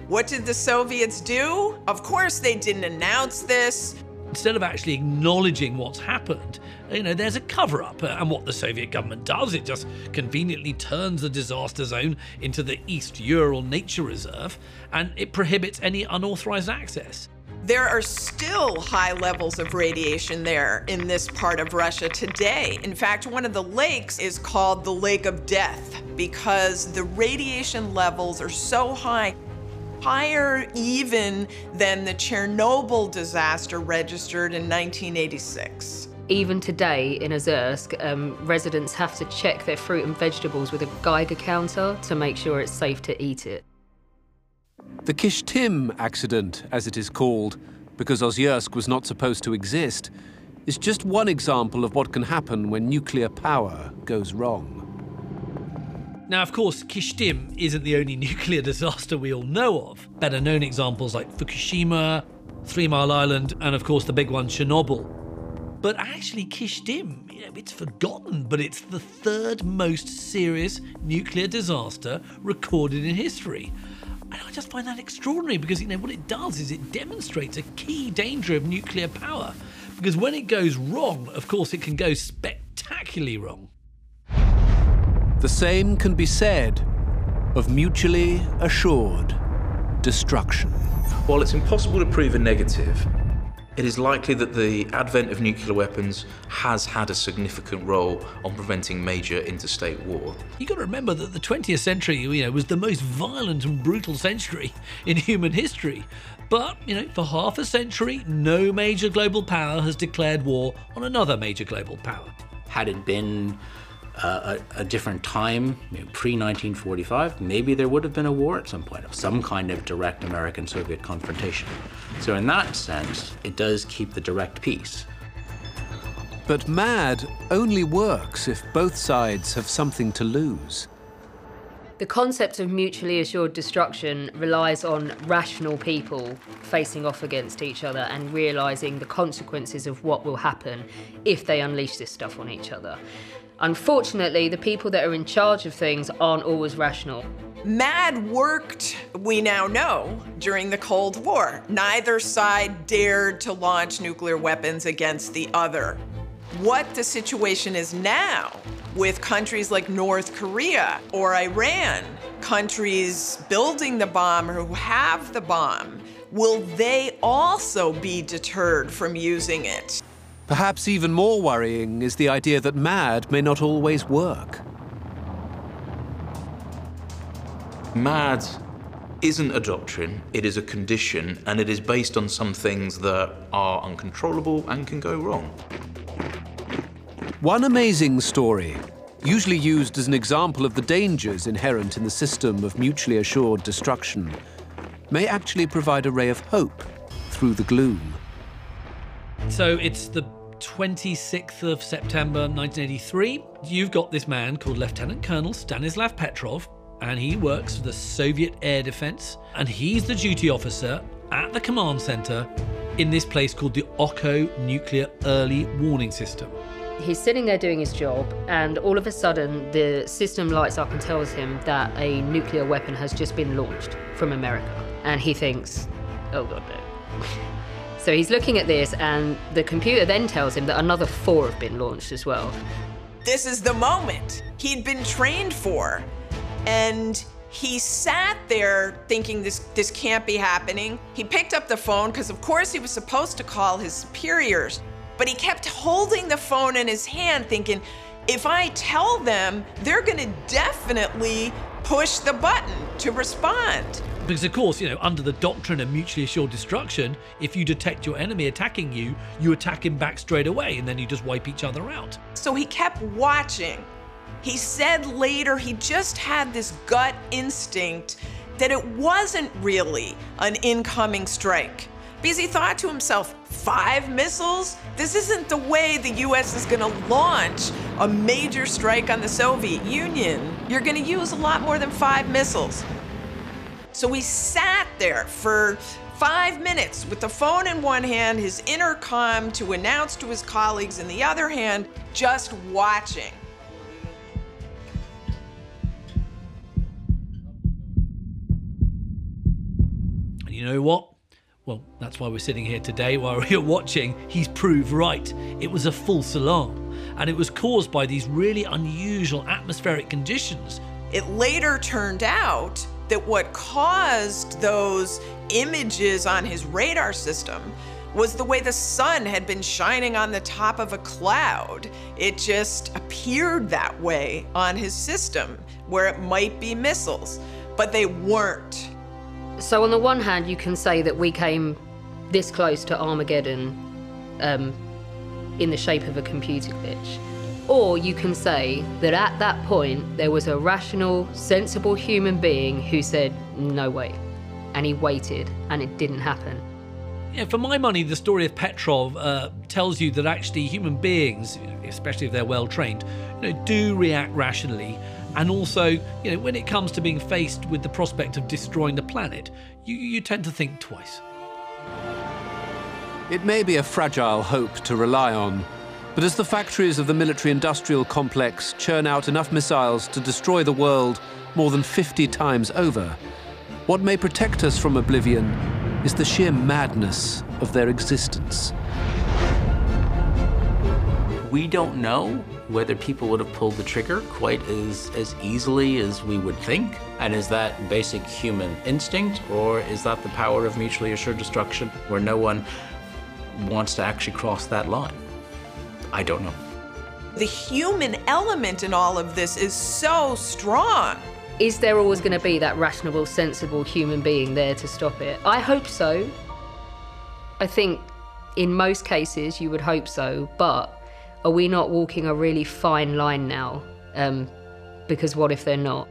What did the Soviets do? Of course they didn't announce this. Instead of actually acknowledging what's happened, you know, there's a cover-up. And what the Soviet government does, it just conveniently turns the disaster zone into the East Ural Nature Reserve, and it prohibits any unauthorized access. There are still high levels of radiation there in this part of Russia today. In fact, one of the lakes is called the Lake of Death. because the radiation levels are so high, higher even than the Chernobyl disaster registered in nineteen eighty-six. Even today in Ozersk, um, residents have to check their fruit and vegetables with a Geiger counter to make sure it's safe to eat it. The Kyshtim accident, as it is called, because Ozersk was not supposed to exist, is just one example of what can happen when nuclear power goes wrong. Now, of course, Kyshtim isn't the only nuclear disaster we all know of. Better known examples like Fukushima, Three Mile Island, and of course the big one, Chernobyl. But actually, Kyshtim, you know, it's forgotten, but it's the third most serious nuclear disaster recorded in history. And I just find that extraordinary because, you know, what it does is it demonstrates a key danger of nuclear power. Because when it goes wrong, of course, it can go spectacularly wrong. The same can be said of mutually assured destruction. While it's impossible to prove a negative, it is likely that the advent of nuclear weapons has had a significant role on preventing major interstate war. You've got to remember that the twentieth century, you know, was the most violent and brutal century in human history. But, you know, for half a century, no major global power has declared war on another major global power. Had it been uh, a, a different time, you know, pre nineteen forty-five, maybe there would have been a war at some point, of some kind of direct American-Soviet confrontation. So in that sense, it does keep the direct peace. But MAD only works if both sides have something to lose. The concept of mutually assured destruction relies on rational people facing off against each other and realising the consequences of what will happen if they unleash this stuff on each other. Unfortunately, the people that are in charge of things aren't always rational. MAD worked, we now know, during the Cold War. Neither side dared to launch nuclear weapons against the other. What the situation is now with countries like North Korea or Iran, countries building the bomb or who have the bomb, will they also be deterred from using it? Perhaps even more worrying is the idea that MAD may not always work. MAD isn't a doctrine, it is a condition, and it is based on some things that are uncontrollable and can go wrong. One amazing story, usually used as an example of the dangers inherent in the system of mutually assured destruction, may actually provide a ray of hope through the gloom. So it's the twenty-sixth of September nineteen eighty-three. You've got this man called Lieutenant Colonel Stanislav Petrov, and he works for the Soviet Air Defense, and he's the duty officer at the command center in this place called the Okko Nuclear Early Warning System. He's sitting there doing his job, and all of a sudden the system lights up and tells him that a nuclear weapon has just been launched from America. And he thinks, oh God, no. So he's looking at this, and the computer then tells him that another four have been launched as well. This is the moment he'd been trained for. And he sat there thinking this, this can't be happening. He picked up the phone, because of course he was supposed to call his superiors, but he kept holding the phone in his hand thinking, if I tell them, they're gonna definitely push the button to respond. Because of course, you know, under the doctrine of mutually assured destruction, if you detect your enemy attacking you, you attack him back straight away, and then you just wipe each other out. So he kept watching. He said later he just had this gut instinct that it wasn't really an incoming strike. Because he thought to himself, five missiles? This isn't the way the U S is gonna launch a major strike on the Soviet Union. You're gonna use a lot more than five missiles. So he sat there for five minutes with the phone in one hand, his intercom to announce to his colleagues in the other hand, just watching. You know what? Well, that's why we're sitting here today. While you're watching, he's proved right. It was a false alarm, and it was caused by these really unusual atmospheric conditions. It later turned out that what caused those images on his radar system was the way the sun had been shining on the top of a cloud. It just appeared that way on his system where it might be missiles, but they weren't. So on the one hand, you can say that we came this close to Armageddon um, in the shape of a computer glitch. Or you can say that at that point, there was a rational, sensible human being who said, no way. And he waited, and it didn't happen. Yeah, for my money, the story of Petrov uh, tells you that actually human beings, especially if they're well-trained, you know, do react rationally. And also, you know, when it comes to being faced with the prospect of destroying the planet, you, you tend to think twice. It may be a fragile hope to rely on, but as the factories of the military-industrial complex churn out enough missiles to destroy the world more than fifty times over, what may protect us from oblivion is the sheer madness of their existence. We don't know whether people would have pulled the trigger quite as, as easily as we would think. And is that basic human instinct, or is that the power of mutually assured destruction where no one wants to actually cross that line? I don't know. The human element in all of this is so strong. Is there always going to be that rational, sensible human being there to stop it? I hope so. I think in most cases you would hope so, but are we not walking a really fine line now? Um, because what if they're not?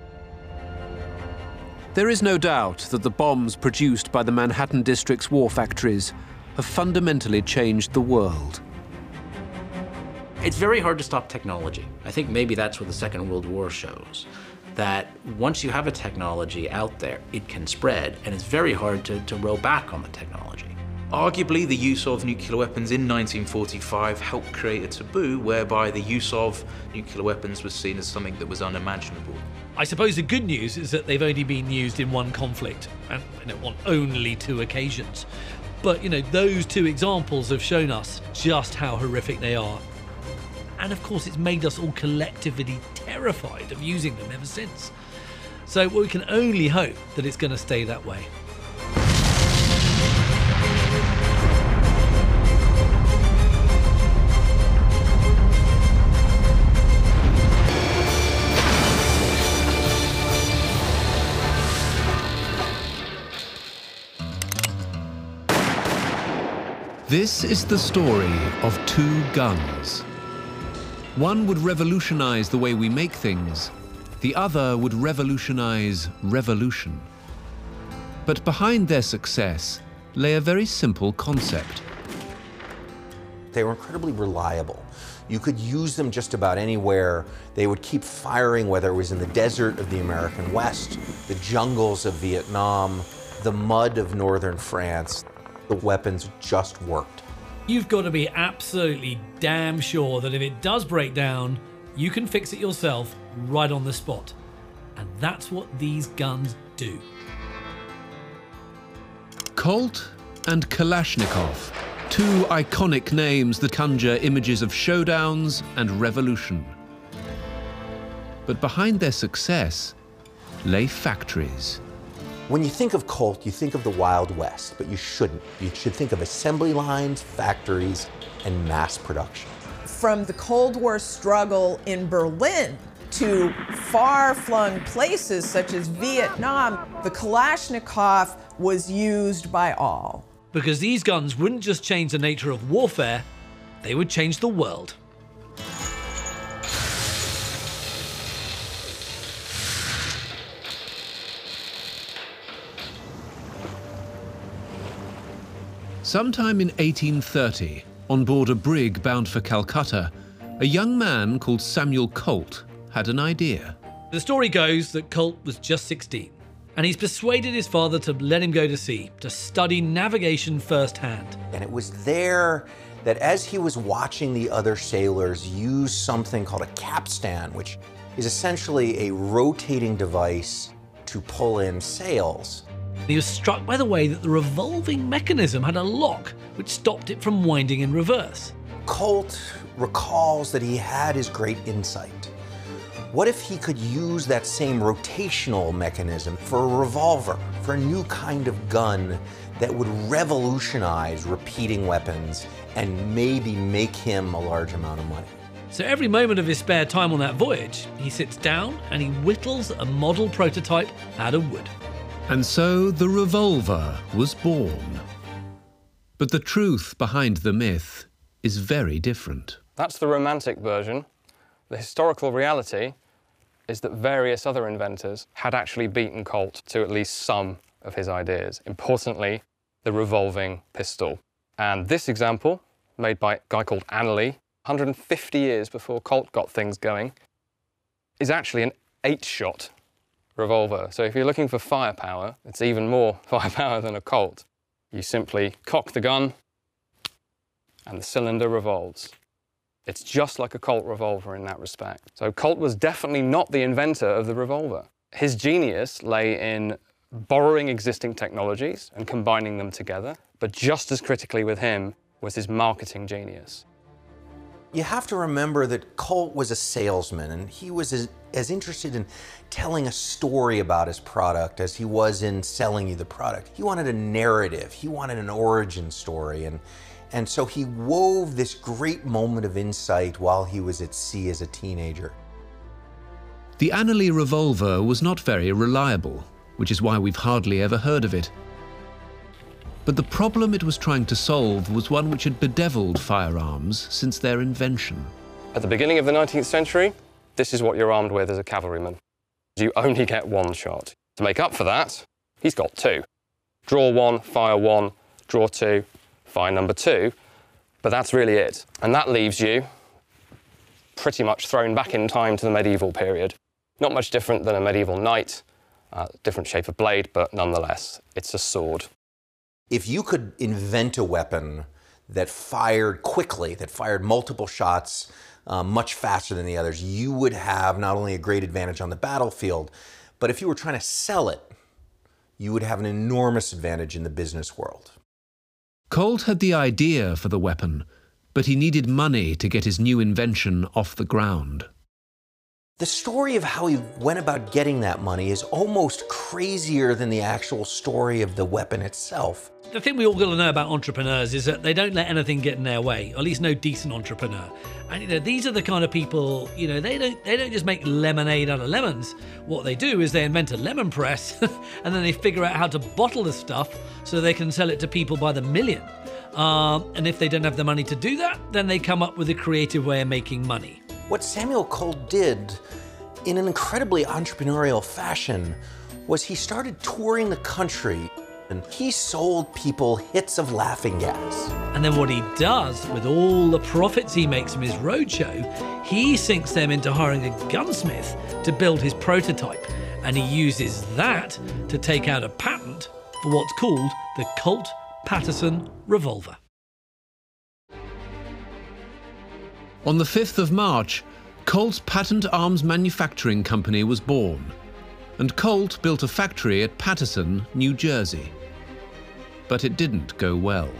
There is no doubt that the bombs produced by the Manhattan District's war factories have fundamentally changed the world. It's very hard to stop technology. I think maybe that's what the Second World War shows, that once you have a technology out there, it can spread, and it's very hard to, to row back on the technology. Arguably, the use of nuclear weapons in nineteen forty-five helped create a taboo whereby the use of nuclear weapons was seen as something that was unimaginable. I suppose the good news is that they've only been used in one conflict, and you know, on only two occasions. But you know, those two examples have shown us just how horrific they are. And of course, it's made us all collectively terrified of using them ever since. So we can only hope that it's going to stay that way. This is the story of two guns. One would revolutionize the way we make things, the other would revolutionize revolution. But behind their success lay a very simple concept. They were incredibly reliable. You could use them just about anywhere. They would keep firing, whether it was in the desert of the American West, the jungles of Vietnam, the mud of northern France. The weapons just worked. You've got to be absolutely damn sure that if it does break down, you can fix it yourself right on the spot. And that's what these guns do. Colt and Kalashnikov, two iconic names that conjure images of showdowns and revolution. But behind their success lay factories. When you think of Colt, you think of the Wild West, but you shouldn't. You should think of assembly lines, factories, and mass production. From the Cold War struggle in Berlin to far-flung places such as Vietnam, the Kalashnikov was used by all. Because these guns wouldn't just change the nature of warfare, they would change the world. Sometime in eighteen thirty, on board a brig bound for Calcutta, a young man called Samuel Colt had an idea. The story goes that Colt was just sixteen, and he's persuaded his father to let him go to sea, to study navigation firsthand. And it was there that as he was watching the other sailors use something called a capstan, which is essentially a rotating device to pull in sails, he was struck by the way that the revolving mechanism had a lock which stopped it from winding in reverse. Colt recalls that he had his great insight. What if he could use that same rotational mechanism for a revolver, for a new kind of gun that would revolutionize repeating weapons and maybe make him a large amount of money? So every moment of his spare time on that voyage, he sits down and he whittles a model prototype out of wood. And so the revolver was born. But the truth behind the myth is very different. That's the romantic version. The historical reality is that various other inventors had actually beaten Colt to at least some of his ideas. Importantly, the revolving pistol. And this example, made by a guy called Annerly, one hundred fifty years before Colt got things going, is actually an eight-shot revolver. So if you're looking for firepower, it's even more firepower than a Colt. You simply cock the gun and the cylinder revolves. It's just like a Colt revolver in that respect. So Colt was definitely not the inventor of the revolver. His genius lay in borrowing existing technologies and combining them together, but just as critically with him was his marketing genius. You have to remember that Colt was a salesman, and he was as, as interested in telling a story about his product as he was in selling you the product. He wanted a narrative. He wanted an origin story. And, and so he wove this great moment of insight while he was at sea as a teenager. The Annerly revolver was not very reliable, which is why we've hardly ever heard of it. But the problem it was trying to solve was one which had bedeviled firearms since their invention. At the beginning of the nineteenth century, this is what you're armed with as a cavalryman. You only get one shot. To make up for that, he's got two. Draw one, fire one, draw two, fire number two. But that's really it. And that leaves you pretty much thrown back in time to the medieval period. Not much different than a medieval knight, uh, different shape of blade, but nonetheless, it's a sword. If you could invent a weapon that fired quickly, that fired multiple shots uh, much faster than the others, you would have not only a great advantage on the battlefield, but if you were trying to sell it, you would have an enormous advantage in the business world. Colt had the idea for the weapon, but he needed money to get his new invention off the ground. The story of how he went about getting that money is almost crazier than the actual story of the weapon itself. The thing we all got to know about entrepreneurs is that they don't let anything get in their way, or at least no decent entrepreneur. And you know, these are the kind of people, you know, they don't they don't just make lemonade out of lemons. What they do is they invent a lemon press and then they figure out how to bottle the stuff so they can sell it to people by the million. Um, and if they don't have the money to do that, then they come up with a creative way of making money. What Samuel Colt did in an incredibly entrepreneurial fashion was he started touring the country and he sold people hits of laughing gas. And then what he does with all the profits he makes from his roadshow, he sinks them into hiring a gunsmith to build his prototype. And he uses that to take out a patent for what's called the Colt Patterson revolver. On the fifth of March, Colt's Patent Arms Manufacturing Company was born, and Colt built a factory at Paterson, New Jersey. But it didn't go well.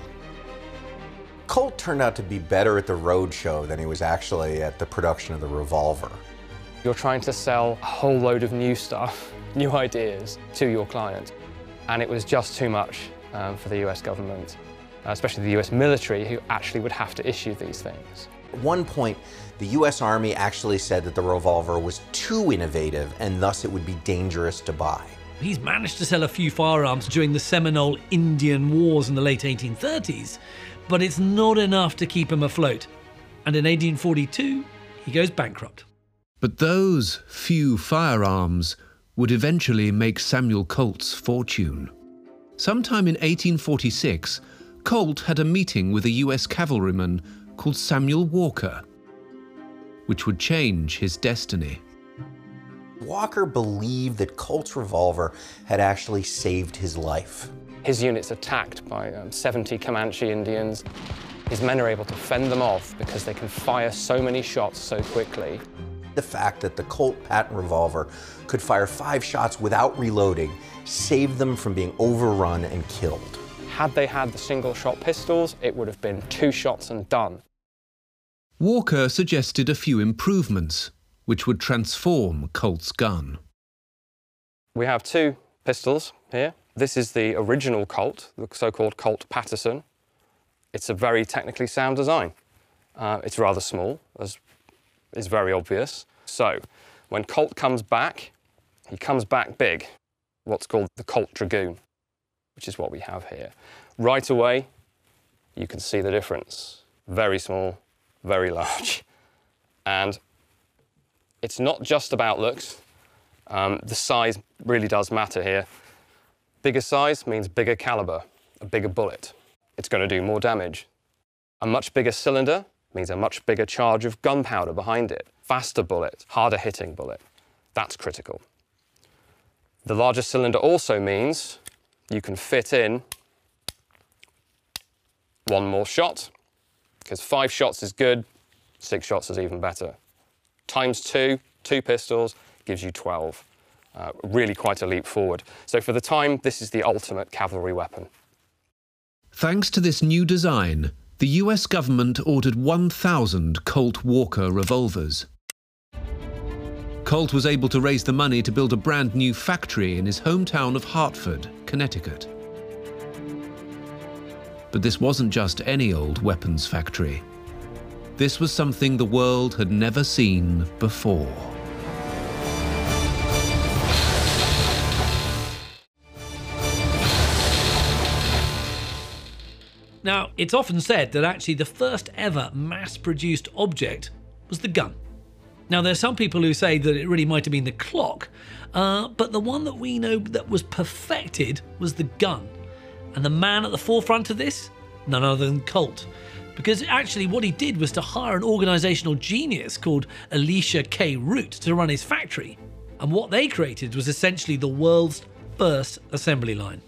Colt turned out to be better at the roadshow than he was actually at the production of the revolver. You're trying to sell a whole load of new stuff, new ideas, to your client, and it was just too much um, for the U S government, especially the U S military, who actually would have to issue these things. At one point, the U S Army actually said that the revolver was too innovative and thus it would be dangerous to buy. He's managed to sell a few firearms during the Seminole Indian Wars in the late eighteen thirties, but it's not enough to keep him afloat. And in eighteen forty-two, he goes bankrupt. But those few firearms would eventually make Samuel Colt's fortune. Sometime in eighteen forty-six, Colt had a meeting with a U S cavalryman called Samuel Walker, which would change his destiny. Walker believed that Colt's revolver had actually saved his life. His unit's attacked by um, seventy Comanche Indians. His men are able to fend them off because they can fire so many shots so quickly. The fact that the Colt Patent revolver could fire five shots without reloading saved them from being overrun and killed. Had they had the single-shot pistols, it would have been two shots and done. Walker suggested a few improvements, which would transform Colt's gun. We have two pistols here. This is the original Colt, the so-called Colt Patterson. It's a very technically sound design. Uh, it's rather small, as is very obvious. So when Colt comes back, he comes back big, what's called the Colt Dragoon, which is what we have here. Right away, you can see the difference. Very small, very large. And it's not just about looks. Um, the size really does matter here. Bigger size means bigger caliber, a bigger bullet. It's going to do more damage. A much bigger cylinder means a much bigger charge of gunpowder behind it. Faster bullet, harder hitting bullet. That's critical. The larger cylinder also means you can fit in one more shot, because five shots is good, six shots is even better. Times two, two pistols, gives you twelve. Uh, really quite a leap forward. So for the time, this is the ultimate cavalry weapon. Thanks to this new design, the U S government ordered one thousand Colt Walker revolvers. Colt was able to raise the money to build a brand new factory in his hometown of Hartford, Connecticut. But this wasn't just any old weapons factory. This was something the world had never seen before. Now, it's often said that actually the first ever mass-produced object was the gun. Now, there's some people who say that it really might have been the clock, uh, but the one that we know that was perfected was the gun. And the man at the forefront of this? None other than Colt. Because actually what he did was to hire an organisational genius called Elisha K. Root to run his factory. And what they created was essentially the world's first assembly line.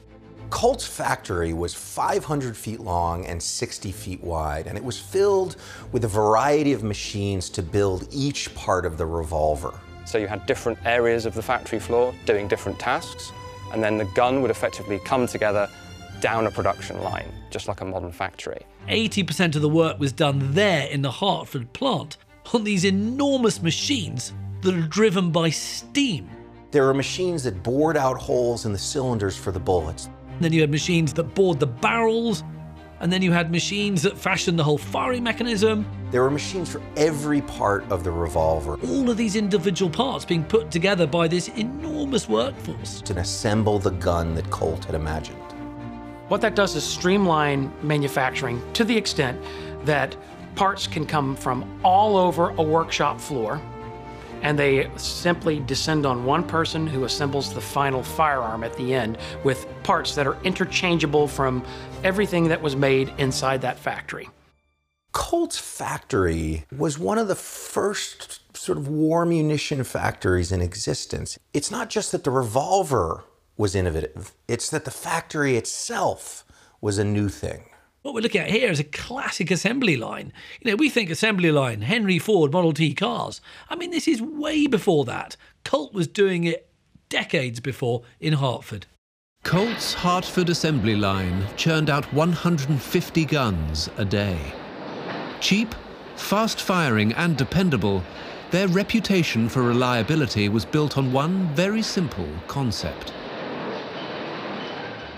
Colt's factory was five hundred feet long and sixty feet wide, and it was filled with a variety of machines to build each part of the revolver. So you had different areas of the factory floor doing different tasks, and then the gun would effectively come together down a production line, just like a modern factory. eighty percent of the work was done there in the Hartford plant on these enormous machines that are driven by steam. There were machines that bored out holes in the cylinders for the bullets. Then you had machines that bored the barrels, and then you had machines that fashioned the whole firing mechanism. There were machines for every part of the revolver. All of these individual parts being put together by this enormous workforce to assemble the gun that Colt had imagined. What that does is streamline manufacturing to the extent that parts can come from all over a workshop floor, and they simply descend on one person who assembles the final firearm at the end with parts that are interchangeable from everything that was made inside that factory. Colt's factory was one of the first sort of war munition factories in existence. It's not just that the revolver was innovative, it's that the factory itself was a new thing. What we're looking at here is a classic assembly line. You know, we think assembly line, Henry Ford Model T cars. I mean, this is way before that. Colt was doing it decades before in Hartford. Colt's Hartford assembly line churned out one hundred fifty guns a day. Cheap, fast-firing and dependable, their reputation for reliability was built on one very simple concept.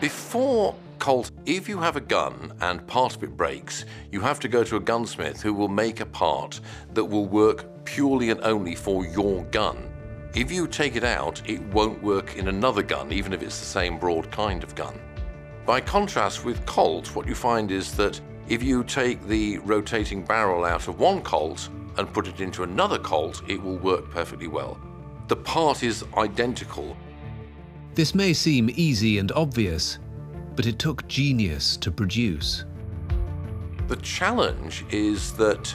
Before Colt, if you have a gun and part of it breaks, you have to go to a gunsmith who will make a part that will work purely and only for your gun. If you take it out, it won't work in another gun, even if it's the same broad kind of gun. By contrast with Colt, what you find is that if you take the rotating barrel out of one Colt and put it into another Colt, it will work perfectly well. The part is identical. This may seem easy and obvious, but it took genius to produce. The challenge is that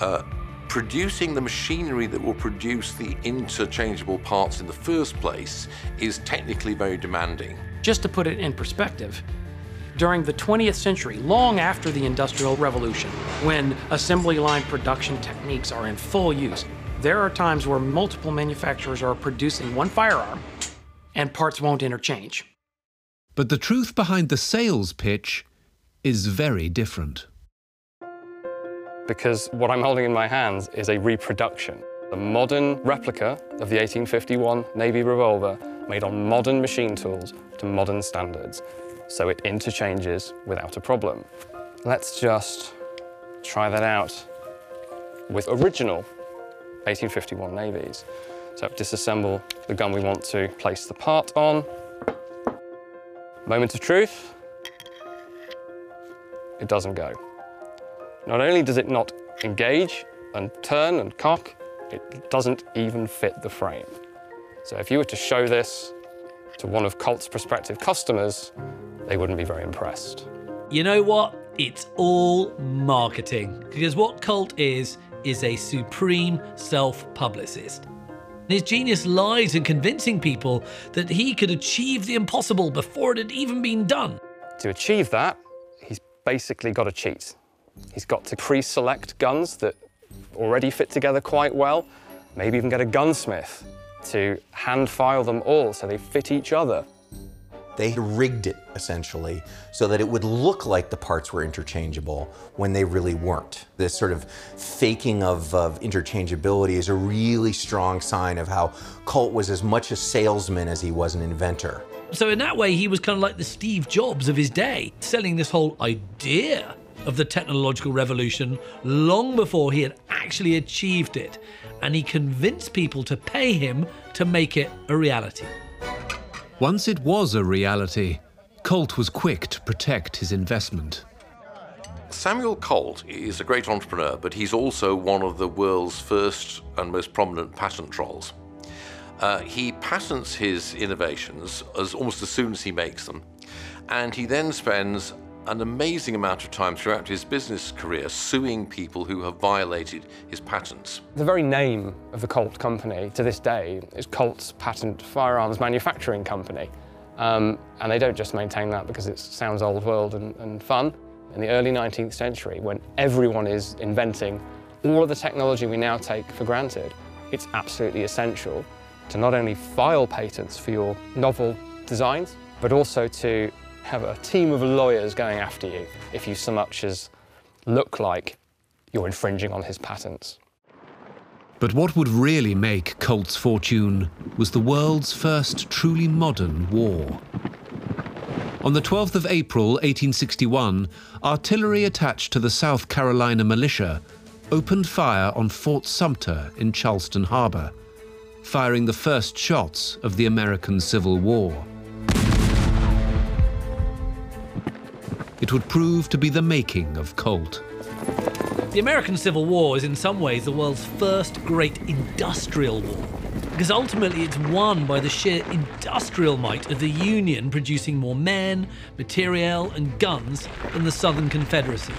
uh, producing the machinery that will produce the interchangeable parts in the first place is technically very demanding. Just to put it in perspective, during the twentieth century, long after the Industrial Revolution, when assembly line production techniques are in full use, there are times where multiple manufacturers are producing one firearm and parts won't interchange. But the truth behind the sales pitch is very different. Because what I'm holding in my hands is a reproduction, a modern replica of the eighteen fifty-one Navy revolver made on modern machine tools to modern standards, so it interchanges without a problem. Let's just try that out with original eighteen fifty-one navies. So disassemble the gun we want to place the part on. Moment of truth. It doesn't go. Not only does it not engage and turn and cock, it doesn't even fit the frame. So if you were to show this to one of Colt's prospective customers, they wouldn't be very impressed. You know what? It's all marketing. Because what Colt is, is a supreme self-publicist. His genius lies in convincing people that he could achieve the impossible before it had even been done. To achieve that, he's basically got to cheat. He's got to pre-select guns that already fit together quite well, maybe even get a gunsmith to hand file them all so they fit each other. They rigged it, essentially, so that it would look like the parts were interchangeable when they really weren't. This sort of faking of, of interchangeability is a really strong sign of how Colt was as much a salesman as he was an inventor. So in that way, he was kind of like the Steve Jobs of his day, selling this whole idea of the technological revolution long before he had actually achieved it. And he convinced people to pay him to make it a reality. Once it was a reality, Colt was quick to protect his investment. Samuel Colt is a great entrepreneur, but he's also one of the world's first and most prominent patent trolls. Uh, he patents his innovations as almost as soon as he makes them, and he then spends an amazing amount of time throughout his business career suing people who have violated his patents. The very name of the Colt company to this day is Colt's Patent Firearms Manufacturing Company. Um, and they don't just maintain that because it sounds old world and, and fun. In the early nineteenth century, when everyone is inventing all of the technology we now take for granted, it's absolutely essential to not only file patents for your novel designs, but also to have a team of lawyers going after you if you so much as look like you're infringing on his patents. But what would really make Colt's fortune was the world's first truly modern war. On the twelfth of April, eighteen sixty-one, artillery attached to the South Carolina militia opened fire on Fort Sumter in Charleston Harbor, firing the first shots of the American Civil War. It would prove to be the making of Colt. The American Civil War is in some ways the world's first great industrial war, because ultimately it's won by the sheer industrial might of the Union, producing more men, materiel and guns than the Southern Confederacy.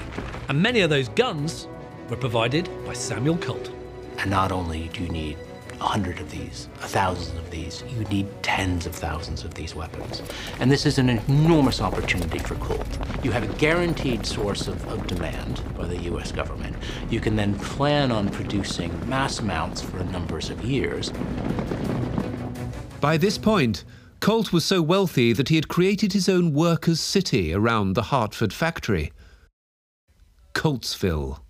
And many of those guns were provided by Samuel Colt. And not only do you need a hundred of these, a thousand of these, you need tens of thousands of these weapons. And this is an enormous opportunity for Colt. You have a guaranteed source of, of demand by the U S government. You can then plan on producing mass amounts for numbers of years. By this point, Colt was so wealthy that he had created his own workers' city around the Hartford factory, Coltsville.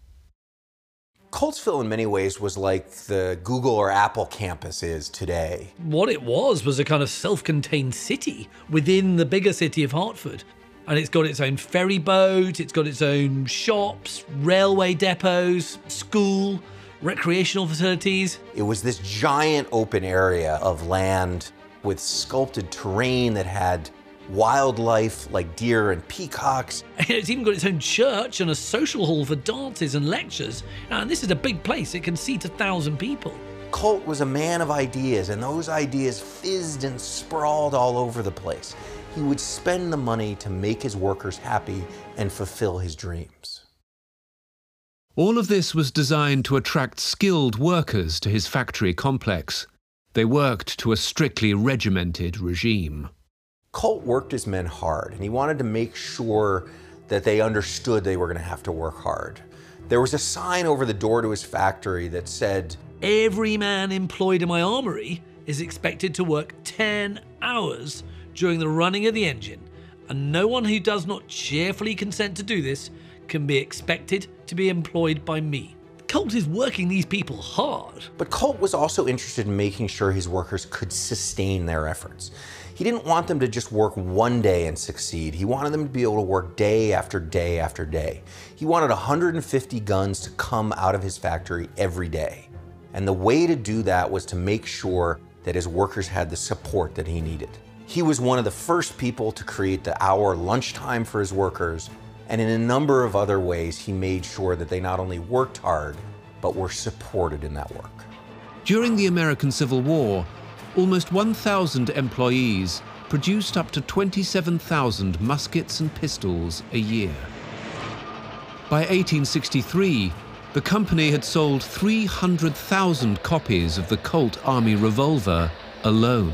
Coltsville, in many ways, was like the Google or Apple campus is today. What it was was a kind of self-contained city within the bigger city of Hartford. And it's got its own ferry boat, it's got its own shops, railway depots, school, recreational facilities. It was this giant open area of land with sculpted terrain that had wildlife like deer and peacocks. It's even got its own church and a social hall for dances and lectures. And this is a big place, it can seat a thousand people. Colt was a man of ideas, and those ideas fizzed and sprawled all over the place. He would spend the money to make his workers happy and fulfill his dreams. All of this was designed to attract skilled workers to his factory complex. They worked to a strictly regimented regime. Colt worked his men hard, and he wanted to make sure that they understood they were going to have to work hard. There was a sign over the door to his factory that said, "Every man employed in my armory is expected to work ten hours during the running of the engine, and no one who does not cheerfully consent to do this can be expected to be employed by me." Colt is working these people hard. But Colt was also interested in making sure his workers could sustain their efforts. He didn't want them to just work one day and succeed. He wanted them to be able to work day after day after day. He wanted one hundred fifty guns to come out of his factory every day. And the way to do that was to make sure that his workers had the support that he needed. He was one of the first people to create the hour lunchtime for his workers, and in a number of other ways, he made sure that they not only worked hard, but were supported in that work. During the American Civil War, almost one thousand employees produced up to twenty-seven thousand muskets and pistols a year. By eighteen sixty-three, the company had sold three hundred thousand copies of the Colt Army revolver alone.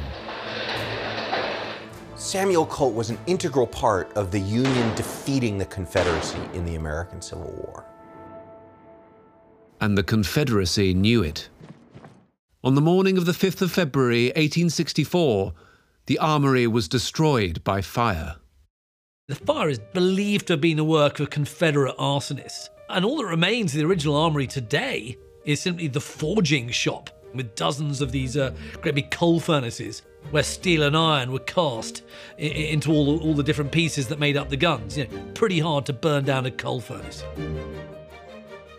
Samuel Colt was an integral part of the Union defeating the Confederacy in the American Civil War. And the Confederacy knew it. On the morning of the fifth of February, eighteen sixty-four, the armory was destroyed by fire. The fire is believed to have been the work of Confederate arsonists, and all that remains of the original armory today is simply the forging shop, with dozens of these uh, great big coal furnaces where steel and iron were cast in into all, all the different pieces that made up the guns. You know, pretty hard to burn down a coal furnace.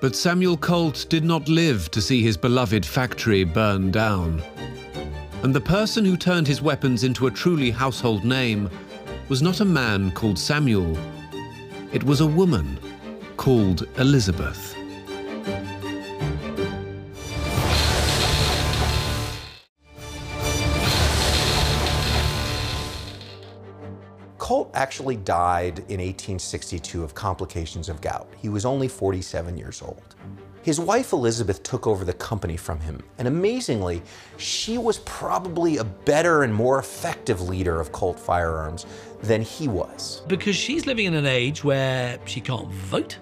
But Samuel Colt did not live to see his beloved factory burned down. And the person who turned his weapons into a truly household name was not a man called Samuel. It was a woman called Elizabeth. Colt actually died in eighteen sixty-two of complications of gout. He was only forty-seven years old. His wife Elizabeth took over the company from him, and amazingly, she was probably a better and more effective leader of Colt firearms than he was. Because she's living in an age where she can't vote,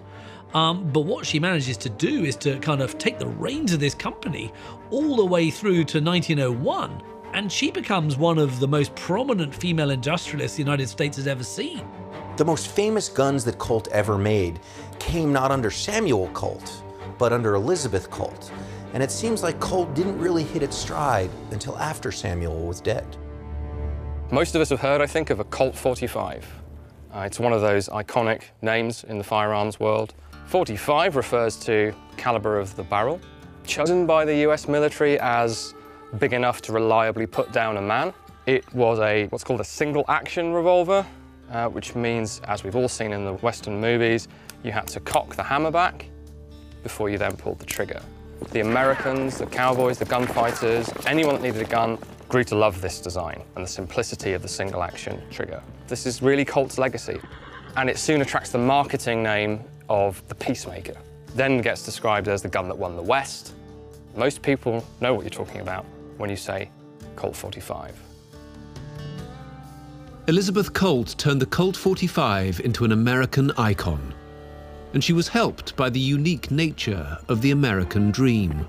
um, but what she manages to do is to kind of take the reins of this company all the way through to nineteen oh one. And she becomes one of the most prominent female industrialists the United States has ever seen. The most famous guns that Colt ever made came not under Samuel Colt, but under Elizabeth Colt. And it seems like Colt didn't really hit its stride until after Samuel was dead. Most of us have heard, I think, of a Colt forty-five. Uh, it's one of those iconic names in the firearms world. forty-five refers to caliber of the barrel, chosen by the U S military as big enough to reliably put down a man. It was a what's called a single-action revolver, uh, which means, as we've all seen in the Western movies, you had to cock the hammer back before you then pulled the trigger. The Americans, the cowboys, the gunfighters, anyone that needed a gun grew to love this design and the simplicity of the single-action trigger. This is really Colt's legacy, and it soon attracts the marketing name of the Peacemaker. Then gets described as the gun that won the West. Most people know what you're talking about when you say Colt forty-five. Elizabeth Colt turned the Colt forty-five into an American icon, and she was helped by the unique nature of the American dream.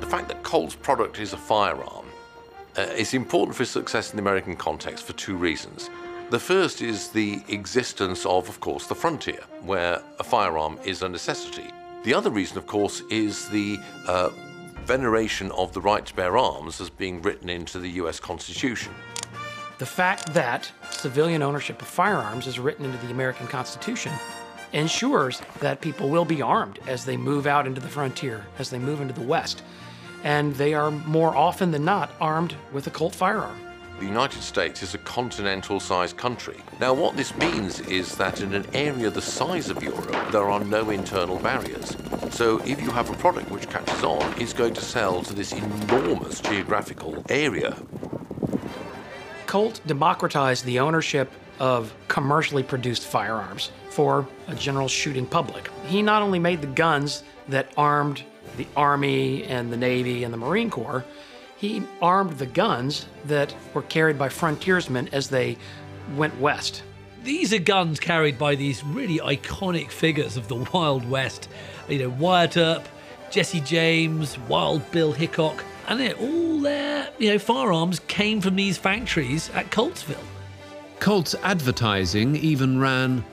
The fact that Colt's product is a firearm uh, is important for success in the American context for two reasons. The first is the existence of, of course, the frontier, where a firearm is a necessity. The other reason, of course, is the uh, veneration of the right to bear arms as being written into the U S Constitution. The fact that civilian ownership of firearms is written into the American Constitution ensures that people will be armed as they move out into the frontier, as they move into the West. And they are more often than not armed with a Colt firearm. The United States is a continental-sized country. Now, what this means is that in an area the size of Europe, there are no internal barriers. So if you have a product which catches on, it's going to sell to this enormous geographical area. Colt democratized the ownership of commercially produced firearms for a general shooting public. He not only made the guns that armed the Army and the Navy and the Marine Corps, he armed the guns that were carried by frontiersmen as they went west. These are guns carried by these really iconic figures of the Wild West. You know, Wyatt Earp, Jesse James, Wild Bill Hickok, and then all their, you know, firearms came from these factories at Coltsville. Colt's advertising even ran,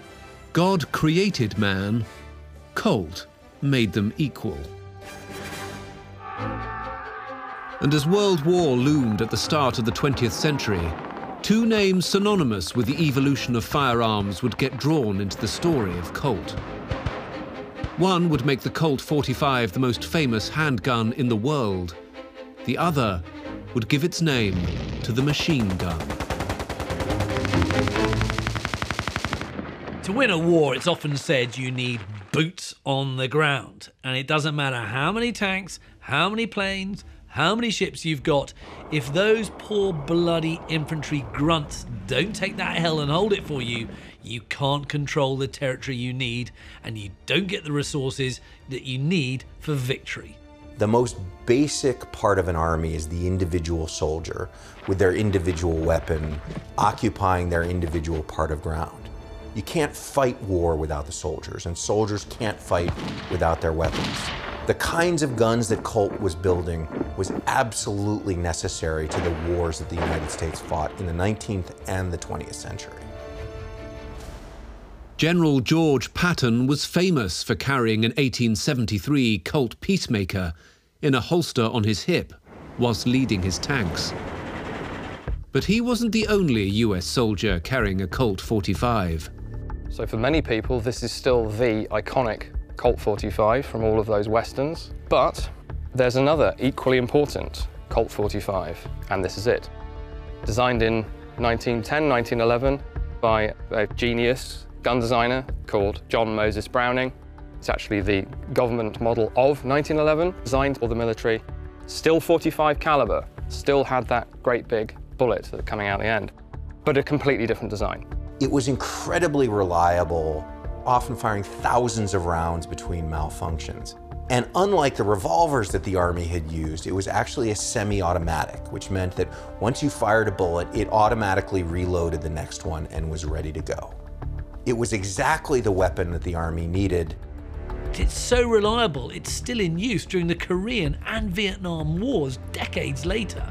"God created man, Colt made them equal." And as World War loomed at the start of the twentieth century, two names synonymous with the evolution of firearms would get drawn into the story of Colt. One would make the Colt forty-five the most famous handgun in the world. The other would give its name to the machine gun. To win a war, it's often said you need boots on the ground. And it doesn't matter how many tanks, how many planes, how many ships you've got, if those poor bloody infantry grunts don't take that hell and hold it for you, you can't control the territory you need, and you don't get the resources that you need for victory. The most basic part of an army is the individual soldier with their individual weapon occupying their individual part of ground. You can't fight war without the soldiers, and soldiers can't fight without their weapons. The kinds of guns that Colt was building was absolutely necessary to the wars that the United States fought in the nineteenth and the twentieth century. General George Patton was famous for carrying an eighteen seventy-three Colt Peacemaker in a holster on his hip whilst leading his tanks. But he wasn't the only U S soldier carrying a Colt forty-five. So for many people, this is still the iconic Colt forty-five from all of those Westerns, but there's another equally important Colt forty-five, and this is it. Designed in nineteen ten, nineteen eleven by a genius gun designer called John Moses Browning. It's actually the government model of nineteen eleven, designed for the military. Still forty-five caliber, still had that great big bullet that coming out the end, but a completely different design. It was incredibly reliable, often firing thousands of rounds between malfunctions. And unlike the revolvers that the Army had used, it was actually a semi-automatic, which meant that once you fired a bullet, it automatically reloaded the next one and was ready to go. It was exactly the weapon that the Army needed. It's so reliable, it's still in use during the Korean and Vietnam Wars decades later.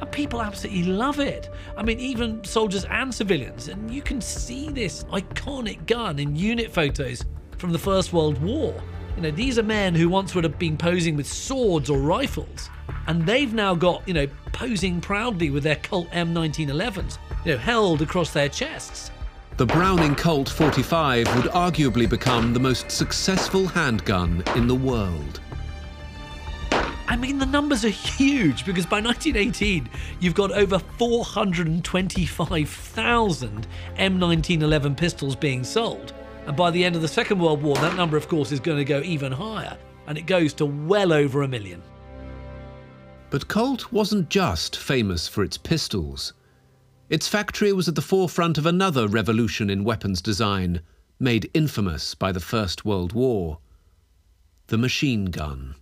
And people absolutely love it. I mean, even soldiers and civilians. And you can see this iconic gun in unit photos from the First World War. You know, these are men who once would have been posing with swords or rifles. And they've now got, you know, posing proudly with their Colt M nineteen elevens, you know, held across their chests. The Browning Colt forty-five would arguably become the most successful handgun in the world. I mean, the numbers are huge, because by nineteen eighteen, you've got over four hundred twenty-five thousand M nineteen eleven pistols being sold. And by the end of the Second World War, that number, of course, is going to go even higher, and it goes to well over a million. But Colt wasn't just famous for its pistols. Its factory was at the forefront of another revolution in weapons design, made infamous by the First World War, the machine gun.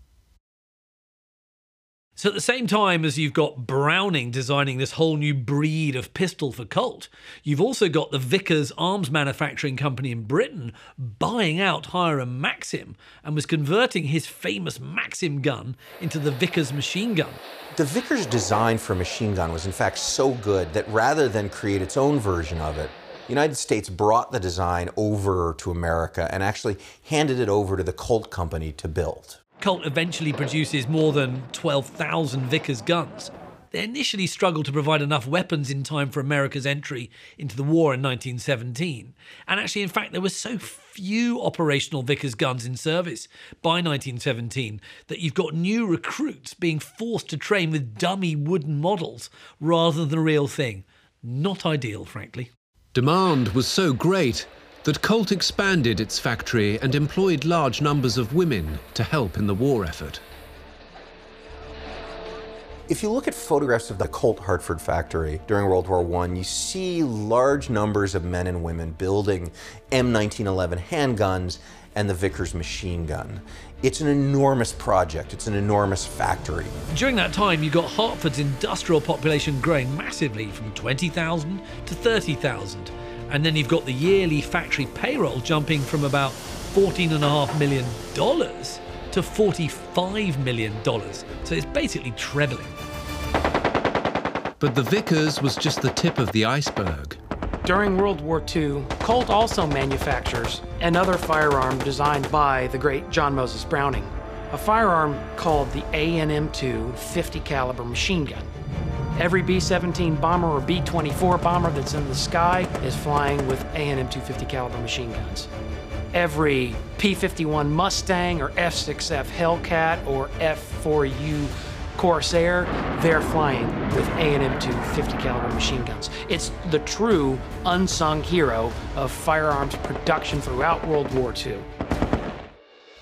So at the same time as you've got Browning designing this whole new breed of pistol for Colt, you've also got the Vickers Arms Manufacturing Company in Britain buying out Hiram Maxim and was converting his famous Maxim gun into the Vickers machine gun. The Vickers design for machine gun was in fact so good that rather than create its own version of it, the United States brought the design over to America and actually handed it over to the Colt Company to build. Colt eventually produces more than twelve thousand Vickers guns. They initially struggled to provide enough weapons in time for America's entry into the war in nineteen seventeen. And actually, in fact, there were so few operational Vickers guns in service by nineteen seventeen that you've got new recruits being forced to train with dummy wooden models rather than the real thing. Not ideal, frankly. Demand was so great that Colt expanded its factory and employed large numbers of women to help in the war effort. If you look at photographs of the Colt Hartford factory during World War One, you see large numbers of men and women building M nineteen eleven handguns and the Vickers machine gun. It's an enormous project, it's an enormous factory. During that time, you got Hartford's industrial population growing massively from twenty thousand to thirty thousand. And then you've got the yearly factory payroll jumping from about fourteen point five million dollars to forty-five million dollars. So it's basically trebling. But the Vickers was just the tip of the iceberg. During World War Two, Colt also manufactures another firearm designed by the great John Moses Browning, a firearm called the A N M two fifty caliber machine gun. Every B seventeen bomber or B twenty-four bomber that's in the sky is flying with A N M two fifty caliber machine guns. every P fifty-one Mustang or F six F Hellcat or F four U Corsair, they're flying with A and M two fifty caliber machine guns. It's the true unsung hero of firearms production throughout World War Two.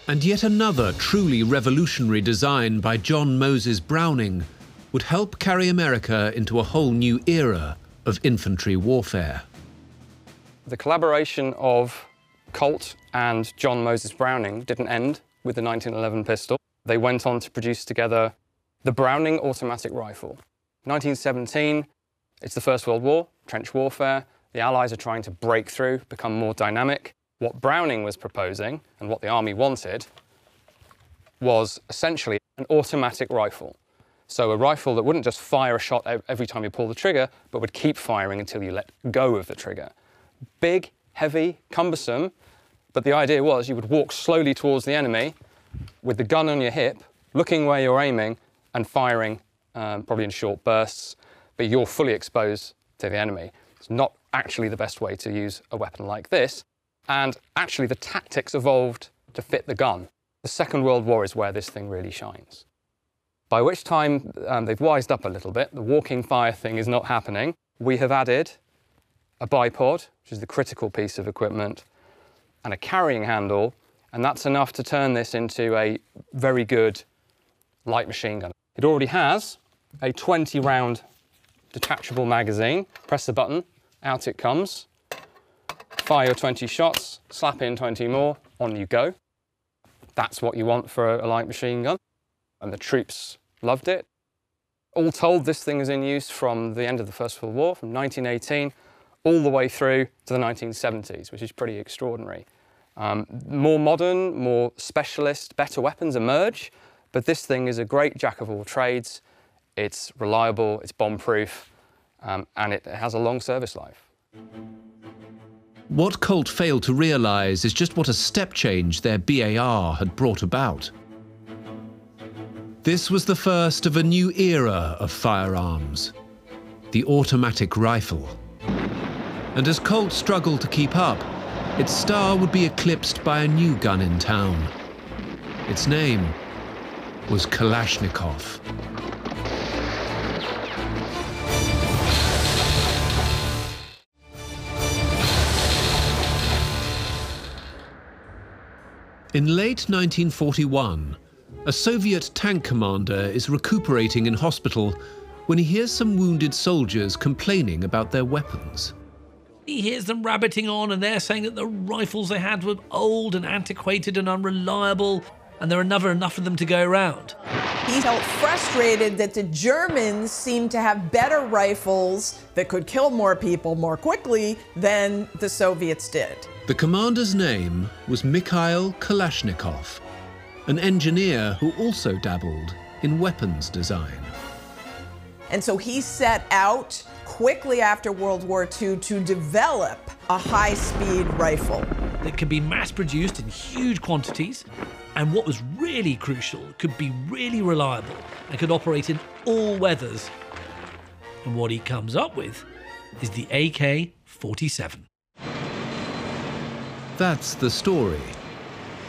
And yet another truly revolutionary design by John Moses Browning would help carry America into a whole new era of infantry warfare. The collaboration of Colt and John Moses Browning didn't end with the nineteen eleven pistol. They went on to produce together the Browning automatic rifle. nineteen seventeen, it's the First World War, trench warfare. The Allies are trying to break through, become more dynamic. What Browning was proposing and what the Army wanted was essentially an automatic rifle. So a rifle that wouldn't just fire a shot every time you pull the trigger, but would keep firing until you let go of the trigger. Big, heavy, cumbersome, but the idea was you would walk slowly towards the enemy with the gun on your hip, looking where you're aiming, and firing um, probably in short bursts, but you're fully exposed to the enemy. It's not actually the best way to use a weapon like this, and actually the tactics evolved to fit the gun. The Second World War is where this thing really shines. By which time um, they've wised up a little bit. The walking fire thing is not happening. We have added a bipod, which is the critical piece of equipment, and a carrying handle, and that's enough to turn this into a very good light machine gun. It already has a twenty round detachable magazine. Press the button, out it comes. Fire twenty shots, slap in twenty more, on you go. That's what you want for a light machine gun. And the troops loved it. All told, this thing is in use from the end of the First World War, from nineteen eighteen, all the way through to the nineteen seventies, which is pretty extraordinary. Um, more modern, more specialist, better weapons emerge. But this thing is a great jack of all trades. It's reliable, it's bomb-proof, um, and it has a long service life. What Colt failed to realize is just what a step change their B A R had brought about. This was the first of a new era of firearms, the automatic rifle. And as Colt struggled to keep up, its star would be eclipsed by a new gun in town. Its name was Kalashnikov. In late nineteen forty-one, a Soviet tank commander is recuperating in hospital when he hears some wounded soldiers complaining about their weapons. He hears them rabbiting on, and they're saying that the rifles they had were old and antiquated and unreliable, and there are never enough of them to go around. He felt frustrated that the Germans seemed to have better rifles that could kill more people more quickly than the Soviets did. The commander's name was Mikhail Kalashnikov, an engineer who also dabbled in weapons design. And so he set out quickly after World War Two to develop a high-speed rifle that could be mass-produced in huge quantities, and what was really crucial, could be really reliable and could operate in all weathers. And what he comes up with is the A K forty-seven. That's the story.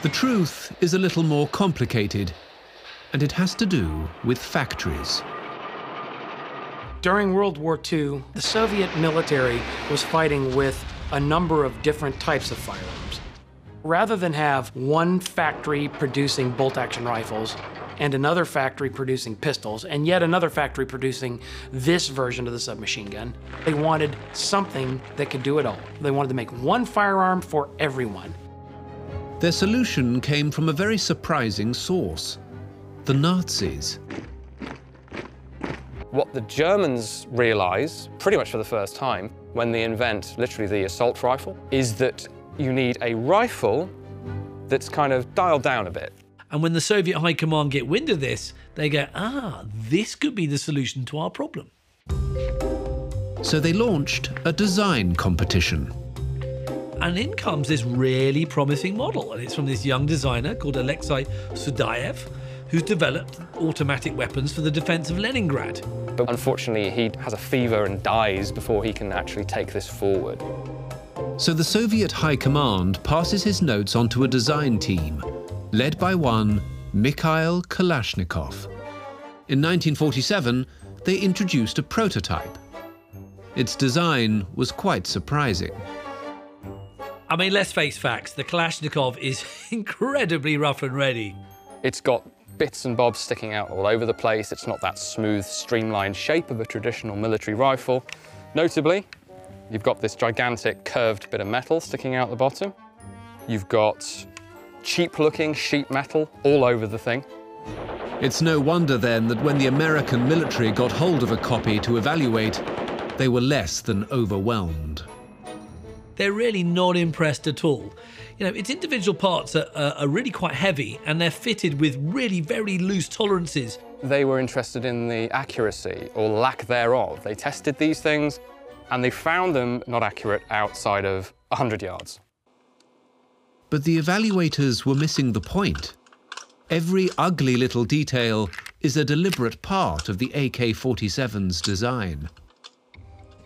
The truth is a little more complicated, and it has to do with factories. During World War Two, the Soviet military was fighting with a number of different types of firearms. Rather than have one factory producing bolt-action rifles and another factory producing pistols and yet another factory producing this version of the submachine gun, they wanted something that could do it all. They wanted to make one firearm for everyone. Their solution came from a very surprising source, the Nazis. What the Germans realize, pretty much for the first time, when they invent literally the assault rifle, is that you need a rifle that's kind of dialed down a bit. And when the Soviet High Command get wind of this, they go, ah, this could be the solution to our problem. So they launched a design competition. And in comes this really promising model, and it's from this young designer called Alexei Sudayev, who's developed automatic weapons for the defense of Leningrad. But unfortunately, he has a fever and dies before he can actually take this forward. So the Soviet High Command passes his notes onto a design team, led by one Mikhail Kalashnikov. In nineteen forty-seven, they introduced a prototype. Its design was quite surprising. I mean, let's face facts, the Kalashnikov is incredibly rough and ready. It's got bits and bobs sticking out all over the place. It's not that smooth, streamlined shape of a traditional military rifle. Notably, you've got this gigantic curved bit of metal sticking out the bottom. You've got cheap-looking sheet metal all over the thing. It's no wonder then that when the American military got hold of a copy to evaluate, they were less than overwhelmed. They're really not impressed at all. You know, its individual parts are, are, are really quite heavy, and they're fitted with really very loose tolerances. They were interested in the accuracy, or lack thereof. They tested these things, and they found them not accurate outside of one hundred yards. But the evaluators were missing the point. Every ugly little detail is a deliberate part of the A K forty-seven's design.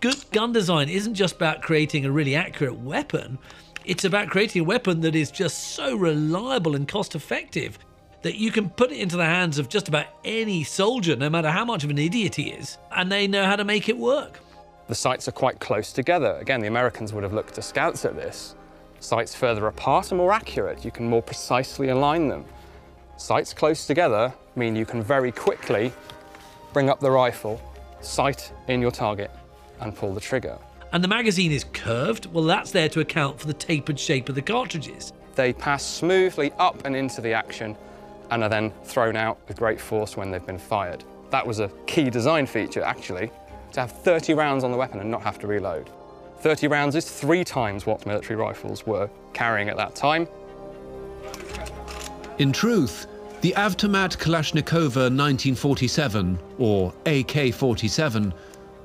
Good gun design isn't just about creating a really accurate weapon, it's about creating a weapon that is just so reliable and cost-effective that you can put it into the hands of just about any soldier, no matter how much of an idiot he is, and they know how to make it work. The sites are quite close together. Again, the Americans would have looked askance at this. Sites further apart are more accurate. You can more precisely align them. Sites close together mean you can very quickly bring up the rifle, sight in your target, and pull the trigger. And the magazine is curved. Well, that's there to account for the tapered shape of the cartridges. They pass smoothly up and into the action and are then thrown out with great force when they've been fired. That was a key design feature, actually, to have thirty rounds on the weapon and not have to reload. thirty rounds is three times what military rifles were carrying at that time. In truth, the Avtomat Kalashnikova nineteen forty-seven, or A K forty-seven,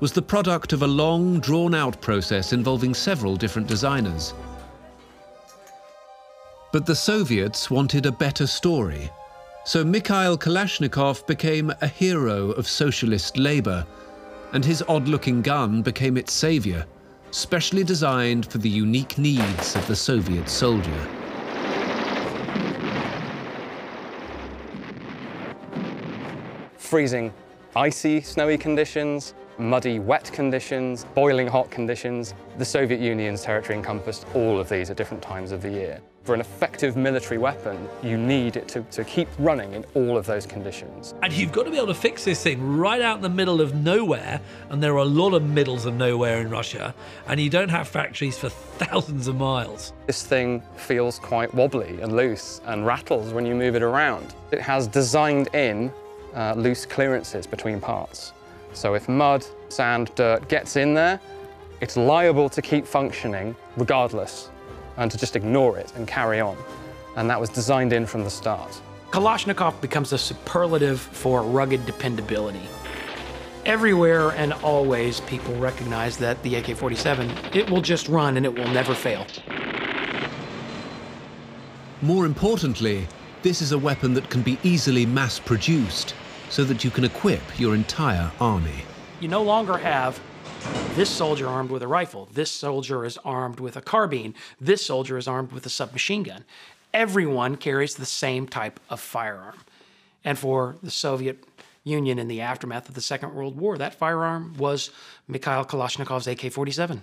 was the product of a long, drawn-out process involving several different designers. But the Soviets wanted a better story, so Mikhail Kalashnikov became a hero of socialist labor, and his odd-looking gun became its savior, specially designed for the unique needs of the Soviet soldier. Freezing, icy, snowy conditions, muddy, wet conditions, boiling hot conditions. The Soviet Union's territory encompassed all of these at different times of the year. For an effective military weapon, you need it to, to keep running in all of those conditions. And you've got to be able to fix this thing right out in the middle of nowhere, and there are a lot of middles of nowhere in Russia, and you don't have factories for thousands of miles. This thing feels quite wobbly and loose and rattles when you move it around. It has designed in uh, loose clearances between parts. So if mud, sand, dirt gets in there, it's liable to keep functioning regardless, and to just ignore it and carry on. And that was designed in from the start. Kalashnikov becomes a superlative for rugged dependability. Everywhere and always, people recognize that the A K forty-seven, it will just run and it will never fail. More importantly, this is a weapon that can be easily mass-produced so that you can equip your entire army. You no longer have this soldier armed with a rifle, this soldier is armed with a carbine, this soldier is armed with a submachine gun. Everyone carries the same type of firearm. And for the Soviet Union in the aftermath of the Second World War, that firearm was Mikhail Kalashnikov's A K forty-seven.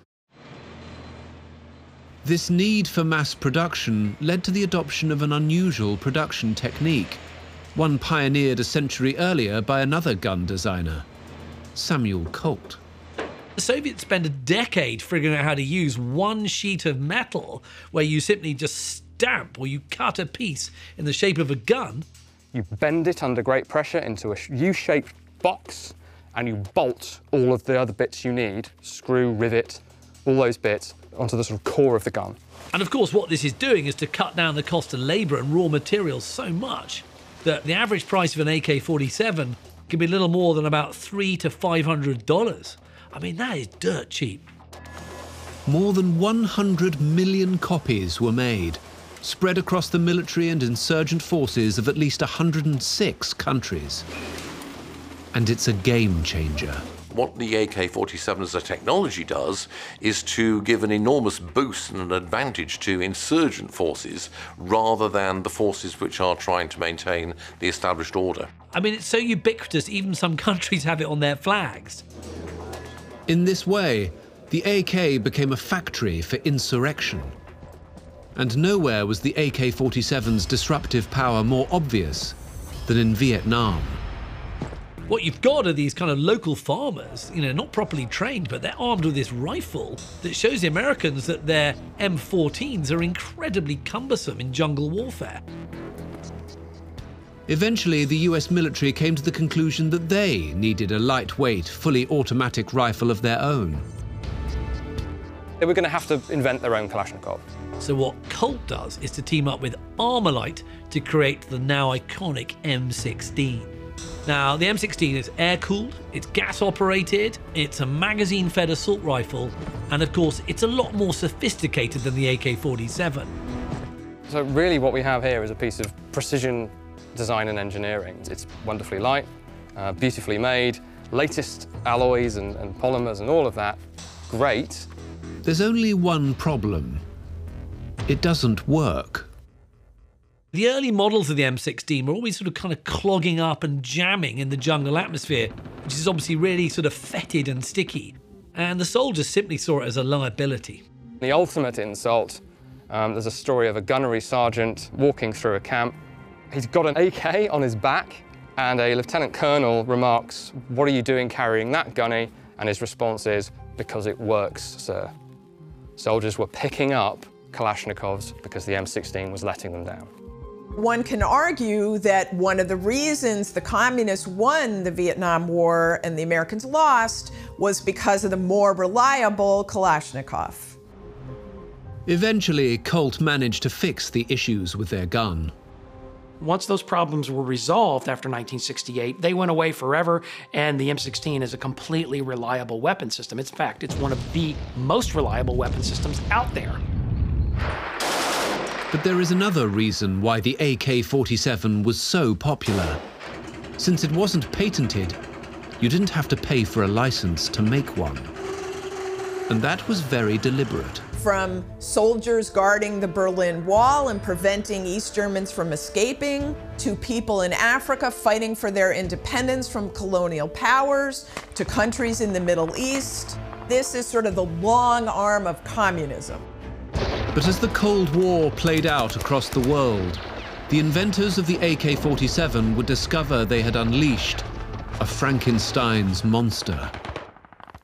This need for mass production led to the adoption of an unusual production technique, one pioneered a century earlier by another gun designer, Samuel Colt. The Soviets spent a decade figuring out how to use one sheet of metal where you simply just stamp or you cut a piece in the shape of a gun. You bend it under great pressure into a U-shaped box and you bolt all of the other bits you need, screw, rivet, all those bits onto the sort of core of the gun. And of course what this is doing is to cut down the cost of labour and raw materials so much that the average price of an A K forty-seven can be little more than about three to five hundred dollars. I mean, that is dirt cheap. More than one hundred million copies were made, spread across the military and insurgent forces of at least one hundred six countries. And it's a game changer. what the A K forty-seven as a technology does is to give an enormous boost and an advantage to insurgent forces rather than the forces which are trying to maintain the established order. I mean, it's so ubiquitous, even some countries have it on their flags. In this way, the A K became a factory for insurrection. And nowhere was the A K forty-seven's disruptive power more obvious than in Vietnam. What you've got are these kind of local farmers, you know, not properly trained, but they're armed with this rifle that shows the Americans that their M fourteens are incredibly cumbersome in jungle warfare. Eventually, the U S military came to the conclusion that they needed a lightweight, fully automatic rifle of their own. They were going to have to invent their own Kalashnikov. So what Colt does is to team up with Armalite to create the now iconic M sixteen. Now, the M sixteen is air-cooled, it's gas-operated, it's a magazine-fed assault rifle, and of course, it's a lot more sophisticated than the A K forty-seven. So really what we have here is a piece of precision design and engineering. It's wonderfully light, uh, beautifully made, latest alloys and, and polymers and all of that, great. There's only one problem. It doesn't work. The early models of the M sixteen were always sort of kind of clogging up and jamming in the jungle atmosphere, which is obviously really sort of fetid and sticky. And the soldiers simply saw it as a liability. The ultimate insult, um, there's a story of a gunnery sergeant walking through a camp. He's got an A K on his back, and a lieutenant colonel remarks, "What are you doing carrying that gunny?" And his response is, "Because it works, sir." Soldiers were picking up Kalashnikovs because the M sixteen was letting them down. One can argue that one of the reasons the communists won the Vietnam War and the Americans lost was because of the more reliable Kalashnikov. Eventually, Colt managed to fix the issues with their gun. Once those problems were resolved after nineteen sixty-eight, they went away forever, and the M sixteen is a completely reliable weapon system. In fact, it's one of the most reliable weapon systems out there. But there is another reason why the A K forty-seven was so popular. Since it wasn't patented, you didn't have to pay for a license to make one. And that was very deliberate. From soldiers guarding the Berlin Wall and preventing East Germans from escaping, to people in Africa fighting for their independence from colonial powers, to countries in the Middle East. This is sort of the long arm of communism. But as the Cold War played out across the world, the inventors of the A K forty-seven would discover they had unleashed a Frankenstein's monster.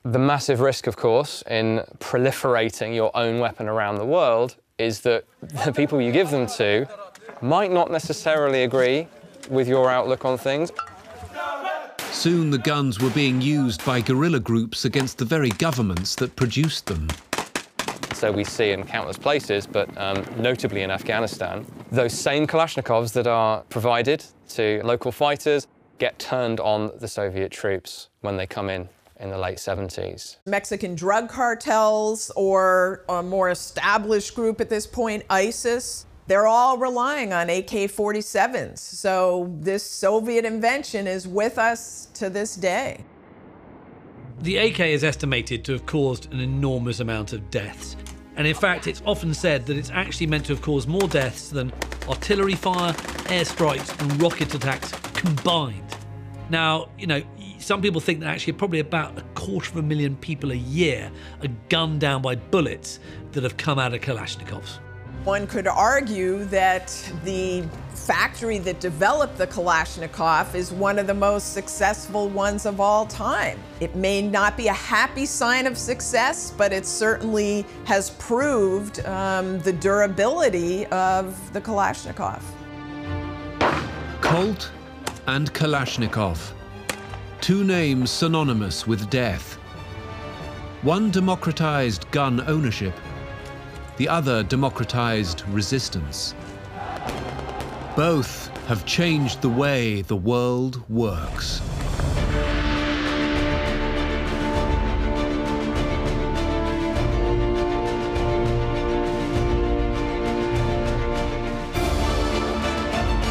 The massive risk, of course, in proliferating your own weapon around the world is that the people you give them to might not necessarily agree with your outlook on things. Soon the guns were being used by guerrilla groups against the very governments that produced them. So we see in countless places, but um, notably in Afghanistan, those same Kalashnikovs that are provided to local fighters get turned on the Soviet troops when they come in in the late seventies. Mexican drug cartels, or a more established group at this point, ISIS, they're all relying on A K forty-sevens. So this Soviet invention is with us to this day. The A K is estimated to have caused an enormous amount of deaths. And in fact, it's often said that it's actually meant to have caused more deaths than artillery fire, airstrikes, and rocket attacks combined. Now, you know, some people think that actually probably about a quarter of a million people a year are gunned down by bullets that have come out of Kalashnikovs. One could argue that the factory that developed the Kalashnikov is one of the most successful ones of all time. It may not be a happy sign of success, but it certainly has proved um, the durability of the Kalashnikov. Colt and Kalashnikov, two names synonymous with death. One democratized gun ownership, the other democratized resistance. Both have changed the way the world works.